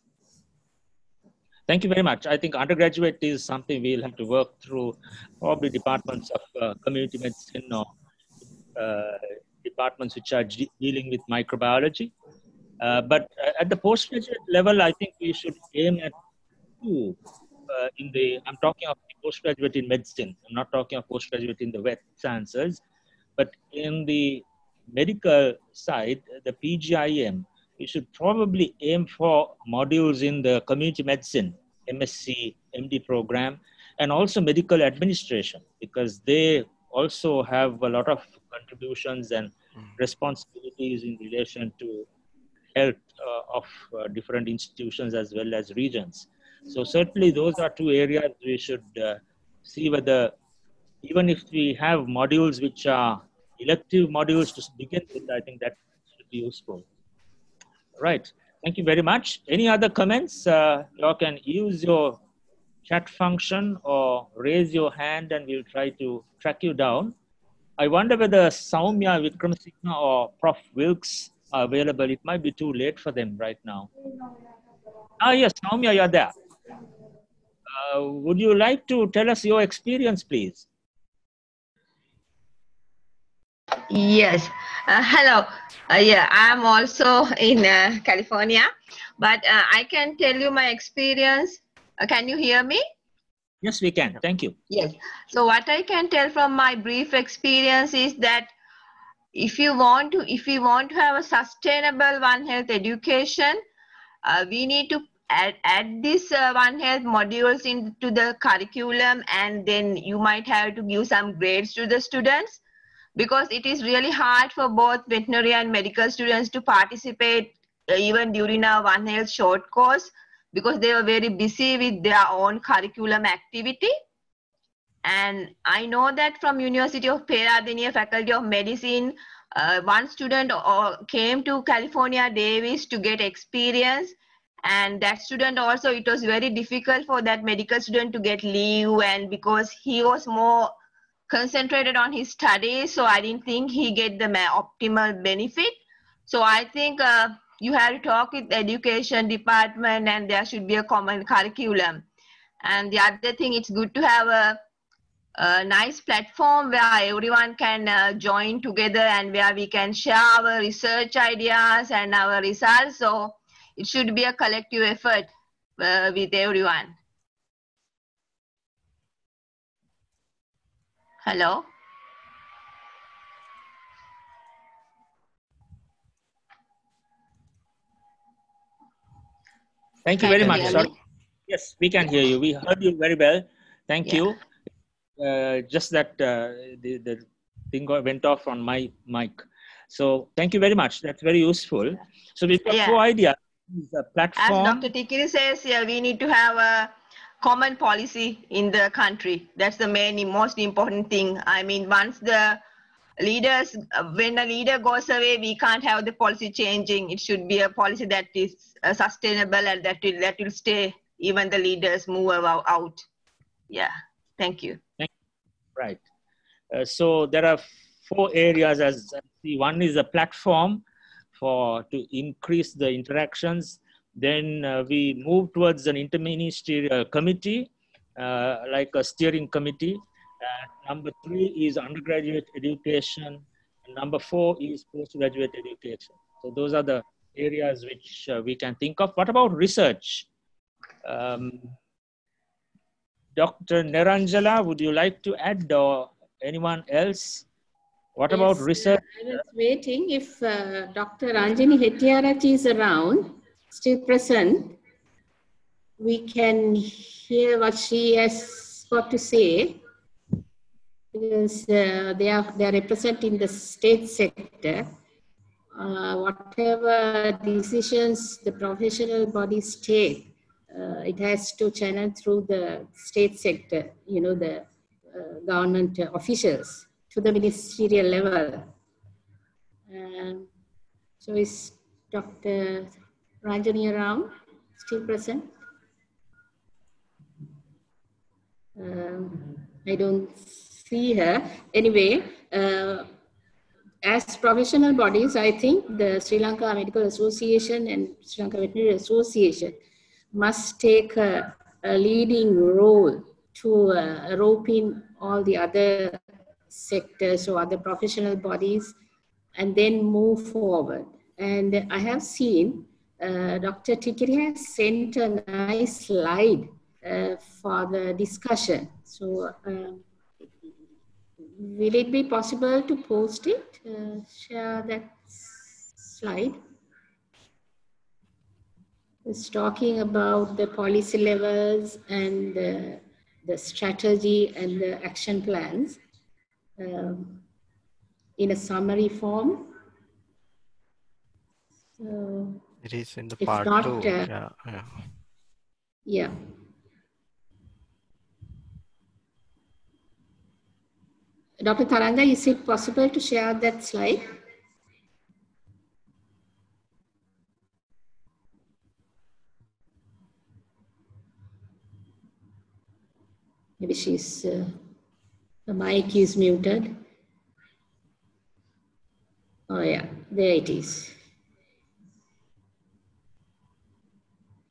Thank you very much. I think undergraduate is something we'll have to work through probably departments of community medicine or departments which are dealing with microbiology. But at the postgraduate level, I think we should aim at two. I'm talking of postgraduate in medicine. I'm not talking of postgraduate in the vet sciences. But in the medical side, the PGIM, we should probably aim for modules in the community medicine, MSc, MD program, and also medical administration, because they also have a lot of contributions and responsibilities in relation to health of different institutions as well as regions. So certainly those are two areas we should see whether, even if we have modules which are elective modules to begin with, I think that should be useful. Right, thank you very much. Any other comments? You can use your chat function or raise your hand and we'll try to track you down. I wonder whether Soumya Vikramasinghe or Prof. Wilks are available. It might be too late for them right now. Ah, yes, Soumya, you're there. Would you like to tell us your experience, please? Yes. Hello. I'm also in California, but I can tell you my experience. Can you hear me? Yes, we can. Thank you. Yes. So what I can tell from my brief experience is that if we want to have a sustainable One Health education, we need to add this One Health modules into the curriculum, and then you might have to give some grades to the students, because it is really hard for both veterinary and medical students to participate even during our One Health short course, because they were very busy with their own curriculum activity. And I know that from University of Peradeniya, Faculty of Medicine, one student came to California, Davis, to get experience. And that student also, it was very difficult for that medical student to get leave, and because he was more concentrated on his studies, so I didn't think he get the optimal benefit. So I think you have to talk with the education department, and there should be a common curriculum. And the other thing, it's good to have a nice platform where everyone can join together and where we can share our research ideas and our results. So it should be a collective effort with everyone. Hello? Thank you very much. Sorry. Yes, we can hear you. We heard you very well. Thank you. Just that the thing went off on my mic. So thank you very much. That's very useful. So we've got four ideas. The platform. As Dr. Tikiri says, we need to have a common policy in the country. That's the most important thing. I mean, once the leaders, when a leader goes away, we can't have the policy changing. It should be a policy that is sustainable and that will stay even the leaders move out. Yeah. Thank you. Right. So there are four areas. As I see, one is a platform to increase the interactions. Then we move towards an interministerial committee, like a steering committee. Number three is undergraduate education. And number four is postgraduate education. So those are the areas which we can think of. What about research? Dr. Niranjala, would you like to add, or anyone else? What about research? I was waiting if Dr. Ranjini Hettiarachchi is around, still present. We can hear what she has got to say. Because they are representing the state sector. Whatever decisions the professional bodies take, it has to channel through the state sector, you know, the government officials to the ministerial level. So is Dr. Ranjini around, still present? I don't see her. Anyway, as professional bodies, I think the Sri Lanka Medical Association and Sri Lanka Veterinary Association must take a leading role to rope in all the other sectors or other professional bodies and then move forward. And I have seen Dr. Tikiri has sent a nice slide for the discussion. So will it be possible to post it, share that slide? It's talking about the policy levels and the strategy and the action plans in a summary form. So it is in the part two. Yeah. Dr. Tharanga, is it possible to share that slide? Maybe she's, the mic is muted. Oh yeah, there it is.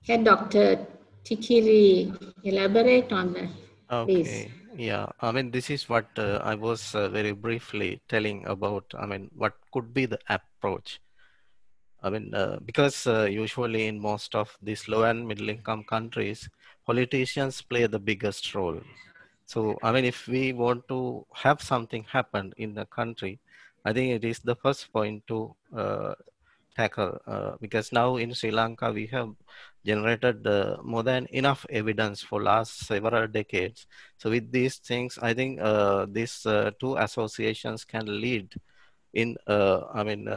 Can Dr. Tikiri, elaborate on that, please. Okay. Yeah, I mean, this is what I was very briefly telling about, I mean, what could be the approach. I mean, because usually in most of these low and middle income countries, politicians play the biggest role. So, I mean, if we want to have something happen in the country, I think it is the first point to tackle, because now in Sri Lanka, we have generated more than enough evidence for last several decades. So with these things, I think these two associations can lead in, I mean,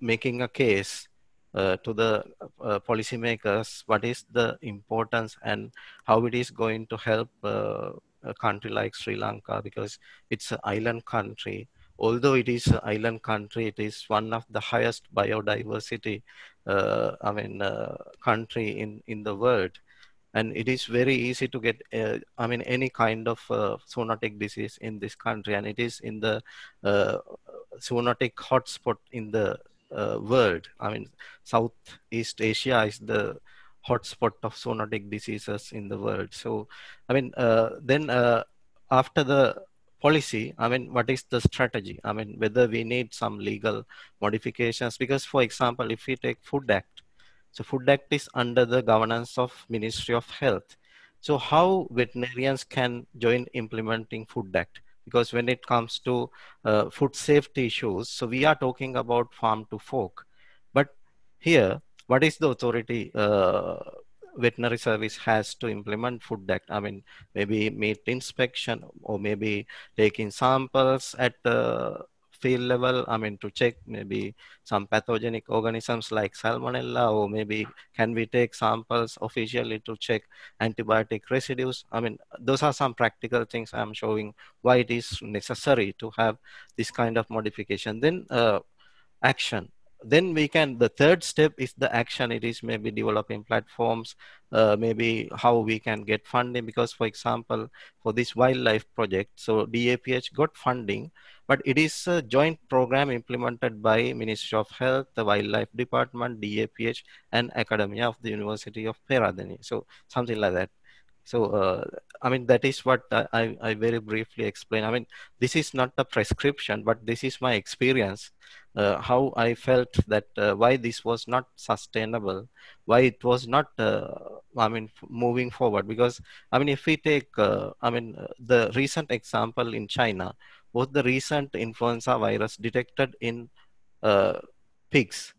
making a case to the policymakers, what is the importance and how it is going to help a country like Sri Lanka, because it's an island country. Although it is an island country, it is one of the highest biodiversity I mean, country in the world. And it is very easy to get, I mean, any kind of zoonotic disease in this country. And it is in the zoonotic hotspot in the world. I mean, Southeast Asia is the hotspot of zoonotic diseases in the world. So, I mean, then after the policy, I mean, what is the strategy? I mean, whether we need some legal modifications, because for example, if we take Food Act, so Food Act is under the governance of Ministry of Health. So how veterinarians can join implementing Food Act? Because when it comes to food safety issues, so we are talking about farm to fork, but here, what is the authority veterinary service has to implement Food Act? I mean, maybe meat inspection or maybe taking samples at field level, I mean, to check maybe some pathogenic organisms like salmonella, or maybe can we take samples officially to check antibiotic residues? I mean, those are some practical things I'm showing why it is necessary to have this kind of modification. Then action. Then we can, the third step is the action. It is maybe developing platforms, maybe how we can get funding, because for example, for this wildlife project, so DAPH got funding, but it is a joint program implemented by Ministry of Health, the Wildlife Department, DAPH, and Academia of the University of Peradeniya. So something like that. So, I mean, that is what I very briefly explained. I mean, this is not a prescription, but this is my experience, how I felt that why this was not sustainable, why it was not, I mean, moving forward. Because, I mean, if we take, I mean, the recent example in China, was the recent influenza virus detected in pigs.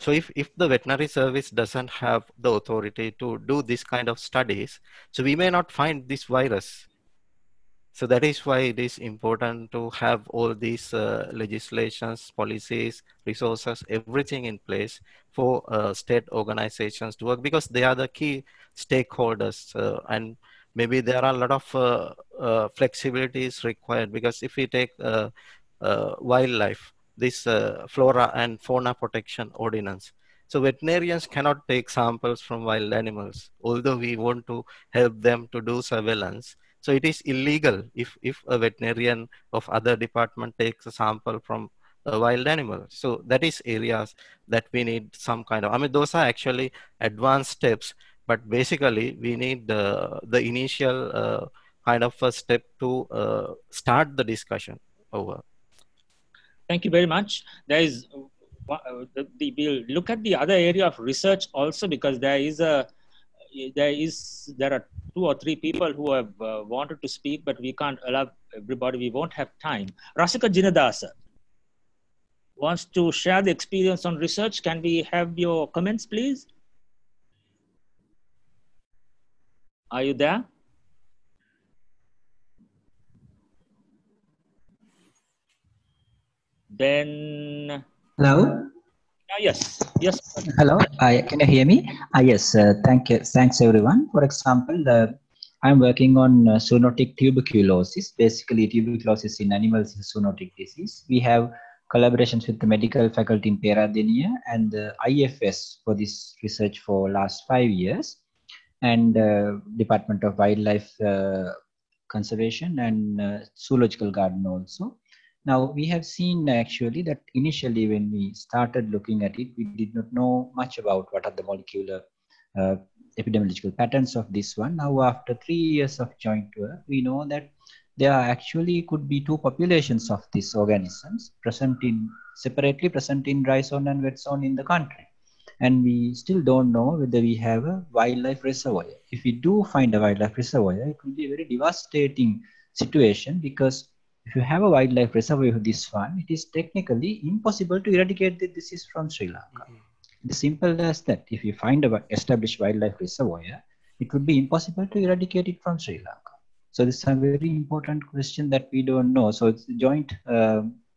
So if the veterinary service doesn't have the authority to do this kind of studies, so we may not find this virus. So that is why it is important to have all these legislations, policies, resources, everything in place for state organizations to work, because they are the key stakeholders, and maybe there are a lot of flexibilities required, because if we take wildlife, this flora and fauna protection ordinance. So veterinarians cannot take samples from wild animals, although we want to help them to do surveillance. So it is illegal if a veterinarian of other department takes a sample from a wild animal. So that is areas that we need some kind of, I mean, those are actually advanced steps, but basically we need the initial kind of first step to start the discussion. Over. Thank you very much. There is, we'll look at the other area of research also, because there are two or three people who have wanted to speak, but we can't allow everybody. We won't have time. Rasika Jinadasa wants to share the experience on research. Can we have your comments, please? Are you there? Then hello. Yes. Yes. Hello. Can you hear me? Yes. Thank you. Thanks everyone. For example, I'm working on zoonotic tuberculosis. Basically, tuberculosis in animals is a zoonotic disease. We have collaborations with the medical faculty in Peradeniya and the IFS for this research for last 5 years, and Department of Wildlife Conservation and Zoological Garden also. Now, we have seen actually that initially when we started looking at it, we did not know much about what are the molecular epidemiological patterns of this one. Now, after 3 years of joint work, we know that there actually could be two populations of these organisms separately present in dry zone and wet zone in the country. And we still don't know whether we have a wildlife reservoir. If we do find a wildlife reservoir, it will be a very devastating situation, because if you have a wildlife reservoir with this one, it is technically impossible to eradicate the disease from Sri Lanka. It's simple as that. If you find an established wildlife reservoir, it would be impossible to eradicate it from Sri Lanka. So this is a very important question that we don't know. So it's joint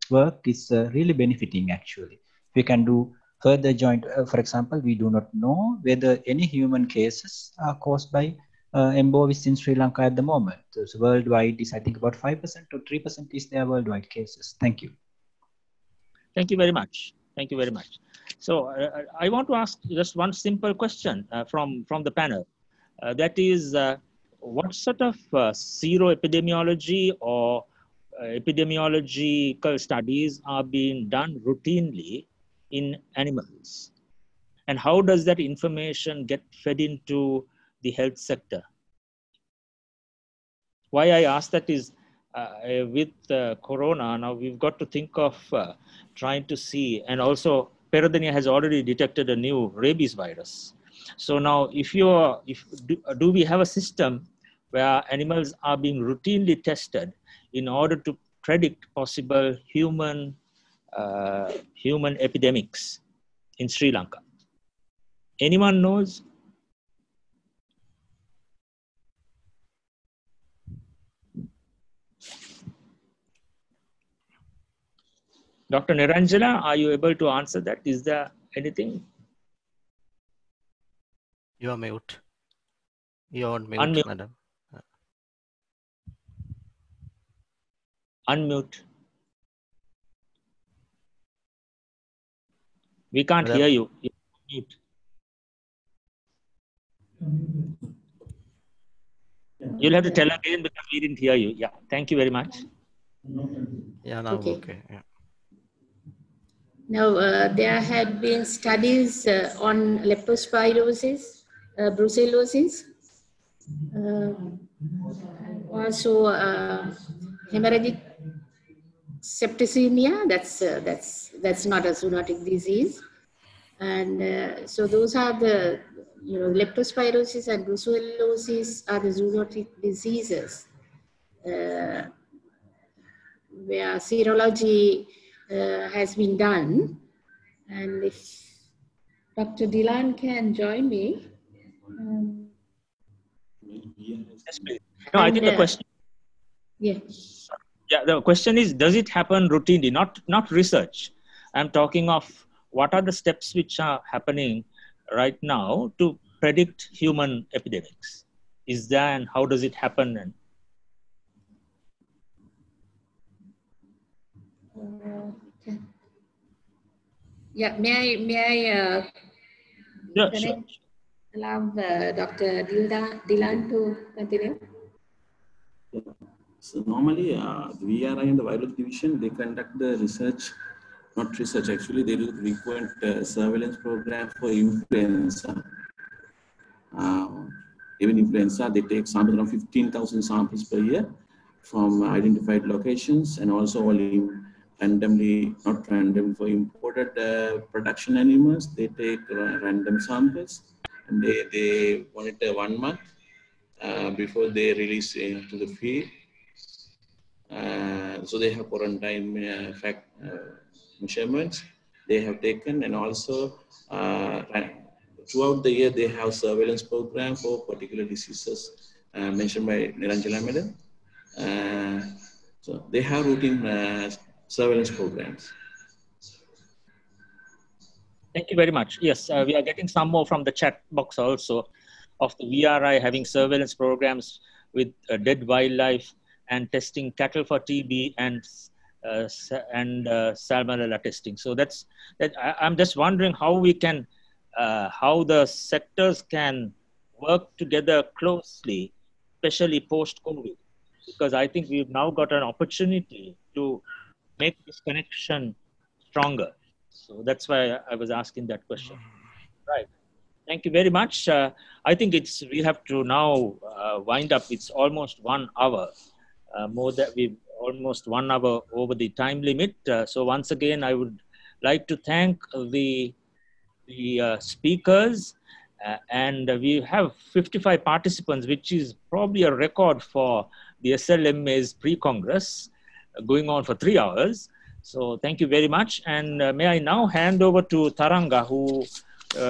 work is really benefiting, actually. We can do further joint, for example, we do not know whether any human cases are caused by MBOVs in Sri Lanka at the moment. So worldwide is, I think, about 5% or 3% is their worldwide cases. Thank you. Thank you very much. Thank you very much. So I want to ask just one simple question from the panel. That is, what sort of zero epidemiology or epidemiological studies are being done routinely in animals? And how does that information get fed into the health sector? Why I ask that is with Corona, now we've got to think of trying to see, and also Peradeniya has already detected a new rabies virus. So now do we have a system where animals are being routinely tested in order to predict possible human epidemics in Sri Lanka? Anyone knows? Dr. Niranjala, are you able to answer that? Is there anything? You are mute. You are on mute, unmute, madam. Unmute. We can't hear you. Mute. You'll have to tell again because we didn't hear you. Yeah. Thank you very much. Yeah, now okay. Yeah. Now, there had been studies on leptospirosis, brucellosis, also hemorrhagic septicemia. That's not a zoonotic disease, and so those are the, you know, leptospirosis and brucellosis are the zoonotic diseases where serology has been done. And if Dr. Dilan can join me. Yes, please. No, I think the question. Yeah. Yeah, the question is, does it happen routinely? Not research. I'm talking of what are the steps which are happening right now to predict human epidemics? Is there, and how does it happen? And yeah, may I yeah, sure. Allow Dr. Dilan to continue? Yeah. So normally the VRI and the virology division, they conduct the research, not research actually, they do frequent surveillance program for influenza. Even influenza, they take samples around 15,000 samples per year from identified locations, and also all for imported production animals, they take random samples, and they monitor 1 month before they release into the field. So they have quarantine measurements they have taken, and also throughout the year they have surveillance program for particular diseases mentioned by Niranjala Madam. So they have routine surveillance programs. Thank you very much. Yes, we are getting some more from the chat box also of the VRI having surveillance programs with dead wildlife and testing cattle for TB and salmonella testing. So that's that. I'm just wondering how we can, how the sectors can work together closely, especially post-COVID, because I think we've now got an opportunity to make this connection stronger. So that's why I was asking that question. Right. Thank you very much. I think we have to now wind up. It's almost 1 hour, we've almost 1 hour over the time limit. So once again, I would like to thank the speakers, and we have 55 participants, which is probably a record for the SLMA's pre-Congress going on for 3 hours. So thank you very much. And may I now hand over to Tharanga, who,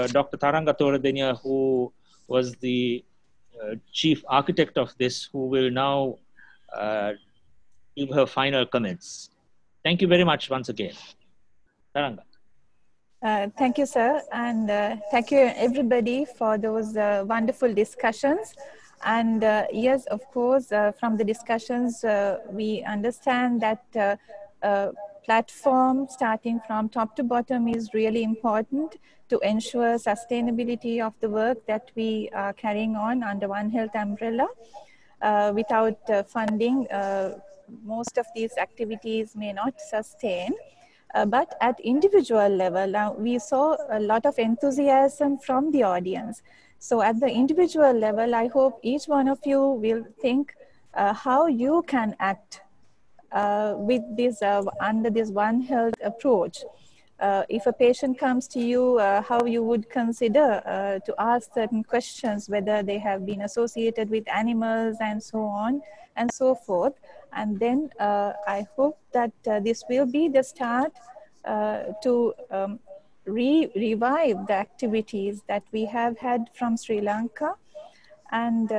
Dr. Tharanga Thoradeniya, who was the chief architect of this, who will now give her final comments. Thank you very much once again. Tharanga. Thank you, sir. And thank you, everybody, for those wonderful discussions. And yes, of course, from the discussions, we understand that platform starting from top to bottom is really important to ensure sustainability of the work that we are carrying on under One Health umbrella. Without funding, most of these activities may not sustain. But at individual level, now we saw a lot of enthusiasm from the audience. So at the individual level, I hope each one of you will think how you can act with this under this One Health approach. If a patient comes to you, how you would consider to ask certain questions, whether they have been associated with animals and so on and so forth. And then I hope that this will be the start to revive the activities that we have had from Sri Lanka, and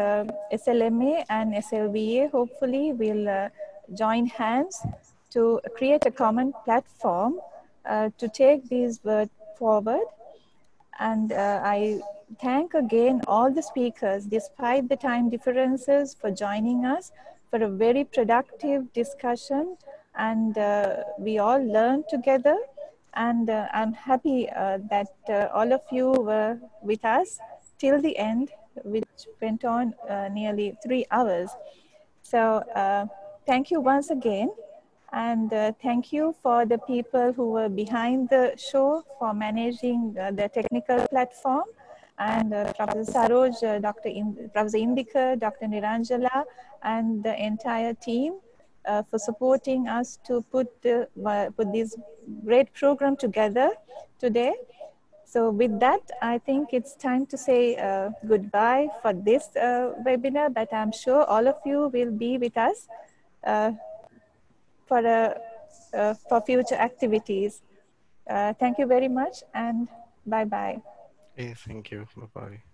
SLMA and SLVA hopefully will join hands to create a common platform to take these words forward. And I thank again all the speakers, despite the time differences, for joining us for a very productive discussion. And we all learned together. And I'm happy that all of you were with us till the end, which went on nearly 3 hours. So thank you once again. And thank you for the people who were behind the show for managing the technical platform, and Professor Saroj, Professor Indika, Dr. Niranjala, and the entire team for supporting us to put this great program together today. So with that, I think it's time to say goodbye for this webinar, but I'm sure all of you will be with us for future activities. Thank you very much, and bye-bye. Yes, thank you. Bye-bye.